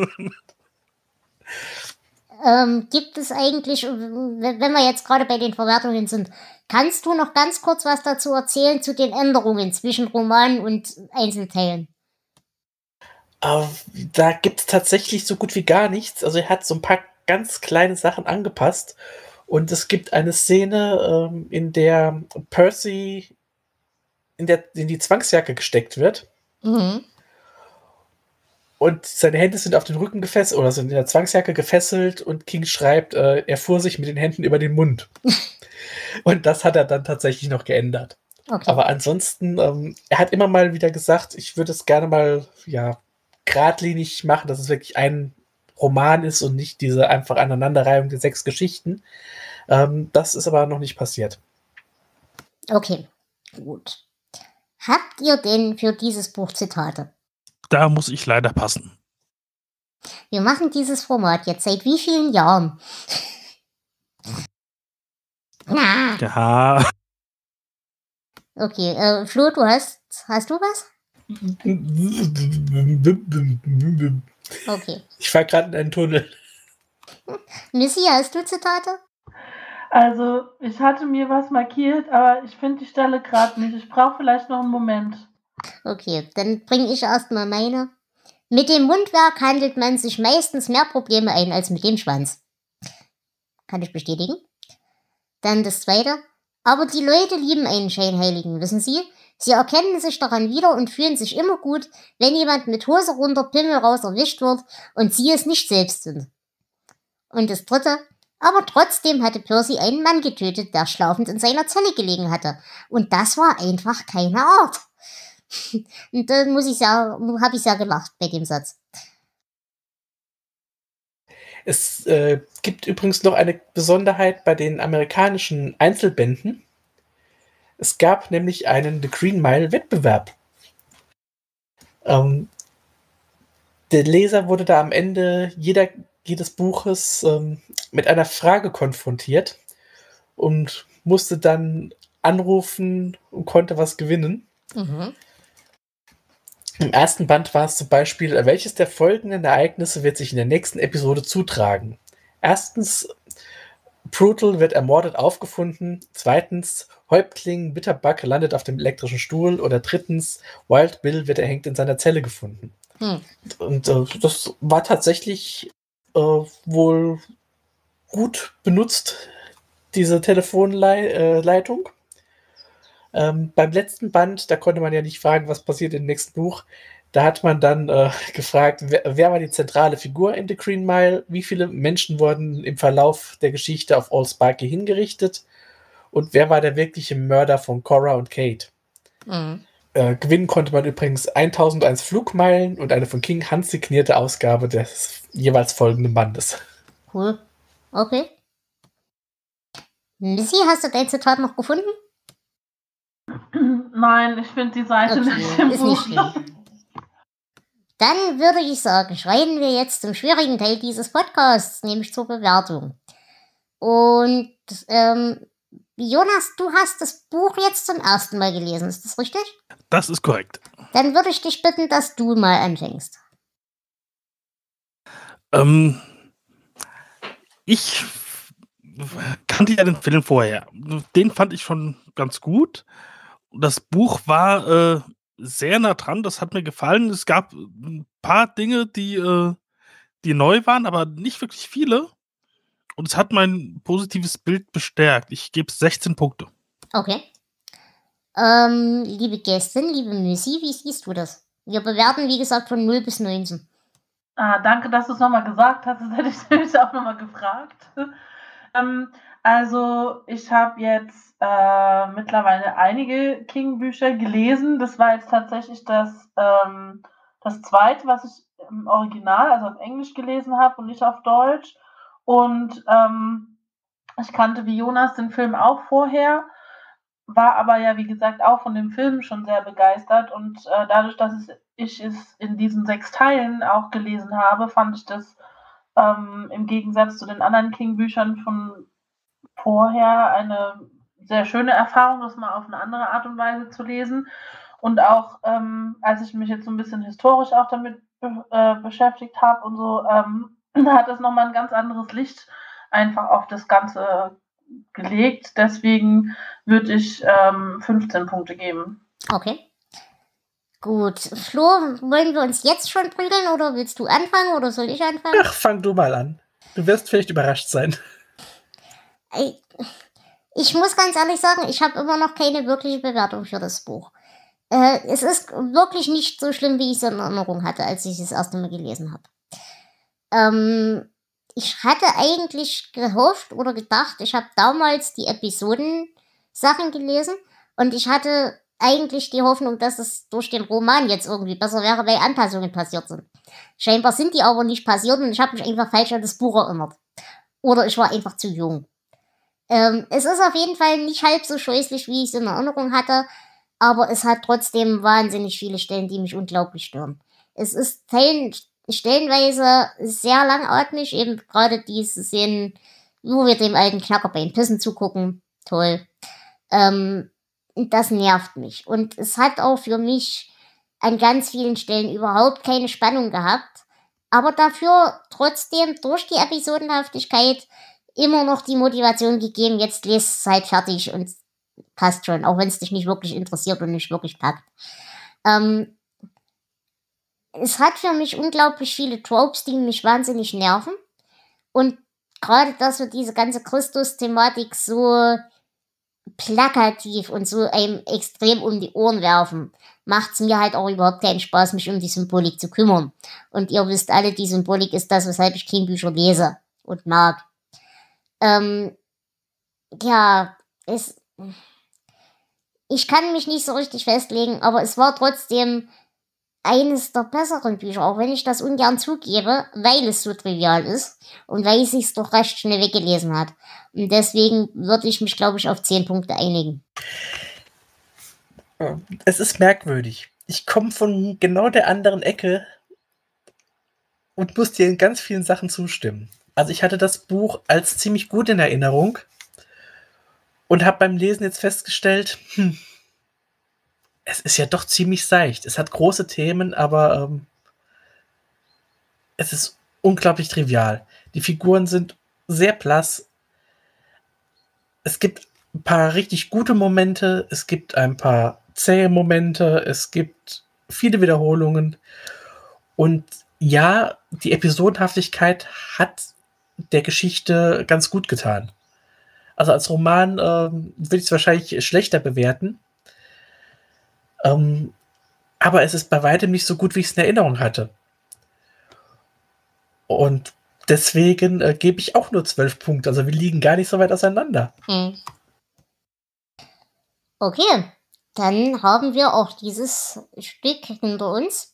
Ähm, gibt es eigentlich, wenn wir jetzt gerade bei den Verwertungen sind, kannst du noch ganz kurz was dazu erzählen zu den Änderungen zwischen Romanen und Einzelteilen? Äh, da gibt es tatsächlich so gut wie gar nichts. Also er hat so ein paar ganz kleine Sachen angepasst und es gibt eine Szene, ähm, in der Percy in, der, in die Zwangsjacke gesteckt wird. Mhm. Und seine Hände sind auf den Rücken gefesselt oder sind in der Zwangsjacke gefesselt und King schreibt, äh, er fuhr sich mit den Händen über den Mund. Und das hat er dann tatsächlich noch geändert. Okay. Aber ansonsten, ähm, er hat immer mal wieder gesagt, ich würde es gerne mal ja geradlinig machen, dass es wirklich ein Roman ist und nicht diese einfach Aneinanderreihung der sechs Geschichten. Ähm, das ist aber noch nicht passiert. Okay, gut. Habt ihr denn für dieses Buch Zitate? Da muss ich leider passen. Wir machen dieses Format jetzt seit wie vielen Jahren? Na. Ja. Okay, äh, Flo, du hast, hast du was? Okay. Ich fahre gerade in einen Tunnel. Missy, hast du Zitate? Also, ich hatte mir was markiert, aber ich finde die Stelle gerade nicht. Ich brauche vielleicht noch einen Moment. Okay, dann bringe ich erstmal meine. Mit dem Mundwerk handelt man sich meistens mehr Probleme ein als mit dem Schwanz. Kann ich bestätigen. Dann das zweite. Aber die Leute lieben einen Scheinheiligen, wissen Sie? Sie erkennen sich daran wieder und fühlen sich immer gut, wenn jemand mit Hose runter, Pimmel raus erwischt wird und Sie es nicht selbst sind. Und das dritte. Aber trotzdem hatte Percy einen Mann getötet, der schlafend in seiner Zelle gelegen hatte. Und das war einfach keine Art. Und da muss ich sagen, habe ich ja gelacht bei dem Satz. Es äh, gibt übrigens noch eine Besonderheit bei den amerikanischen Einzelbänden. Es gab nämlich einen The Green Mile Wettbewerb. Ähm, der Leser wurde da am Ende jeder, jedes Buches ähm, mit einer Frage konfrontiert und musste dann anrufen und konnte was gewinnen. Mhm. Im ersten Band war es zum Beispiel, welches der folgenden Ereignisse wird sich in der nächsten Episode zutragen? Erstens, Brutal wird ermordet aufgefunden. Zweitens, Häuptling Bitterbuck landet auf dem elektrischen Stuhl. Oder drittens, Wild Bill wird erhängt in seiner Zelle gefunden. Hm. Und äh, das war tatsächlich äh, wohl gut benutzt, diese Telefonleitung. Äh, ähm, beim letzten Band, da konnte man ja nicht fragen, was passiert im nächsten Buch. Da hat man dann äh, gefragt, wer, wer war die zentrale Figur in The Green Mile? Wie viele Menschen wurden im Verlauf der Geschichte auf Old Sparky hingerichtet? Und wer war der wirkliche Mörder von Cora und Kate? Mhm. Äh, gewinnen konnte man übrigens tausendundeins Flugmeilen und eine von King handsignierte Ausgabe des jeweils folgenden Bandes. Cool. Okay. Missy, hast du dein Zitat noch gefunden? Nein, ich finde die Seite okay. nicht im Ist Buch. Nicht Dann würde ich sagen, schreiten wir jetzt zum schwierigen Teil dieses Podcasts, nämlich zur Bewertung. Und ähm, Jonas, du hast das Buch jetzt zum ersten Mal gelesen, ist das richtig? Das ist korrekt. Dann würde ich dich bitten, dass du mal anfängst. Ähm, ich kannte ja den Film vorher. Den fand ich schon ganz gut. Das Buch war... Äh, sehr nah dran, das hat mir gefallen. Es gab ein paar Dinge, die, äh, die neu waren, aber nicht wirklich viele. Und es hat mein positives Bild bestärkt. Ich gebe sechzehn Punkte. Okay. Ähm, liebe Gästin, liebe Missy, wie siehst du das? Wir bewerten, wie gesagt, von null bis neunzehn. Ah, danke, dass du es nochmal gesagt hast. Das hätte ich nämlich auch nochmal gefragt. ähm, also, ich habe jetzt Äh, mittlerweile einige King-Bücher gelesen. Das war jetzt tatsächlich das, ähm, das zweite, was ich im Original, also auf Englisch gelesen habe und nicht auf Deutsch. Und ähm, ich kannte wie Jonas den Film auch vorher, war aber ja, wie gesagt, auch von dem Film schon sehr begeistert. Und äh, dadurch, dass es, ich es in diesen sechs Teilen auch gelesen habe, fand ich das ähm, im Gegensatz zu den anderen King-Büchern von vorher eine sehr schöne Erfahrung, das mal auf eine andere Art und Weise zu lesen. Und auch, ähm, als ich mich jetzt so ein bisschen historisch auch damit be- äh, beschäftigt habe und so, ähm, hat es nochmal ein ganz anderes Licht einfach auf das Ganze gelegt. Deswegen würde ich ähm, fünfzehn Punkte geben. Okay. Gut. Flo, wollen wir uns jetzt schon prügeln oder willst du anfangen oder soll ich anfangen? Ach, fang du mal an. Du wirst vielleicht überrascht sein. Ich... Ich muss ganz ehrlich sagen, ich habe immer noch keine wirkliche Bewertung für das Buch. Äh, es ist wirklich nicht so schlimm, wie ich es in Erinnerung hatte, als ich es das erste Mal gelesen habe. Ähm, ich hatte eigentlich gehofft oder gedacht, ich habe damals die Episoden-Sachen gelesen und ich hatte eigentlich die Hoffnung, dass es durch den Roman jetzt irgendwie besser wäre, weil Anpassungen passiert sind. Scheinbar sind die aber nicht passiert und ich habe mich einfach falsch an das Buch erinnert. Oder ich war einfach zu jung. Ähm, es ist auf jeden Fall nicht halb so scheußlich, wie ich es in Erinnerung hatte, aber es hat trotzdem wahnsinnig viele Stellen, die mich unglaublich stören. Es ist teilen, stellenweise sehr langatmig, eben gerade diese Szenen, wo wir dem alten Kerker beim Pissen zugucken. Toll. Ähm, das nervt mich. Und es hat auch für mich an ganz vielen Stellen überhaupt keine Spannung gehabt, aber dafür trotzdem durch die Episodenhaftigkeit immer noch die Motivation gegeben, jetzt lese es halt fertig und passt schon, auch wenn es dich nicht wirklich interessiert und nicht wirklich packt. Ähm, es hat für mich unglaublich viele Tropes, die mich wahnsinnig nerven und gerade, dass wir diese ganze Christus-Thematik so plakativ und so einem extrem um die Ohren werfen, macht es mir halt auch überhaupt keinen Spaß, mich um die Symbolik zu kümmern. Und ihr wisst alle, die Symbolik ist das, weshalb ich Kingbücher lese und mag. Ähm, ja, es, ich kann mich nicht so richtig festlegen, aber es war trotzdem eines der besseren Bücher, auch wenn ich das ungern zugebe, weil es so trivial ist und weil es sich doch recht schnell weggelesen hat. Und deswegen würde ich mich, glaube ich, auf zehn Punkte einigen. Es ist merkwürdig. Ich komme von genau der anderen Ecke und muss dir in ganz vielen Sachen zustimmen. Also ich hatte das Buch als ziemlich gut in Erinnerung und habe beim Lesen jetzt festgestellt, hm, es ist ja doch ziemlich seicht. Es hat große Themen, aber ähm, es ist unglaublich trivial. Die Figuren sind sehr blass. Es gibt ein paar richtig gute Momente, es gibt ein paar zähe Momente, es gibt viele Wiederholungen. Und ja, die Episodenhaftigkeit hat der Geschichte ganz gut getan. Also als Roman ähm, würde ich es wahrscheinlich schlechter bewerten. Ähm, aber es ist bei weitem nicht so gut, wie ich es in Erinnerung hatte. Und deswegen äh, gebe ich auch nur zwölf Punkte. Also wir liegen gar nicht so weit auseinander. Hm. Okay, dann haben wir auch dieses Stück hinter uns.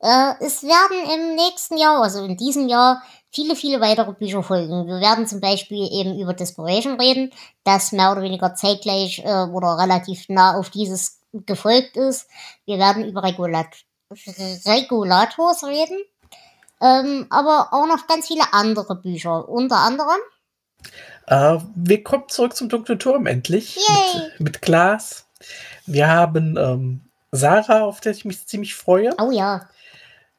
Äh, es werden im nächsten Jahr, also in diesem Jahr, viele, viele weitere Bücher folgen. Wir werden zum Beispiel eben über Desperation reden, das mehr oder weniger zeitgleich äh, oder relativ nah auf dieses gefolgt ist. Wir werden über Regulat- Regulators reden, ähm, aber auch noch ganz viele andere Bücher, unter anderem... Äh, wir kommen zurück zum Dunklen Turm endlich, mit, mit Glas. Wir haben ähm, Sarah, auf der ich mich ziemlich freue. Oh ja.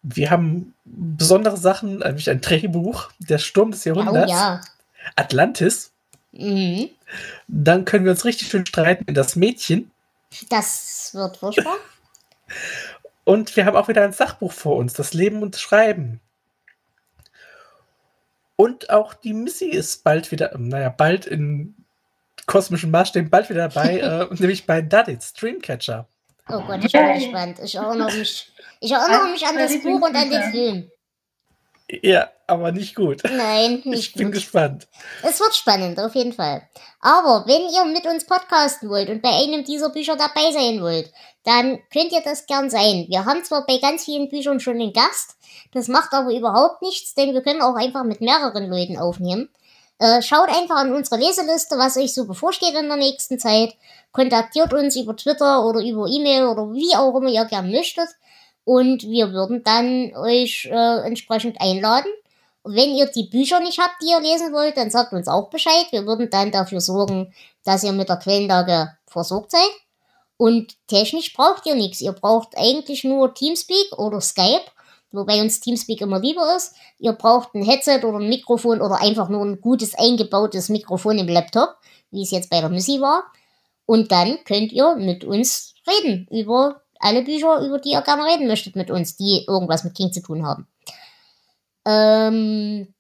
Wir haben besondere Sachen, nämlich ein Drehbuch, Der Sturm des Jahrhunderts, oh, ja. Atlantis. Mhm. Dann können wir uns richtig schön streiten in Das Mädchen. Das wird furchtbar. Und wir haben auch wieder ein Sachbuch vor uns, Das Leben und Schreiben. Und auch die Missy ist bald wieder, naja, bald in kosmischen Maßstäben, bald wieder dabei, äh, nämlich bei Duddits, Dreamcatcher. Oh Gott, ich bin Yay. gespannt. Ich erinnere mich, ich erinnere mich an das Buch und an den Film. Ja, aber nicht gut. Nein, nicht gut. Ich bin gut. gespannt. Es wird spannend, auf jeden Fall. Aber wenn ihr mit uns podcasten wollt und bei einem dieser Bücher dabei sein wollt, dann könnt ihr das gern sein. Wir haben zwar bei ganz vielen Büchern schon einen Gast, das macht aber überhaupt nichts, denn wir können auch einfach mit mehreren Leuten aufnehmen. Äh, schaut einfach an unsere Leseliste, was euch so bevorsteht in der nächsten Zeit. Kontaktiert uns über Twitter oder über E-Mail oder wie auch immer ihr gern möchtet. Und wir würden dann euch äh, entsprechend einladen. Und wenn ihr die Bücher nicht habt, die ihr lesen wollt, dann sagt uns auch Bescheid. Wir würden dann dafür sorgen, dass ihr mit der Quellenlage versorgt seid. Und technisch braucht ihr nichts. Ihr braucht eigentlich nur Teamspeak oder Skype, wobei uns Teamspeak immer lieber ist. Ihr braucht ein Headset oder ein Mikrofon oder einfach nur ein gutes eingebautes Mikrofon im Laptop, wie es jetzt bei der Missy war. Und dann könnt ihr mit uns reden über alle Bücher, über die ihr gerne reden möchtet mit uns, die irgendwas mit King zu tun haben. Ähm,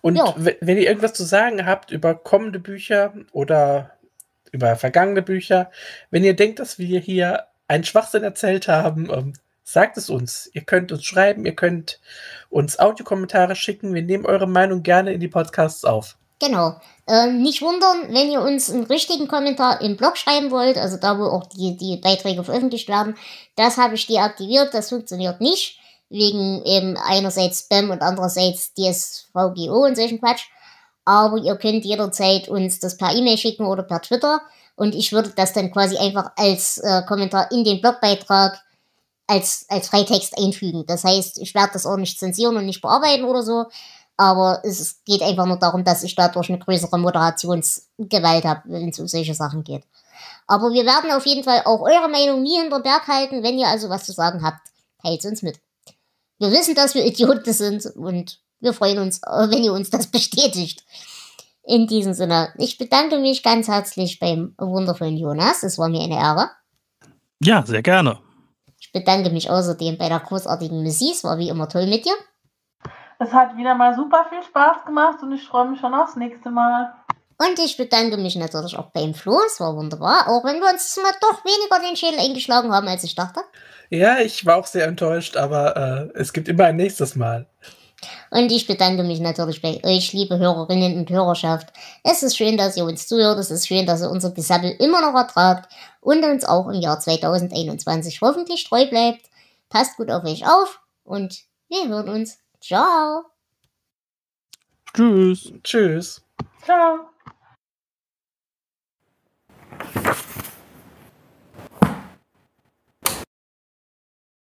Und ja. wenn ihr irgendwas zu sagen habt über kommende Bücher oder über vergangene Bücher, wenn ihr denkt, dass wir hier einen Schwachsinn erzählt haben, ähm, sagt es uns. Ihr könnt uns schreiben, ihr könnt uns Audiokommentare schicken. Wir nehmen eure Meinung gerne in die Podcasts auf. Genau. Ähm, nicht wundern, wenn ihr uns einen richtigen Kommentar im Blog schreiben wollt, also da, wo auch die, die Beiträge veröffentlicht werden. Das habe ich deaktiviert, das funktioniert nicht. Wegen eben einerseits Spam und andererseits D S V G O und solchen Quatsch. Aber ihr könnt jederzeit uns das per E-Mail schicken oder per Twitter. Und ich würde das dann quasi einfach als äh, Kommentar in den Blogbeitrag als, als Freitext einfügen. Das heißt, ich werde das auch nicht zensieren und nicht bearbeiten oder so, aber es geht einfach nur darum, dass ich dadurch eine größere Moderationsgewalt habe, wenn es um solche Sachen geht. Aber wir werden auf jeden Fall auch eure Meinung nie hinter Berg halten. Wenn ihr also was zu sagen habt, teilt uns mit. Wir wissen, dass wir Idioten sind und wir freuen uns, wenn ihr uns das bestätigt. In diesem Sinne, ich bedanke mich ganz herzlich beim wundervollen Jonas. Es war mir eine Ehre. Ja, sehr gerne. Ich bedanke mich außerdem bei der großartigen Missy. Es war wie immer toll mit dir. Es hat wieder mal super viel Spaß gemacht und ich freue mich schon aufs nächste Mal. Und ich bedanke mich natürlich auch beim Flo. Es war wunderbar, auch wenn wir uns mal doch weniger den Schädel eingeschlagen haben, als ich dachte. Ja, ich war auch sehr enttäuscht, aber äh, es gibt immer ein nächstes Mal. Und ich bedanke mich natürlich bei euch, liebe Hörerinnen und Hörerschaft. Es ist schön, dass ihr uns zuhört. Es ist schön, dass ihr unser Gesabbel immer noch ertragt und uns auch im Jahr zwanzig einundzwanzig hoffentlich treu bleibt. Passt gut auf euch auf und wir hören uns. Ciao. Tschüss. Tschüss. Ciao.